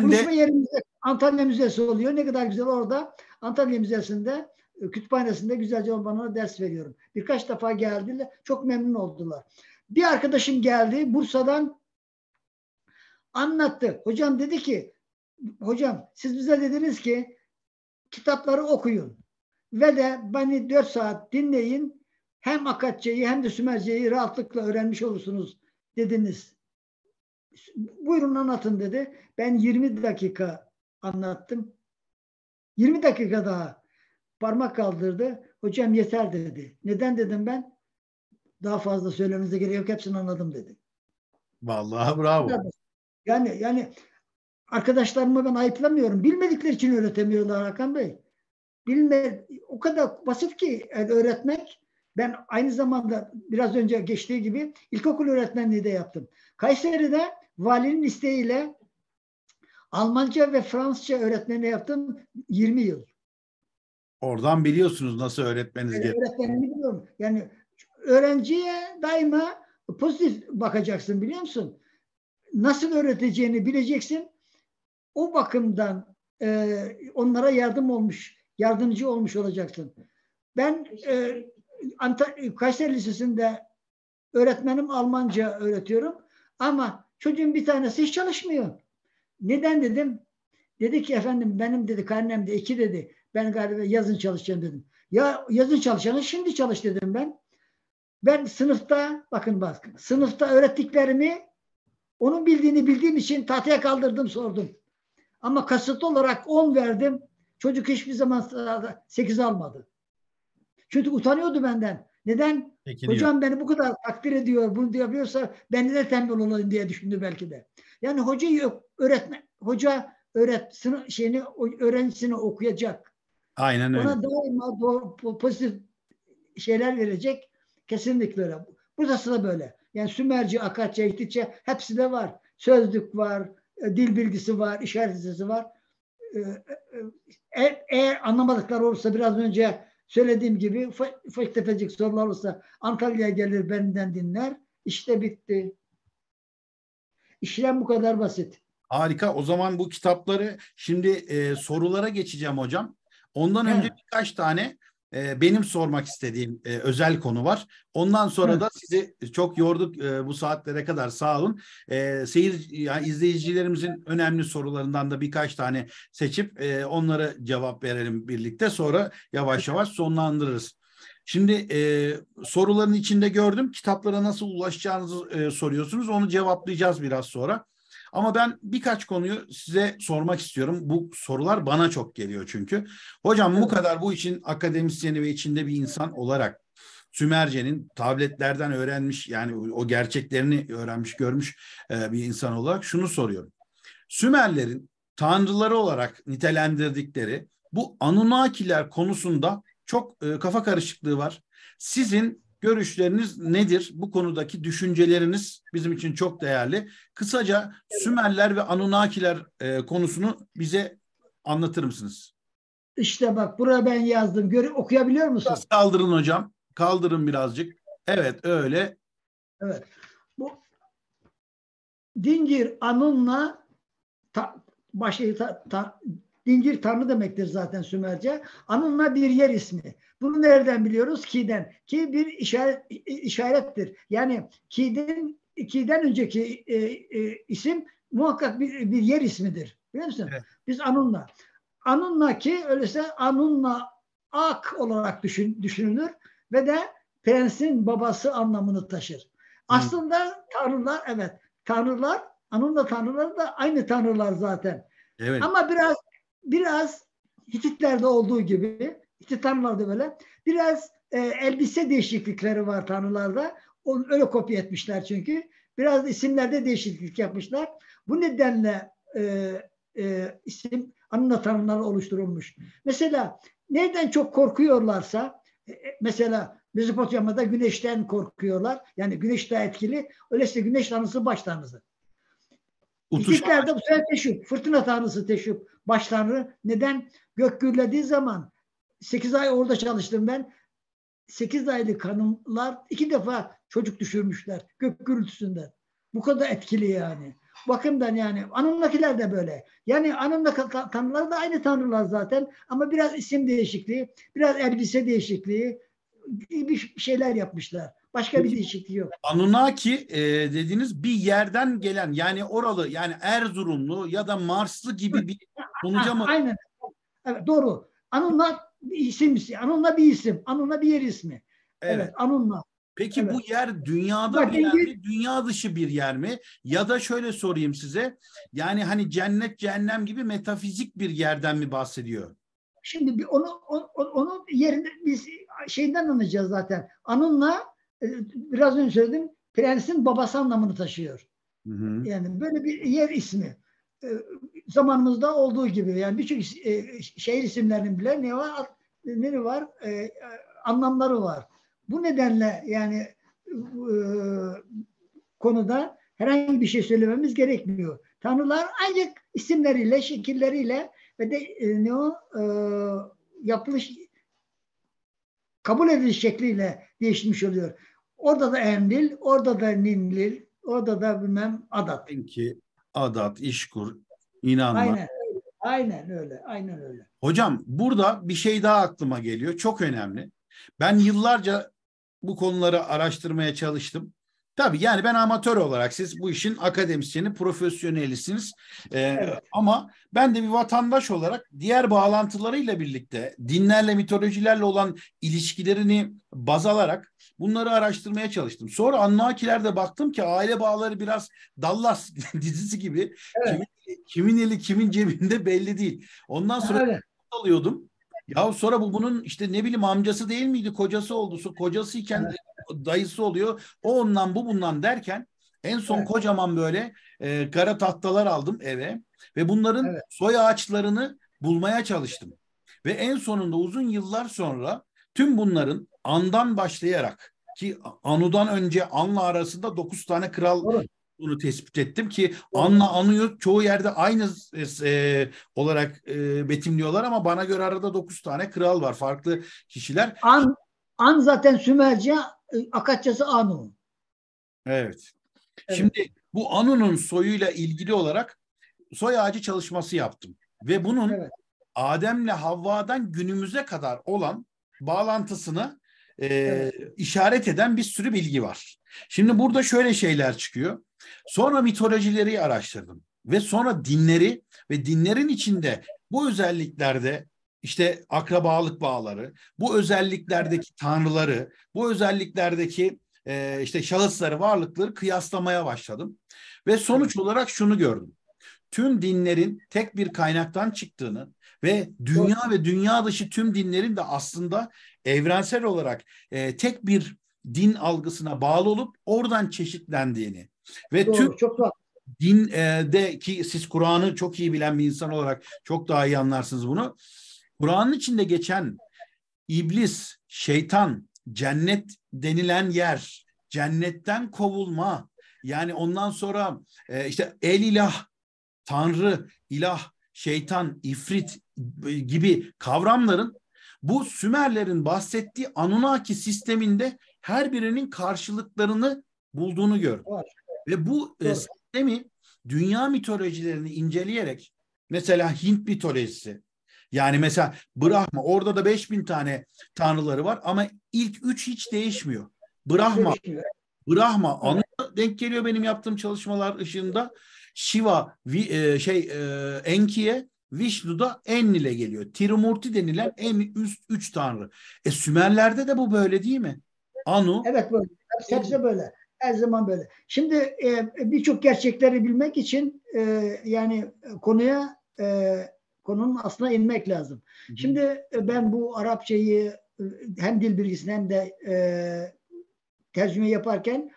Konuşma yerimizde Antalya Müzesi oluyor. Ne kadar güzel orada. Antalya Müzesi'nde, kütüphanesinde güzelce bana ders veriyorum. Birkaç defa geldiler, çok memnun oldular. Bir arkadaşım geldi, Bursa'dan anlattı. Hocam dedi ki, hocam siz bize dediniz ki kitapları okuyun ve de beni 4 saat dinleyin. Hem Akkadça'yı hem de Sümerce'yi rahatlıkla öğrenmiş olursunuz dediniz. Buyurun anlatın dedi. Ben 20 dakika anlattım. 20 dakika daha parmak kaldırdı. Hocam yeter dedi. Neden dedim ben? Daha fazla söylemenize gerek yok. Hepsini anladım dedi. Vallahi bravo. Yani arkadaşlarımı ben ayıplamıyorum. Bilmedikleri için öğretemiyorlar Hakan Bey. O kadar basit ki öğretmek. Ben aynı zamanda biraz önce geçtiği gibi ilkokul öğretmenliği de yaptım. Kayseri'de valinin isteğiyle Almanca ve Fransızca öğretmenliği yaptım 20 yıl. Oradan biliyorsunuz nasıl öğretmeniz gerekiyor. Öğretmenliği biliyorum. Yani öğrenciye daima pozitif bakacaksın, biliyor musun? Nasıl öğreteceğini bileceksin. O bakımdan onlara yardımcı olmuş olacaksın. Ben Kayseri Lisesi'nde öğretmenim, Almanca öğretiyorum ama çocuğun bir tanesi hiç çalışmıyor. Neden dedim? Dedi ki efendim benim dedi karnem de 2 dedi. Ben galiba yazın çalışacağım dedim. Ya yazın çalışanı şimdi çalış dedim ben. Ben sınıfta sınıfta öğrettiklerimi onun bildiğini bildiğim için tahtaya kaldırdım, sordum. Ama kasıtlı olarak 10 verdim. Çocuk hiçbir zaman 8 almadı. Çünkü utanıyordu benden. Neden? Çekiliyor. Hocam beni bu kadar takdir ediyor, bunu yapıyorsa ben de tembel olayım diye düşündü belki de. Yani öğrencisini okuyacak. Aynen öyle. Ona daima doğru, pozitif şeyler verecek. Kesinlikle öyle. Burası da böyle. Yani Sümerce, Akkadça, İhtitçe hepsi de var. Sözlük var, dil bilgisi var, işaret sesi var. Eğer anlamadıkları olursa biraz önce söylediğim gibi ufak tefecik sorular olursa Antalya'ya gelir benden dinler. İşte bitti. İşlem bu kadar basit. Harika. O zaman bu kitapları şimdi sorulara geçeceğim hocam. Ondan önce birkaç tane benim sormak istediğim özel konu var. Ondan sonra da sizi çok yorduk bu saatlere kadar, sağ olun. İzleyicilerimizin önemli sorularından da birkaç tane seçip onlara cevap verelim birlikte. Sonra yavaş yavaş sonlandırırız. Şimdi soruların içinde gördüm. Kitaplara nasıl ulaşacağınızı soruyorsunuz. Onu cevaplayacağız biraz sonra. Ama ben birkaç konuyu size sormak istiyorum. Bu sorular bana çok geliyor çünkü. Hocam bu kadar bu işin akademisyeni ve içinde bir insan olarak Sümerce'nin tabletlerden öğrenmiş, yani o gerçeklerini öğrenmiş, görmüş bir insan olarak şunu soruyorum. Sümerlerin tanrıları olarak nitelendirdikleri bu Anunnakiler konusunda çok kafa karışıklığı var. Sizin görüşleriniz nedir? Bu konudaki düşünceleriniz bizim için çok değerli. Kısaca Sümerler ve Anunnakiler konusunu bize anlatır mısınız? İşte bak, buraya ben yazdım. Okuyabiliyor musun? Kaldırın hocam. Kaldırın birazcık. Evet, öyle. Evet. Bu Dingir Anunna Dingir Tanrı demektir zaten Sümerce. Anunna bir yer ismi. Bunu nereden biliyoruz? Ki'den. Ki bir işarettir. Yani Ki'den önceki isim muhakkak bir yer ismidir. Biliyor musun? Evet. Biz Anunna. Anunna ki öyleyse Anunna Ak olarak düşünülür ve de prensin babası anlamını taşır. Aslında tanrılar, evet, tanrılar, Anunna tanrıları da aynı tanrılar zaten. Evet. Ama biraz Hititler'de olduğu gibi, Hitit tanrılarda böyle biraz elbise değişiklikleri var tanrılarda. Onu öyle kopya etmişler çünkü. Biraz isimlerde değişiklik yapmışlar. Bu nedenle isim Anunna tanrıları oluşturulmuş. Mesela nereden çok korkuyorlarsa, mesela Mezopotamya'da güneşten korkuyorlar. Yani güneş daha etkili. Öyleyse güneş tanrısı baş tanrısı. Hitlerde bu sefer teşhüp, fırtına tanrısı teşhüp, baş tanrı. Neden? Gök gürlediği zaman 8 ay orada çalıştım ben. 8 aylık hanımlar 2 defa çocuk düşürmüşler gök gürültüsünden. Bu kadar etkili yani. Bakımdan yani Anunnakiler de böyle. Yani Anunnaki tanrılar da aynı tanrılar zaten ama biraz isim değişikliği, biraz elbise değişikliği gibi şeyler yapmışlar. Başka bir değişikliği yok. Anunnaki dediğiniz bir yerden gelen, yani oralı, yani Erzurumlu ya da Marslı gibi bir sonuca mı? Aynen. Evet, doğru. Anunna bir isim. Anunna bir isim. Anunna bir yer ismi. Evet. Evet, Anunna. Peki evet. Bu yer dünyada bir yer mi? Dünya dışı bir yer mi? Ya da şöyle sorayım size. Yani hani cennet, cehennem gibi metafizik bir yerden mi bahsediyor? Şimdi bir onun yerinde biz şeyden anlayacağız zaten. Anunna biraz önce söyledim, prensin babası anlamını taşıyor. Hı hı. Yani böyle bir yer ismi. Zamanımızda olduğu gibi yani birçok şehir isimlerinin bile ne var? Anlamları var. Bu nedenle yani konuda herhangi bir şey söylememiz gerekmiyor. Tanrılar ancak isimleriyle, şekilleriyle ve de yapılış, kabul ediliş şekliyle değişmiş oluyor. Orada da Enlil, orada da Ninlil, orada da bilmem Adat. Çünkü Adat, İşkur, inanma. Aynen, aynen öyle, aynen öyle. Hocam burada bir şey daha aklıma geliyor, çok önemli. Ben yıllarca bu konuları araştırmaya çalıştım. Tabii yani ben amatör olarak, siz bu işin akademisyeni, profesyonelisiniz. Evet. Ama ben de bir vatandaş olarak diğer bağlantılarıyla birlikte dinlerle, mitolojilerle olan ilişkilerini baz alarak bunları araştırmaya çalıştım. Sonra Anunnakilerde baktım ki aile bağları biraz Dallas dizisi gibi. Evet. Kimin eli kimin cebinde belli değil. Ondan sonra evet, alıyordum. Ya sonra bunun işte ne bileyim amcası değil miydi? Kocası oldu. Kocasıyken evet, dayısı oluyor. O ondan bu bundan derken en son evet, kocaman böyle kara tahtalar aldım eve ve bunların evet, soy ağaçlarını bulmaya çalıştım. Ve en sonunda uzun yıllar sonra tüm bunların An'dan başlayarak, ki Anu'dan önce An'la arasında 9 tane kral evet, bunu tespit ettim ki An'la Anu'yu çoğu yerde aynı olarak betimliyorlar ama bana göre arada 9 tane kral var, farklı kişiler. An zaten Sümerce, Akatçası Anu. Evet. Evet. Şimdi bu Anu'nun soyuyla ilgili olarak soy ağacı çalışması yaptım ve bunun evet, Adem'le Havva'dan günümüze kadar olan bağlantısını evet, işaret eden bir sürü bilgi var. Şimdi burada şöyle şeyler çıkıyor. Sonra mitolojileri araştırdım ve sonra dinleri ve dinlerin içinde bu özelliklerde işte akrabalık bağları, bu özelliklerdeki tanrıları, bu özelliklerdeki işte şahısları, varlıkları kıyaslamaya başladım. Ve sonuç olarak şunu gördüm. Tüm dinlerin tek bir kaynaktan çıktığını ve dünya ve dünya dışı tüm dinlerin de aslında evrensel olarak tek bir din algısına bağlı olup oradan çeşitlendiğini ve doğru, tüm dinde ki siz Kur'an'ı çok iyi bilen bir insan olarak çok daha iyi anlarsınız bunu. Kur'an'ın içinde geçen iblis, şeytan, cennet denilen yer, cennetten kovulma, yani ondan sonra işte el ilah, tanrı, ilah, şeytan, ifrit gibi kavramların bu Sümerlerin bahsettiği Anunnaki sisteminde her birinin karşılıklarını bulduğunu gördüm. Evet. Ve bu sistemi dünya mitolojilerini inceleyerek, mesela Hint mitolojisi, yani mesela Brahma, orada da 5000 tane tanrıları var ama ilk 3 hiç değişmiyor. Brahma anına denk geliyor benim yaptığım çalışmalar ışığında. Shiva Enki'ye, Vishnu'da Enlil'e geliyor. Tirumurti denilen en üst 3 tanrı. Sümerler'de de bu böyle değil mi? Anu. Evet böyle. Hepsi böyle. Her zaman böyle. Şimdi birçok gerçekleri bilmek için yani konuya konunun aslına inmek lazım. Hı-hı. Şimdi ben bu Arapçayı hem dil bilgisini hem de tercüme yaparken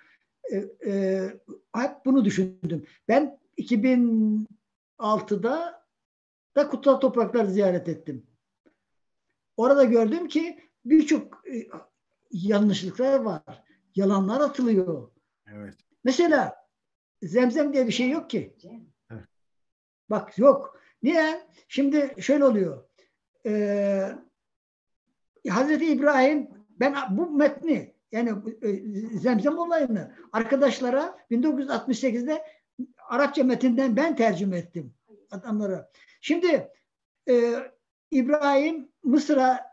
hep bunu düşündüm. Ben 2006'da da Kutsal Toprakları ziyaret ettim. Orada gördüm ki birçok yanlışlıklar var. Yalanlar atılıyor. Evet. Mesela zemzem diye bir şey yok ki. Evet. Bak yok. Niye? Şimdi şöyle oluyor. Hazreti İbrahim, ben bu metni, yani zemzem olayını arkadaşlara 1968'de Arapça metinden ben tercüme ettim adamlara. Şimdi İbrahim Mısır'a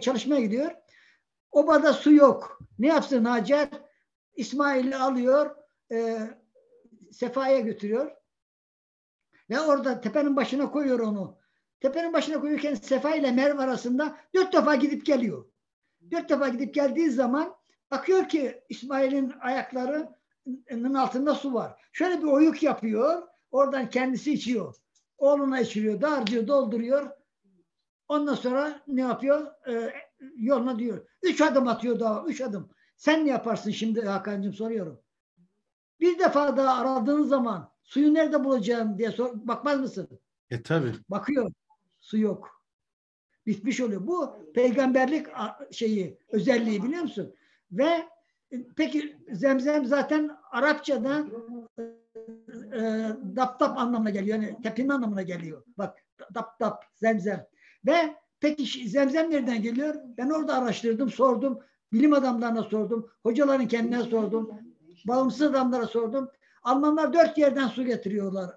çalışmaya gidiyor. Obada su yok. Ne yapsın Hacer? İsmail'i alıyor, Sefa'ya götürüyor. Ve orada tepenin başına koyuyor onu. Tepenin başına koyuyorken Sefa ile Merve arasında 4 defa gidip geliyor. 4 defa gidip geldiği zaman bakıyor ki İsmail'in ayaklarının altında su var. Şöyle bir oyuk yapıyor. Oradan kendisi içiyor. Oğluna içiriyor, dağarcığı dolduruyor. Ondan sonra ne yapıyor? Yoluna diyor. 3 adım atıyor daha. 3 adım. Sen ne yaparsın şimdi Hakan'cığım, soruyorum. 1 defa daha aradığın zaman suyu nerede bulacağım diye bakmaz mısın? Tabii. Bakıyor. Su yok. Bitmiş oluyor. Bu peygamberlik özelliği, biliyor musun? Ve peki zemzem zaten Arapçada dap anlamına geliyor. Yani tepinin anlamına geliyor. Bak dap zemzem. Ve peki zemzem nereden geliyor? Ben orada araştırdım, sordum. Bilim adamlarına sordum. Hocaların kendine sordum. Bağımsız adamlara sordum. Almanlar 4 yerden su getiriyorlar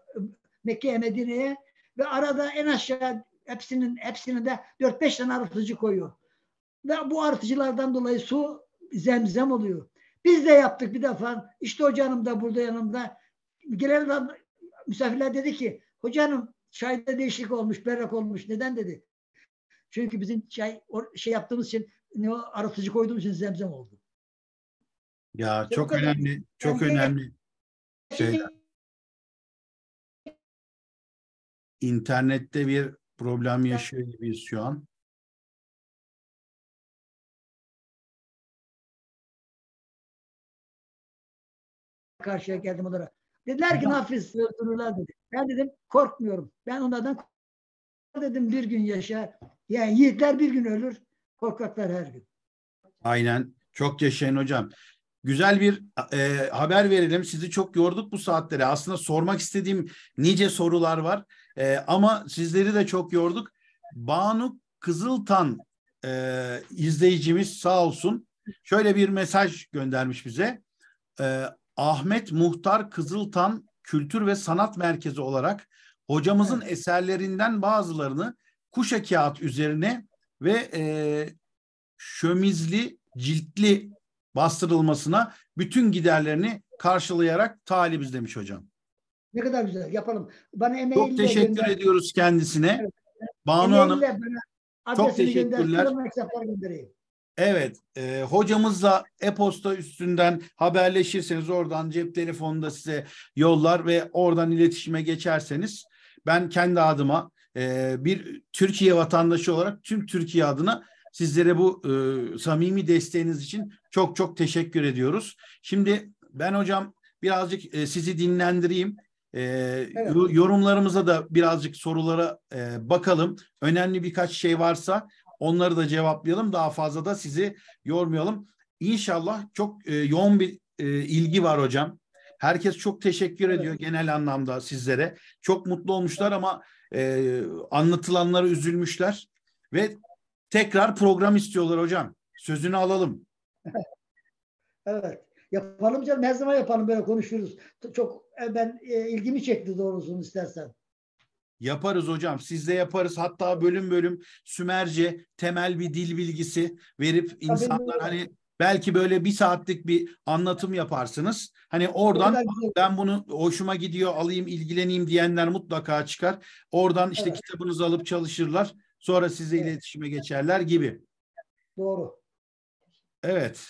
Mekke'ye, Medine'ye ve arada en aşağı hepsinin de 4-5 tane arıtıcı koyuyor. Ve bu arıtıcılardan dolayı su zemzem oluyor. Biz de yaptık bir defa. İşte hocanım da burada yanımda. Gelen misafirler dedi ki, hocanım çayda değişiklik olmuş, berrak olmuş. Neden dedi? Çünkü bizim çay yaptığımız için, arıtıcı koyduğumuz için zemzem oldu. Ya çok önemli, çok önemli. İnternette bir problem yaşıyor gibiyiz şu an. Karşıya geldim onlara. Dediler ki Nafiz öldürürler dedi. Ben dedim korkmuyorum. Ben onlardan dedim, bir gün yaşa. Yani yiğitler bir gün ölür, korkaklar her gün. Aynen. Çok yaşayın hocam. Güzel bir haber verelim. Sizi çok yorduk bu saatlere. Aslında sormak istediğim nice sorular var. Ama sizleri de çok yorduk. Banu Kızıltan izleyicimiz sağ olsun. Şöyle bir mesaj göndermiş bize. Ahmet Muhtar Kızıltan Kültür ve Sanat Merkezi olarak hocamızın eserlerinden bazılarını kuşa kağıt üzerine ve şömizli, ciltli bastırılmasına bütün giderlerini karşılayarak talibiz demiş hocam. Ne kadar güzel, yapalım. Bana emeğiyle çok teşekkür ediyoruz kendisine. Evet. Banu Hanım çok teşekkürler. Evet, hocamızla e-posta üstünden haberleşirseniz oradan cep telefonunda size yollar ve oradan iletişime geçerseniz ben kendi adıma bir Türkiye vatandaşı olarak tüm Türkiye adına sizlere bu samimi desteğiniz için çok çok teşekkür ediyoruz. Şimdi ben hocam birazcık sizi dinlendireyim. Evet. Yorumlarımıza da birazcık sorulara bakalım. Önemli birkaç şey varsa onları da cevaplayalım. Daha fazla da sizi yormayalım. İnşallah çok yoğun bir ilgi var hocam. Herkes çok teşekkür ediyor genel anlamda sizlere. Çok mutlu olmuşlar ama anlatılanlara üzülmüşler. Ve tekrar program istiyorlar hocam. Sözünü alalım. Evet. Yapalım canım. Her zaman yapalım, böyle konuşuruz. Çok ben ilgimi çekti doğrusunu istersen. Yaparız hocam. Siz de yaparız. Hatta bölüm bölüm Sümerce temel bir dil bilgisi verip insanlar hani belki böyle bir saatlik bir anlatım yaparsınız. Hani oradan ben bunu hoşuma gidiyor alayım ilgileneyim diyenler mutlaka çıkar. Oradan işte kitabınızı alıp çalışırlar. Sonra size iletişime geçerler gibi. Doğru. Evet.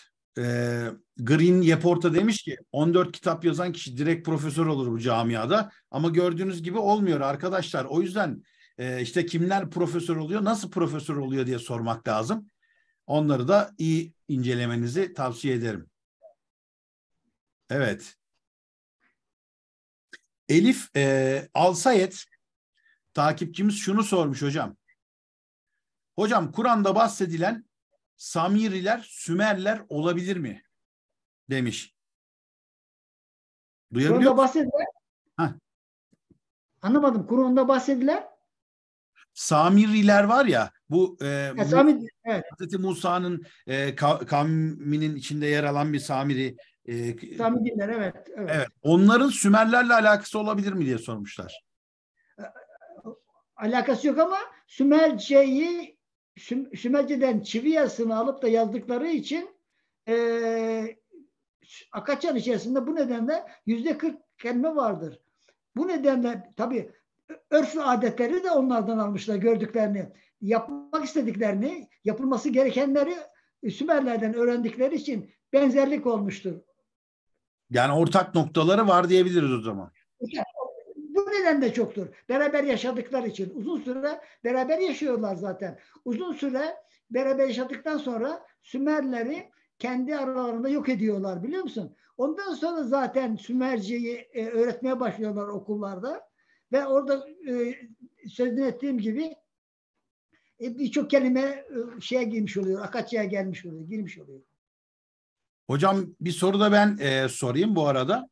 Green Yeporta demiş ki 14 kitap yazan kişi direkt profesör olur bu camiada. Ama gördüğünüz gibi olmuyor arkadaşlar. O yüzden işte kimler profesör oluyor, nasıl profesör oluyor diye sormak lazım. Onları da iyi incelemenizi tavsiye ederim. Evet. Elif Alsayet takipçimiz şunu sormuş hocam. Hocam Kur'an'da bahsedilen Samiriler, Sümerler olabilir mi? Demiş. Duyabiliyor musun? Kur'an'da bahsedilen? Heh. Anlamadım. Kur'an'da bahsedilen? Samiriler var ya, bu Hazreti Musa'nın kavminin içinde yer alan bir Samiri. Samiriler, evet. Onların Sümerlerle alakası olabilir mi diye sormuşlar. Alakası yok ama Sümerce'yi Sümerce'den çivi yazısını alıp da yazdıkları için Akaçan içerisinde bu nedenle %40 kelime vardır. Bu nedenle tabii örf ve adetleri de onlardan almışlar, gördüklerini, yapmak istediklerini, yapılması gerekenleri Sümerlerden öğrendikleri için benzerlik olmuştur. Yani ortak noktaları var diyebiliriz o zaman. Bu nedenle çoktur. Beraber yaşadıkları için. Uzun süre beraber yaşıyorlar zaten. Uzun süre beraber yaşadıktan sonra Sümerleri kendi aralarında yok ediyorlar, biliyor musun? Ondan sonra zaten Sümerce'yi öğretmeye başlıyorlar okullarda. Ve orada sözünü ettiğim gibi birçok kelime şeye girmiş oluyor. Akaçya'ya gelmiş oluyor. Girmiş oluyor. Hocam bir soru da ben sorayım bu arada.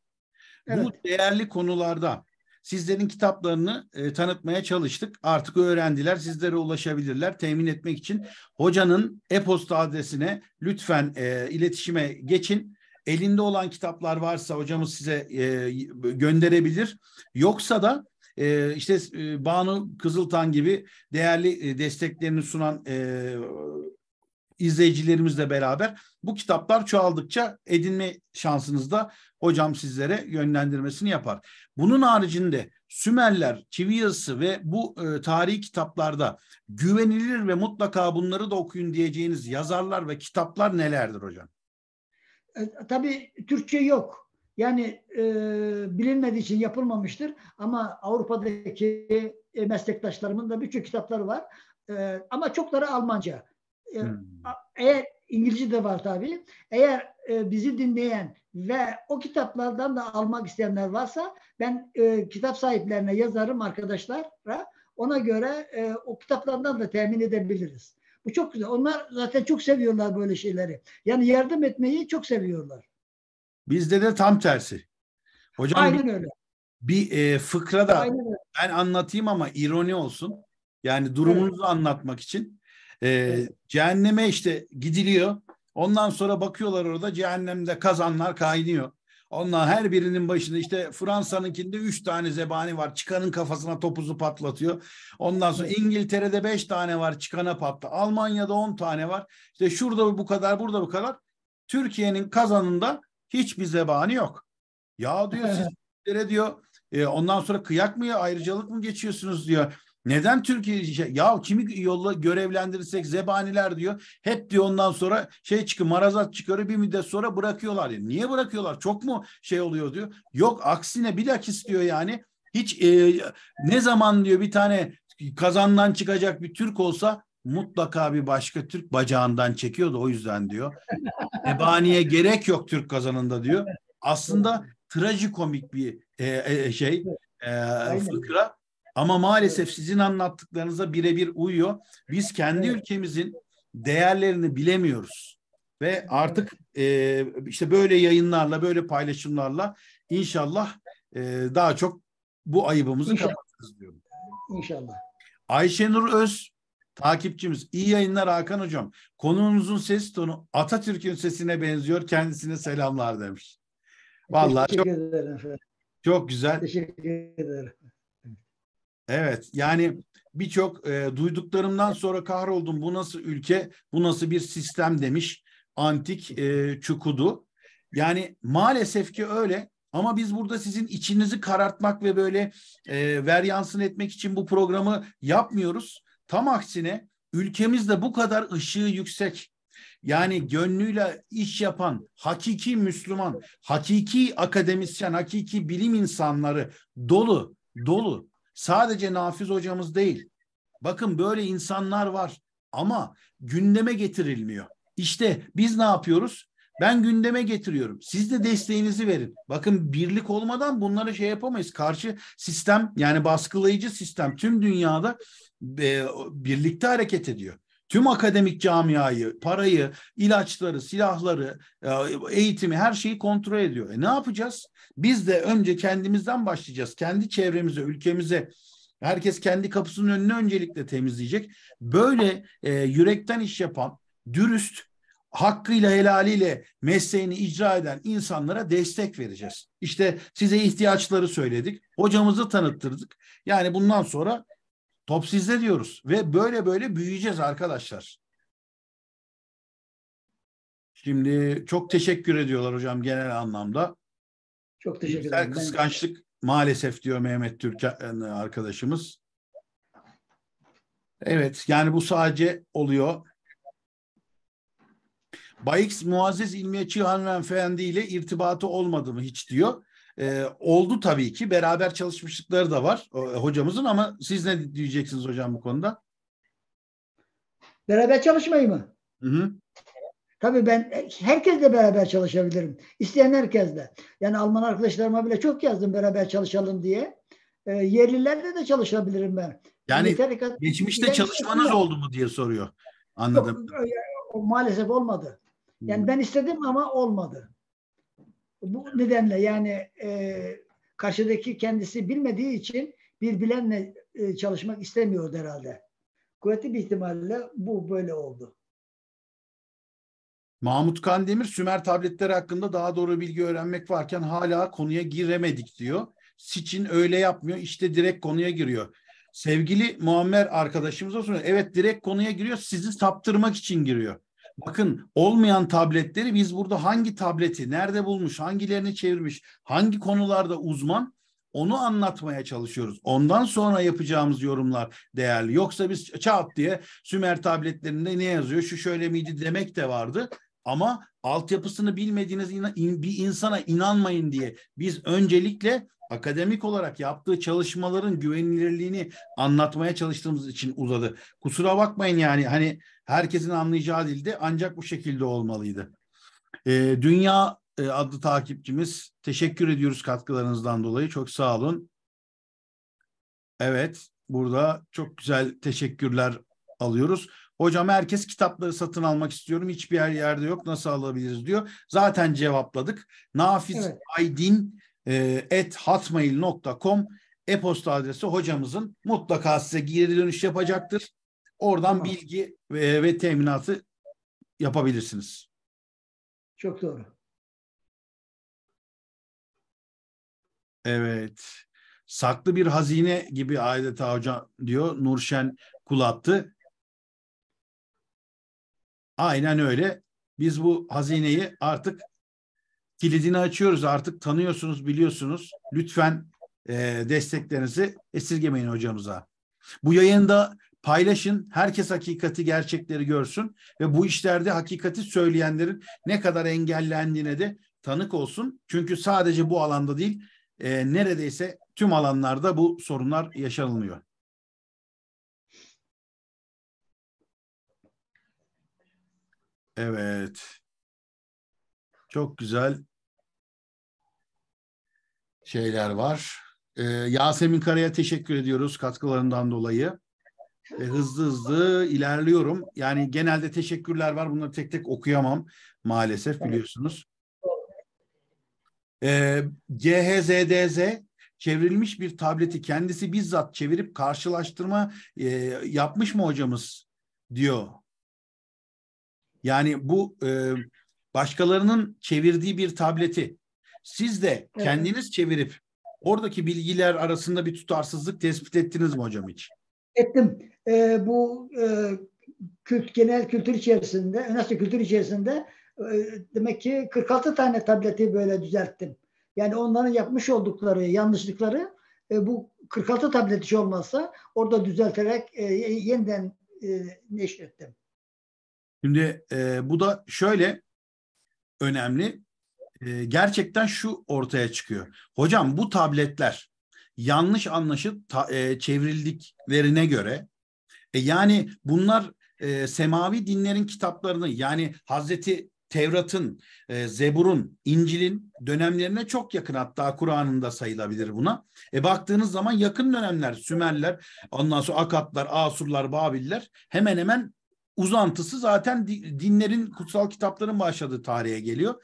Evet. Bu değerli konularda sizlerin kitaplarını tanıtmaya çalıştık. Artık öğrendiler. Sizlere ulaşabilirler. Temin etmek için hocanın e-posta adresine lütfen iletişime geçin. Elinde olan kitaplar varsa hocamız size gönderebilir. Yoksa da işte Banu Kızıltan gibi değerli desteklerini sunan izleyicilerimizle beraber bu kitaplar çoğaldıkça edinme şansınız da hocam sizlere yönlendirmesini yapar. Bunun haricinde Sümerler, çivi yazısı ve bu tarihi kitaplarda güvenilir ve mutlaka bunları da okuyun diyeceğiniz yazarlar ve kitaplar nelerdir hocam? Tabii Türkçe yok. Yani bilinmediği için yapılmamıştır ama Avrupa'daki meslektaşlarımın da birçok kitapları var. Ama çokları Almanca. Eğer İngilizce de var tabii. Eğer bizi dinleyen ve o kitaplardan da almak isteyenler varsa ben kitap sahiplerine yazarım arkadaşlara. Ona göre o kitaplardan da temin edebiliriz. Bu çok güzel. Onlar zaten çok seviyorlar böyle şeyleri. Yani yardım etmeyi çok seviyorlar. Bizde de tam tersi. Hocam aynen öyle. Bir fıkra da ben anlatayım ama ironi olsun. Yani durumunuzu anlatmak için. Cehenneme işte gidiliyor. Ondan sonra bakıyorlar orada cehennemde kazanlar kaynıyor. Ondan her birinin başında işte Fransa'nınkinde 3 tane zebani var. Çıkanın kafasına topuzu patlatıyor. Ondan sonra İngiltere'de 5 tane var, çıkana patladı. Almanya'da 10 tane var. İşte şurada bu kadar, burada bu kadar. Türkiye'nin kazanında hiçbir zebani yok. Ya diyor sizlere diyor. Ondan sonra kıyak mı ya, ayrıcalık mı geçiyorsunuz diyor. Neden Türkiye ya kimi yolla görevlendirirsek zebaniler diyor. Hep diyor ondan sonra marazat çıkarıyor, bir müddet sonra bırakıyorlar. Yani niye bırakıyorlar? Çok mu oluyor diyor. Yok aksine bilakis diyor yani. Hiç ne zaman diyor bir tane kazandan çıkacak bir Türk olsa mutlaka bir başka Türk bacağından çekiyordu o yüzden diyor. Zebaniye gerek yok Türk kazanında diyor. Aslında trajikomik bir fıkra. Ama maalesef sizin anlattıklarınıza birebir uyuyor. Biz kendi ülkemizin değerlerini bilemiyoruz. Ve artık işte böyle yayınlarla, böyle paylaşımlarla inşallah daha çok bu ayıbımızı kapatırız diyorum. İnşallah. Ayşenur Öz takipçimiz. İyi yayınlar Hakan Hocam. Konuğunuzun ses tonu Atatürk'ün sesine benziyor. Kendisine selamlar demiş. Vallahi teşekkür ederim. Çok güzel. Teşekkür ederim. Evet, yani birçok duyduklarımdan sonra kahroldum. Bu nasıl ülke, bu nasıl bir sistem demiş antik Çukudu. Yani maalesef ki öyle. Ama biz burada sizin içinizi karartmak ve böyle veryansın etmek için bu programı yapmıyoruz. Tam aksine ülkemizde bu kadar ışığı yüksek, yani gönlüyle iş yapan, hakiki Müslüman, hakiki akademisyen, hakiki bilim insanları dolu, dolu. Sadece Nafiz hocamız değil. Bakın böyle insanlar var ama gündeme getirilmiyor. İşte biz ne yapıyoruz? Ben gündeme getiriyorum. Siz de desteğinizi verin. Bakın birlik olmadan bunlara şey yapamayız. Karşı sistem, yani baskılayıcı sistem tüm dünyada birlikte hareket ediyor. Tüm akademik camiayı, parayı, ilaçları, silahları, eğitimi, her şeyi kontrol ediyor. Ne yapacağız? Biz de önce kendimizden başlayacağız. Kendi çevremize, ülkemize, herkes kendi kapısının önünü öncelikle temizleyecek. Böyle yürekten iş yapan, dürüst, hakkıyla helaliyle mesleğini icra eden insanlara destek vereceğiz. İşte size ihtiyaçları söyledik. Hocamızı tanıttırdık. Yani bundan sonra top sizde diyoruz ve böyle böyle büyüyeceğiz arkadaşlar. Şimdi çok teşekkür ediyorlar hocam genel anlamda. Çok teşekkür ederim. Kıskançlık maalesef diyor Mehmet Türkan arkadaşımız. Evet, yani bu sadece oluyor. Bayix Muazzez İlmiye Çığ hanımefendi ile irtibatı olmadı mı hiç diyor. Oldu tabii ki. Beraber çalışmışlıkları da var hocamızın, ama siz ne diyeceksiniz hocam bu konuda? Beraber çalışmayı mı? Hı-hı. Tabii ben herkesle beraber çalışabilirim. İsteyen herkesle. Yani Alman arkadaşlarıma bile çok yazdım beraber çalışalım diye. Yerlilerle de çalışabilirim ben. Yani geçmişte çalışmanız oldu mu diye soruyor. Anladım. Yok, maalesef olmadı. Yani ben istedim ama olmadı. Bu nedenle yani karşıdaki kendisi bilmediği için bir bilenle çalışmak istemiyordu herhalde. Kuvvetli bir ihtimalle bu böyle oldu. Mahmut Kandemir, Sümer tabletleri hakkında daha doğru bilgi öğrenmek varken hala konuya giremedik diyor. Siçin öyle yapmıyor. İşte direkt konuya giriyor. Sevgili Muammer arkadaşımıza soruyor. Evet, direkt konuya giriyor. Sizi saptırmak için giriyor. Bakın olmayan tabletleri biz burada hangi tableti, nerede bulmuş, hangilerini çevirmiş, hangi konularda uzman, onu anlatmaya çalışıyoruz. Ondan sonra yapacağımız yorumlar değerli. Yoksa biz çat diye Sümer tabletlerinde ne yazıyor, şu şöyle miydi demek de vardı. Ama altyapısını bilmediğiniz bir insana inanmayın diye biz öncelikle akademik olarak yaptığı çalışmaların güvenilirliğini anlatmaya çalıştığımız için uzadı. Kusura bakmayın, yani hani herkesin anlayacağı dilde ancak bu şekilde olmalıydı. Dünya adlı takipçimiz, teşekkür ediyoruz katkılarınızdan dolayı. Çok sağ olun. Evet, burada çok güzel teşekkürler alıyoruz. Hocam herkes kitapları satın almak istiyorum. Hiçbir yerde yok. Nasıl alabiliriz diyor. Zaten cevapladık. Nafiz Aydın @hotmail.com e-posta adresi hocamızın, mutlaka size geri dönüş yapacaktır. Oradan bilgi ve teminatı yapabilirsiniz. Çok doğru. Evet. Saklı bir hazine gibi adeta hocam diyor Nurşen Kulattı. Aynen öyle. Biz bu hazineyi artık kilidini açıyoruz. Artık tanıyorsunuz, biliyorsunuz. Lütfen desteklerinizi esirgemeyin hocamıza. Bu yayında paylaşın. Herkes hakikati, gerçekleri görsün ve bu işlerde hakikati söyleyenlerin ne kadar engellendiğine de tanık olsun. Çünkü sadece bu alanda değil, neredeyse tüm alanlarda bu sorunlar yaşanılıyor. Evet. Çok güzel. şeyler var. Yasemin Kara'ya teşekkür ediyoruz katkılarından dolayı. Hızlı hızlı ilerliyorum. Yani genelde teşekkürler var. Bunları tek tek okuyamam maalesef, biliyorsunuz. CHZDZ çevrilmiş bir tableti kendisi bizzat çevirip karşılaştırma yapmış mı hocamız diyor. Yani bu başkalarının çevirdiği bir tableti siz de kendiniz çevirip oradaki bilgiler arasında bir tutarsızlık tespit ettiniz mi hocam hiç? Ettim. Bu genel kültür içerisinde, üniversite kültür içerisinde demek ki 46 tane tableti böyle düzelttim. Yani onların yapmış oldukları yanlışlıkları bu 46 tablet hiç olmazsa orada düzelterek yeniden neşrettim. Şimdi bu da şöyle önemli. Gerçekten şu ortaya çıkıyor. Hocam bu tabletler yanlış anlaşıp çevrildiklerine göre yani bunlar semavi dinlerin kitaplarını, yani Hazreti Tevrat'ın, Zebur'un, İncil'in dönemlerine çok yakın, hatta Kur'an'ın da sayılabilir buna. Baktığınız zaman yakın dönemler, Sümerler, ondan sonra Akatlar, Asurlar, Babiller, hemen hemen uzantısı zaten dinlerin, kutsal kitapların başladığı tarihe geliyor.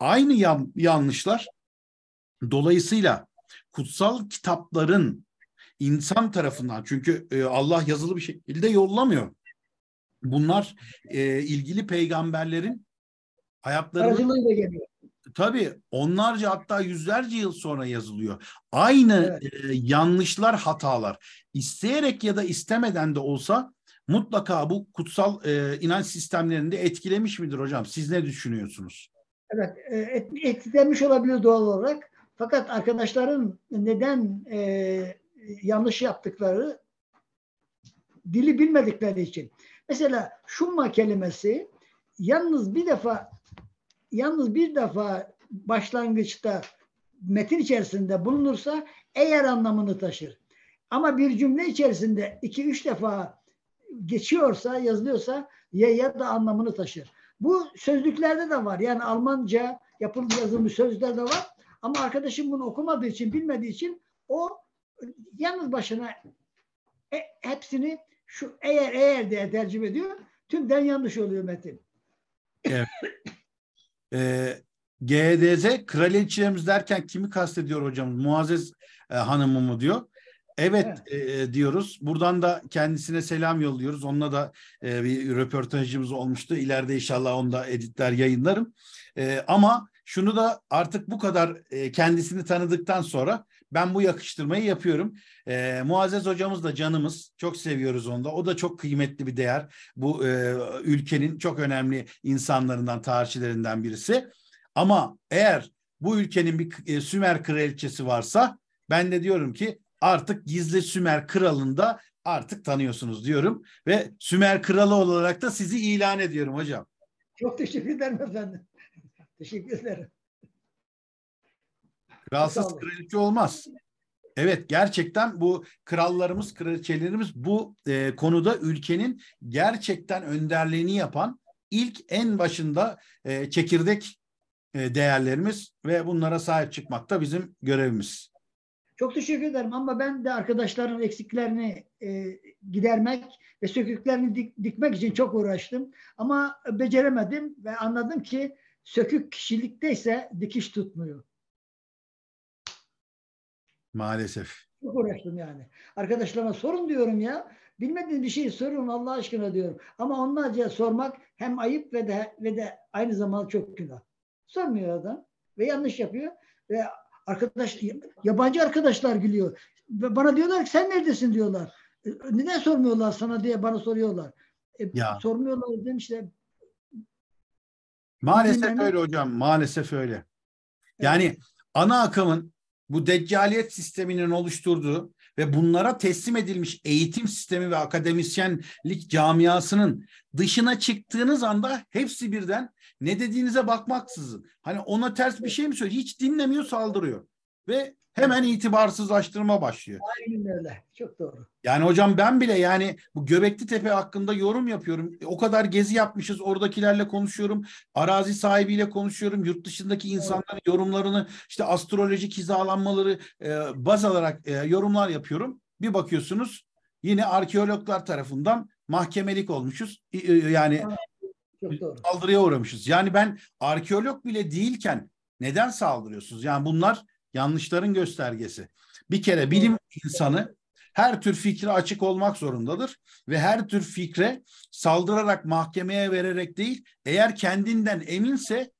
Aynı yanlışlar dolayısıyla kutsal kitapların insan tarafından, çünkü Allah yazılı bir şekilde yollamıyor. Bunlar ilgili peygamberlerin hayatlarının tabii onlarca, hatta yüzlerce yıl sonra yazılıyor. Aynı yanlışlar, hatalar isteyerek ya da istemeden de olsa mutlaka bu kutsal inanç sistemlerinde etkilemiş midir hocam? Siz ne düşünüyorsunuz? Evet, etkilenmiş olabilir doğal olarak. Fakat arkadaşların neden yanlış yaptıkları, dili bilmedikleri için. Mesela şumma kelimesi yalnız bir defa başlangıçta metin içerisinde bulunursa eğer anlamını taşır. Ama bir cümle içerisinde 2-3 defa geçiyorsa, yazılıyorsa ya da anlamını taşır. Bu sözlüklerde de var. Yani Almanca yazılmış sözler de var. Ama arkadaşım bunu okumadığı için, bilmediği için o yalnız başına hepsini şu eğer diye tercüme ediyor. Tümden yanlış oluyor metin. Evet. GDZ kraliçelerimiz derken kimi kastediyor hocamız? Muazzez hanımı mı diyor? Evet diyoruz. Buradan da kendisine selam yolluyoruz. Onunla da bir röportajımız olmuştu. İleride inşallah onu da editler, yayınlarım. Ama şunu da artık bu kadar kendisini tanıdıktan sonra ben bu yakıştırmayı yapıyorum. Muazzez hocamız da canımız. Çok seviyoruz onu da. O da çok kıymetli bir değer. Bu ülkenin çok önemli insanlarından, tarihçilerinden birisi. Ama eğer bu ülkenin bir Sümer kraliçesi varsa ben de diyorum ki artık gizli Sümer kralını da artık tanıyorsunuz diyorum. Ve Sümer kralı olarak da sizi ilan ediyorum hocam. Çok teşekkür ederim efendim. Teşekkür ederim. Kralsız kraliçe olmaz. Evet, gerçekten bu krallarımız, kraliçelerimiz bu konuda ülkenin gerçekten önderliğini yapan ilk, en başında çekirdek değerlerimiz ve bunlara sahip çıkmak da bizim görevimiz. Çok teşekkür ederim ama ben de arkadaşların eksiklerini gidermek ve söküklerini dikmek için çok uğraştım. Ama beceremedim ve anladım ki sökük kişilikteyse dikiş tutmuyor. Maalesef. Çok uğraştım yani. Arkadaşlarıma sorun diyorum ya. Bilmediğiniz bir şeyi sorun Allah aşkına diyorum. Ama onlarca sormak hem ayıp ve de aynı zamanda çok günah. Sormuyor adam ve yanlış yapıyor ve yabancı arkadaşlar gülüyor. Bana diyorlar ki sen neredesin diyorlar. Neden sormuyorlar sana diye bana soruyorlar. Sormuyorlar demişler. Maalesef öyle hocam. Maalesef öyle. Yani ana akımın bu deccaliyet sisteminin oluşturduğu ve bunlara teslim edilmiş eğitim sistemi ve akademisyenlik camiasının dışına çıktığınız anda hepsi birden ne dediğinize bakmaksızın, hani ona ters bir şey mi söylüyor, hiç dinlemiyor, saldırıyor. Ve hemen itibarsızlaştırma başlıyor. Aynen öyle. Çok doğru. Yani hocam ben bile yani bu Göbekli Tepe hakkında yorum yapıyorum. O kadar gezi yapmışız. Oradakilerle konuşuyorum. Arazi sahibiyle konuşuyorum. Yurt dışındaki insanların yorumlarını, işte astrolojik hizalanmaları baz alarak yorumlar yapıyorum. Bir bakıyorsunuz yine arkeologlar tarafından mahkemelik olmuşuz. Yani saldırıya uğramışız. Yani ben arkeolog bile değilken neden saldırıyorsunuz? Yani bunlar yanlışların göstergesi. Bir kere bilim insanı her tür fikre açık olmak zorundadır ve her tür fikre saldırarak, mahkemeye vererek değil, eğer kendinden eminse,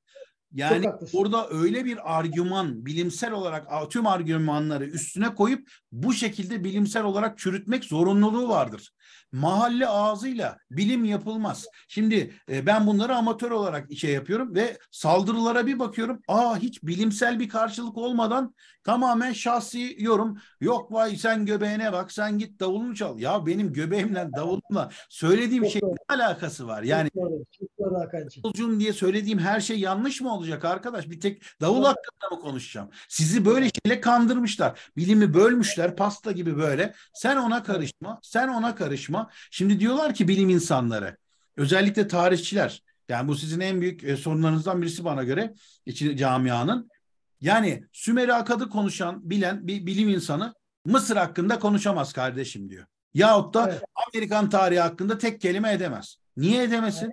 yani orada öyle bir argüman, bilimsel olarak tüm argümanları üstüne koyup bu şekilde bilimsel olarak çürütmek zorunluluğu vardır. Mahalle ağzıyla bilim yapılmaz. Şimdi ben bunları amatör olarak şey yapıyorum ve saldırılara bir bakıyorum. Hiç bilimsel bir karşılık olmadan tamamen şahsi yorum. Yok vay sen göbeğine bak, sen git davulunu çal. Ya benim göbeğimle, davulumla söylediğim şeyin ne alakası var? Yani davulcum diye söylediğim her şey yanlış mı olacak arkadaş? Bir tek davul hakkında mı konuşacağım? Sizi böyle şeyle kandırmışlar. Bilimi bölmüşler pasta gibi böyle. Sen ona karışma, sen ona karışma. Şimdi diyorlar ki bilim insanları, özellikle tarihçiler, yani bu sizin en büyük sorunlarınızdan birisi bana göre camianın. Yani Sümeri Akad'ı konuşan, bilen bir bilim insanı Mısır hakkında konuşamaz kardeşim diyor. Yahut da Amerikan tarihi hakkında tek kelime edemez. Niye edemesin?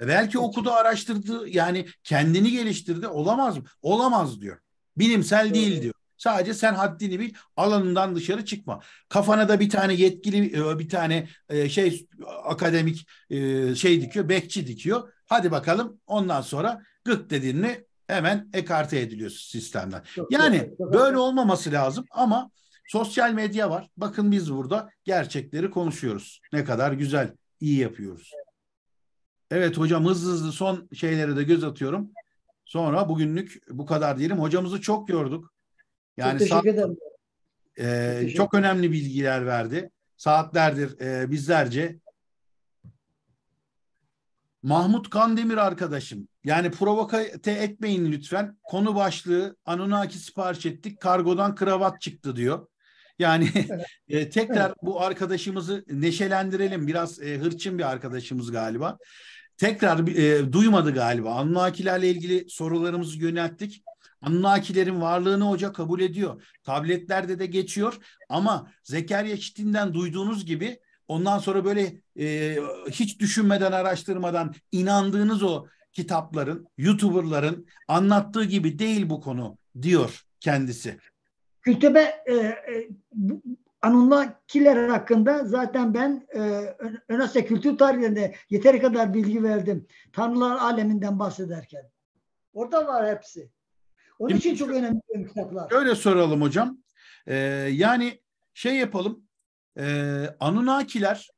Belki okudu, araştırdı, yani kendini geliştirdi. Olamaz mı? Olamaz diyor. Bilimsel değil diyor. Sadece sen haddini bil, alanından dışarı çıkma. Kafana da bir tane yetkili, bir tane şey, akademik şey dikiyor, bekçi dikiyor. Hadi bakalım, ondan sonra gık dediğini hemen ekarte ediliyorsun sistemden. Yani böyle olmaması lazım ama sosyal medya var. Bakın biz burada gerçekleri konuşuyoruz. Ne kadar güzel, iyi yapıyoruz. Evet hocam, hızlı son şeylere de göz atıyorum. Sonra bugünlük bu kadar diyelim. Hocamızı çok yorduk. Yani çok teşekkür ederim. Çok önemli bilgiler verdi. Saatlerdir bizlerce. Mahmut Kandemir arkadaşım, yani provokate etmeyin lütfen. Konu başlığı Anunnaki sipariş ettik, kargodan kravat çıktı diyor. Yani tekrar bu arkadaşımızı neşelendirelim. Biraz hırçın bir arkadaşımız galiba. Tekrar duymadı galiba. Anunnakilerle ilgili sorularımızı yönelttik. Anunnakilerin varlığını hoca kabul ediyor. Tabletlerde de geçiyor ama Zekeriya Çitin'den duyduğunuz gibi ondan sonra böyle hiç düşünmeden, araştırmadan inandığınız o kitapların, YouTuber'ların anlattığı gibi değil bu konu diyor kendisi. Kültepe Anunnakiler hakkında zaten ben Önasya kültür tarihinde yeteri kadar bilgi verdim. Tanrılar aleminden bahsederken. Orada var hepsi. Onun için çok önemli kitaplar. Şöyle soralım hocam. Yani şey yapalım. Anunnakiler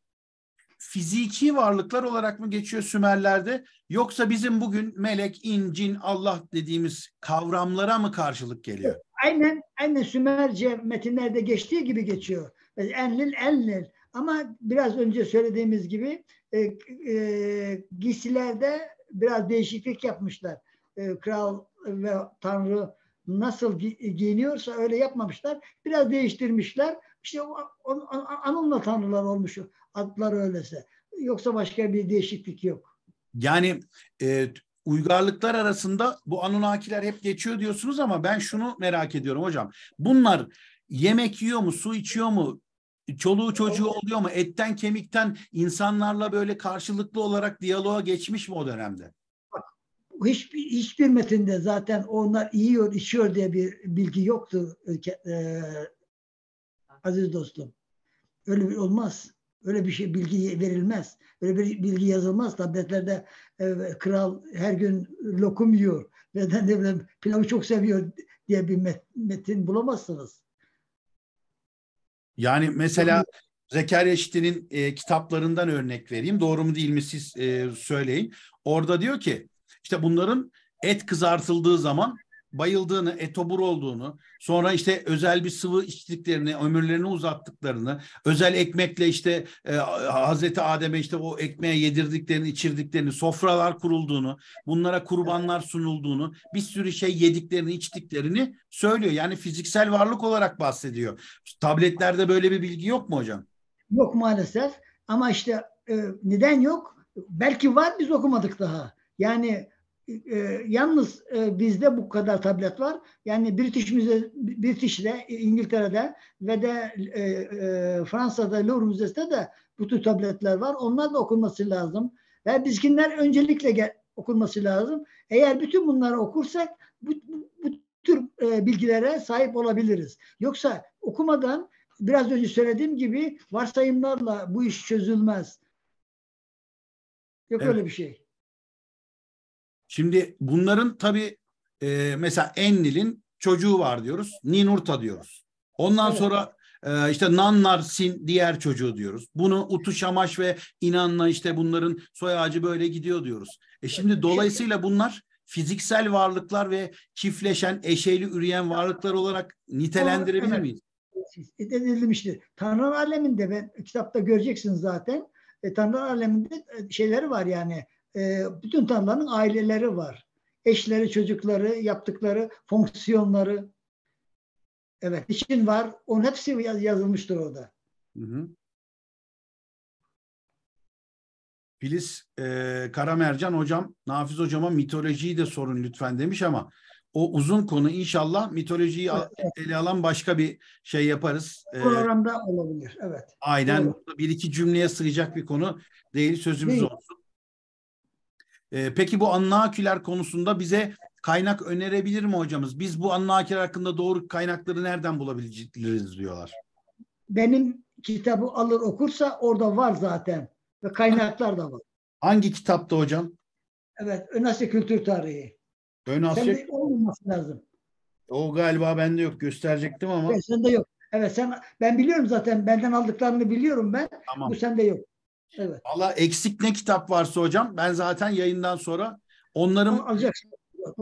fiziki varlıklar olarak mı geçiyor Sümerler'de? Yoksa bizim bugün melek, incin, Allah dediğimiz kavramlara mı karşılık geliyor? Aynen Sümerce metinlerde geçtiği gibi geçiyor. Enlil. Ama biraz önce söylediğimiz gibi giysilerde biraz değişiklik yapmışlar. Kral ve Tanrı nasıl giyiniyorsa öyle yapmamışlar. Biraz değiştirmişler. İşte Anun'la Tanrılar olmuş. Adlar öylese. Yoksa başka bir değişiklik yok. Yani uygarlıklar arasında bu Anunnakiler hep geçiyor diyorsunuz ama ben şunu merak ediyorum hocam. Bunlar yemek yiyor mu? Su içiyor mu? Çoluğu çocuğu oluyor mu? Etten kemikten insanlarla böyle karşılıklı olarak diyaloğa geçmiş mi o dönemde? Hiçbir metinde zaten onlar yiyor, içiyor diye bir bilgi yoktu aziz dostum. Öyle bir olmaz. Öyle bir şey, bilgi verilmez. Öyle bir bilgi yazılmaz. Tabletlerde kral her gün lokum yiyor ve pilavı çok seviyor diye bir metin bulamazsınız. Yani mesela Zekeriya Çitin'in kitaplarından örnek vereyim. Doğru mu değil mi siz söyleyin. Orada diyor ki İşte bunların et kızartıldığı zaman bayıldığını, etobur olduğunu, sonra işte özel bir sıvı içtiklerini, ömürlerini uzattıklarını, özel ekmekle işte Hazreti Adem'e işte o ekmeğe yedirdiklerini, içirdiklerini, sofralar kurulduğunu, bunlara kurbanlar sunulduğunu, bir sürü şey yediklerini, içtiklerini söylüyor. Yani fiziksel varlık olarak bahsediyor. Tabletlerde böyle bir bilgi yok mu hocam? Yok maalesef. Ama işte neden yok? Belki var, biz okumadık daha. Yani yalnız bizde bu kadar tablet var. Yani British'de, İngiltere'de ve de Fransa'da Louvre Müzesi'nde de bu tür tabletler var. Onlar da okunması lazım. Ve bizkinler öncelikle okunması lazım. Eğer bütün bunları okursak bu tür bilgilere sahip olabiliriz. Yoksa okumadan, biraz önce söylediğim gibi, varsayımlarla bu iş çözülmez. Yok evet, öyle bir şey. Şimdi bunların tabii mesela Ennil'in çocuğu var diyoruz. Ninurta diyoruz. Ondan evet, sonra işte Nannars'in diğer çocuğu diyoruz. Bunu Utu, Şamaş ve İnan'la işte bunların soy ağacı böyle gidiyor diyoruz. Şimdi dolayısıyla bunlar fiziksel varlıklar ve çiftleşen, eşeyli üreyen varlıklar olarak nitelendirebilir evet, miyiz? Edilmiştir. Tanrı aleminde, ben kitapta göreceksin zaten. Tanrı aleminde şeyleri var yani. Bütün tanrıların aileleri var. Eşleri, çocukları, yaptıkları fonksiyonları. Evet, için var. Onun hepsi yazılmıştır orada. Hı hı. Filiz Karamercan hocam, Nafiz hocama mitolojiyi de sorun lütfen demiş ama o uzun konu, inşallah mitolojiyi evet, ele alan başka bir şey yaparız. Programda olabilir. Evet. Aynen. Evet. Bir iki cümleye sığacak bir konu değil. Sözümüz değil, olsun. Peki bu Anunnakiler konusunda bize kaynak önerebilir mi hocamız? Biz bu Anunnakiler hakkında doğru kaynakları nereden bulabiliriz diyorlar. Benim kitabı alır okursa orada var zaten. Ve kaynaklar da var. Hangi kitapta hocam? Evet. Ön Asya Kültür Tarihi. Ön Asya... Sende olmaması lazım. O galiba bende yok. Gösterecektim ama. Evet, sende yok. Evet, ben biliyorum zaten. Benden aldıklarını biliyorum ben. Tamam. Bu sende yok. Evet. Valla eksik ne kitap varsa hocam, ben zaten yayından sonra onların alacaksın.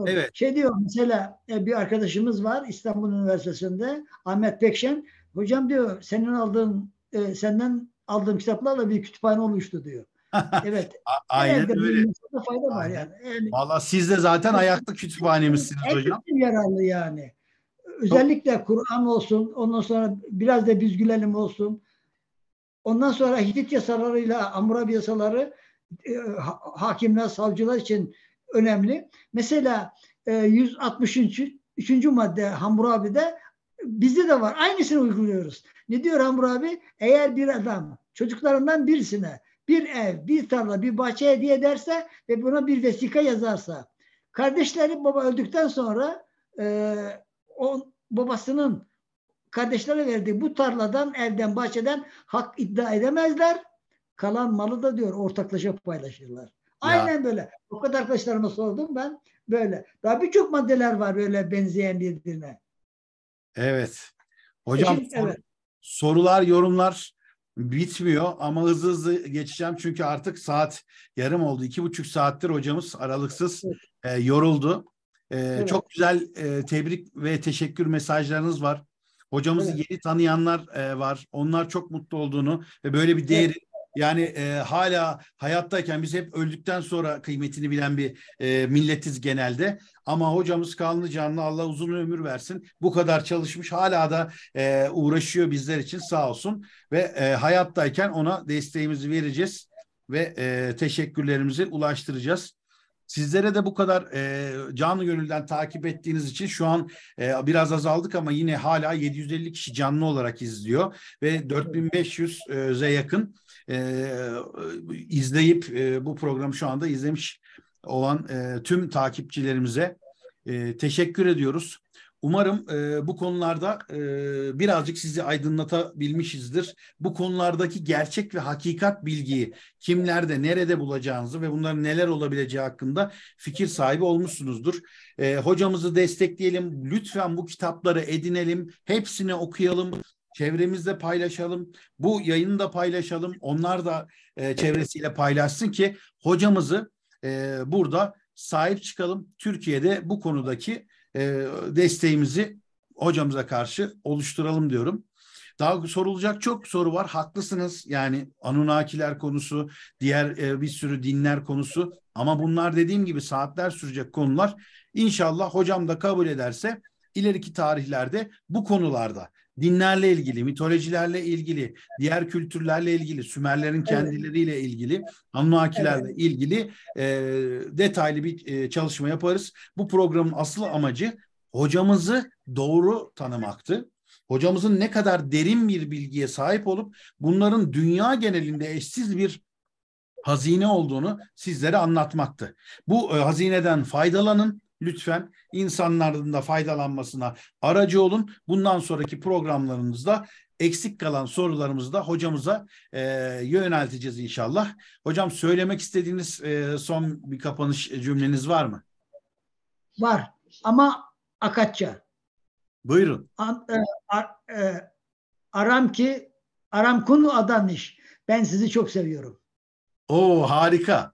Evet. Şey diyor mesela, bir arkadaşımız var İstanbul Üniversitesi'nde, Ahmet Beckson. Hocam diyor, senden aldığım kitaplarla bir kütüphane oluştu diyor. Evet. Aynen öyle. Fayda var yani. Yani valla siz de zaten ayaklı kütüphanemizsiniz hocam. Yararlı yani. Özellikle Kur'an olsun, ondan sonra biraz da biz gülelim olsun. Ondan sonra Hitit yasalarıyla Hammurabi yasaları hakimler, savcılar için önemli. Mesela 163. madde Hammurabi'de, bizde de var. Aynısını uyguluyoruz. Ne diyor Hammurabi? Eğer bir adam çocuklarından birisine bir ev, bir tarla, bir bahçe hediye ederse ve buna bir vesika yazarsa, kardeşleri baba öldükten sonra babasının kardeşlere verdiği bu tarladan, evden, bahçeden hak iddia edemezler. Kalan malı da diyor ortaklaşa paylaşırlar. Ya. Aynen böyle. O kadar arkadaşlarıma sordum ben. Böyle. Daha birçok maddeler var böyle benzeyen birbirine. Evet. Hocam evet, sorular, yorumlar bitmiyor ama hızlı hızlı geçeceğim çünkü artık saat yarım oldu. 2,5 saattir hocamız aralıksız evet, yoruldu. Evet. Çok güzel tebrik ve teşekkür mesajlarınız var. Hocamızı evet, yeni tanıyanlar var. Onlar çok mutlu olduğunu ve böyle bir değeri, yani hala hayattayken biz hep öldükten sonra kıymetini bilen bir milletiz genelde. Ama hocamız kanlı canlı, Allah uzun ömür versin. Bu kadar çalışmış, hala da uğraşıyor bizler için, sağ olsun. Ve hayattayken ona desteğimizi vereceğiz ve teşekkürlerimizi ulaştıracağız. Sizlere de bu kadar canlı gönülden takip ettiğiniz için, şu an biraz azaldık ama yine hala 750 kişi canlı olarak izliyor ve 4500'e yakın izleyip bu programı şu anda izlemiş olan tüm takipçilerimize teşekkür ediyoruz. Umarım bu konularda birazcık sizi aydınlatabilmişizdir. Bu konulardaki gerçek ve hakikat bilgiyi kimlerde, nerede bulacağınızı ve bunların neler olabileceği hakkında fikir sahibi olmuşsunuzdur. Hocamızı destekleyelim. Lütfen bu kitapları edinelim. Hepsini okuyalım. Çevremizde paylaşalım. Bu yayını da paylaşalım. Onlar da çevresiyle paylaşsın ki hocamızı burada sahip çıkalım. Türkiye'de bu konudaki desteğimizi hocamıza karşı oluşturalım diyorum. Daha sorulacak çok soru var. Haklısınız. Yani Anunnakiler konusu, diğer bir sürü dinler konusu. Ama bunlar dediğim gibi saatler sürecek konular. İnşallah hocam da kabul ederse ileriki tarihlerde bu konularda dinlerle ilgili, mitolojilerle ilgili, diğer kültürlerle ilgili, Sümerlerin kendileriyle ilgili, Anunnakilerle ilgili detaylı bir çalışma yaparız. Bu programın asıl amacı hocamızı doğru tanımaktı. Hocamızın ne kadar derin bir bilgiye sahip olup bunların dünya genelinde eşsiz bir hazine olduğunu sizlere anlatmaktı. Bu hazineden faydalanın lütfen. İnsanların da faydalanmasına aracı olun. Bundan sonraki programlarımızda eksik kalan sorularımızı da hocamıza yönelteceğiz inşallah. Hocam söylemek istediğiniz son bir kapanış cümleniz var mı? Var ama Akatça. Buyurun. Aramkun adanış. Ben sizi çok seviyorum. Oo harika.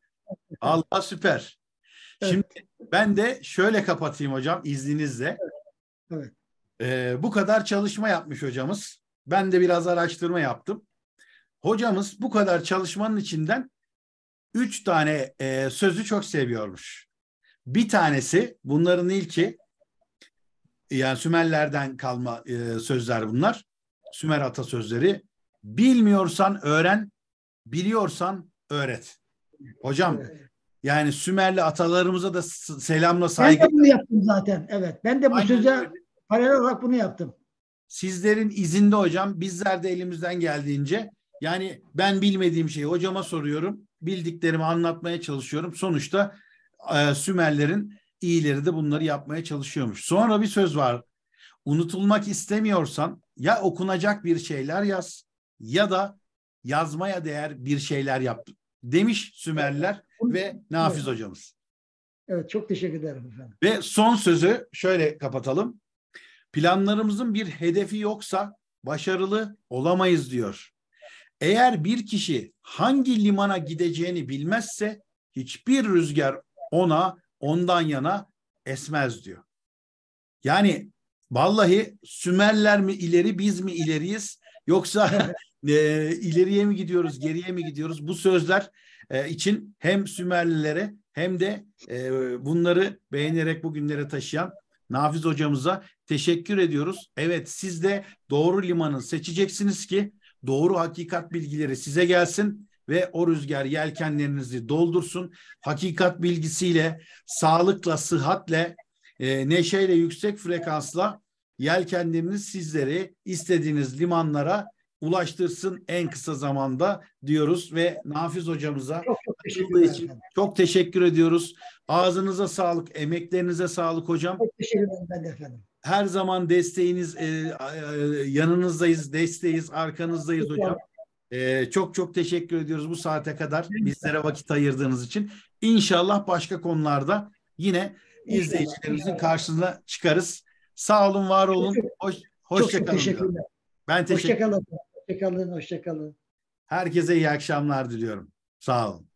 Allah süper. Evet. Şimdi ben de şöyle kapatayım hocam izninizle. Evet. Bu kadar çalışma yapmış hocamız. Ben de biraz araştırma yaptım. Hocamız bu kadar çalışmanın içinden 3 tane sözü çok seviyormuş. Bir tanesi bunların ilki. Yani Sümerlerden kalma sözler bunlar. Sümer atasözleri. Bilmiyorsan öğren, biliyorsan öğret. Hocam yani Sümerli atalarımıza da selamla saygı. Ben de bunu yaptım zaten. Evet. Ben de bu söze paralel olarak bunu yaptım. Sizlerin izinde hocam. Bizler de elimizden geldiğince yani ben bilmediğim şeyi hocama soruyorum. Bildiklerimi anlatmaya çalışıyorum. Sonuçta Sümerlerin İyileri de bunları yapmaya çalışıyormuş. Sonra bir söz var. Unutulmak istemiyorsan ya okunacak bir şeyler yaz ya da yazmaya değer bir şeyler yap demiş Sümerliler ve Nafiz hocamız. Evet çok teşekkür ederim efendim. Ve son sözü şöyle kapatalım. Planlarımızın bir hedefi yoksa başarılı olamayız diyor. Eğer bir kişi hangi limana gideceğini bilmezse hiçbir rüzgar ondan yana esmez diyor. Yani vallahi Sümerler mi ileri biz mi ileriyiz yoksa ileriye mi gidiyoruz geriye mi gidiyoruz? Bu sözler için hem Sümerlilere hem de bunları beğenerek bugünlere taşıyan Nafiz hocamıza teşekkür ediyoruz. Evet siz de doğru limanı seçeceksiniz ki doğru hakikat bilgileri size gelsin. Ve o rüzgar yelkenlerinizi doldursun. Hakikat bilgisiyle, sağlıkla, sıhhatle, neşeyle, yüksek frekansla yelkenleriniz sizleri istediğiniz limanlara ulaştırsın en kısa zamanda diyoruz. Ve Nafiz hocamıza çok teşekkür ediyoruz. Ağzınıza sağlık, emeklerinize sağlık hocam. Çok teşekkür ederim ben de efendim. Her zaman desteğiniz, yanınızdayız, desteğiz, arkanızdayız hocam. Çok çok teşekkür ediyoruz bu saate kadar bizlere vakit ayırdığınız için. İnşallah başka konularda yine izleyicilerimizin karşısına çıkarız. Sağ olun, var olun. Hoşçakalın. Ben teşekkür ederim. Hoşçakalın. Herkese iyi akşamlar diliyorum. Sağ olun.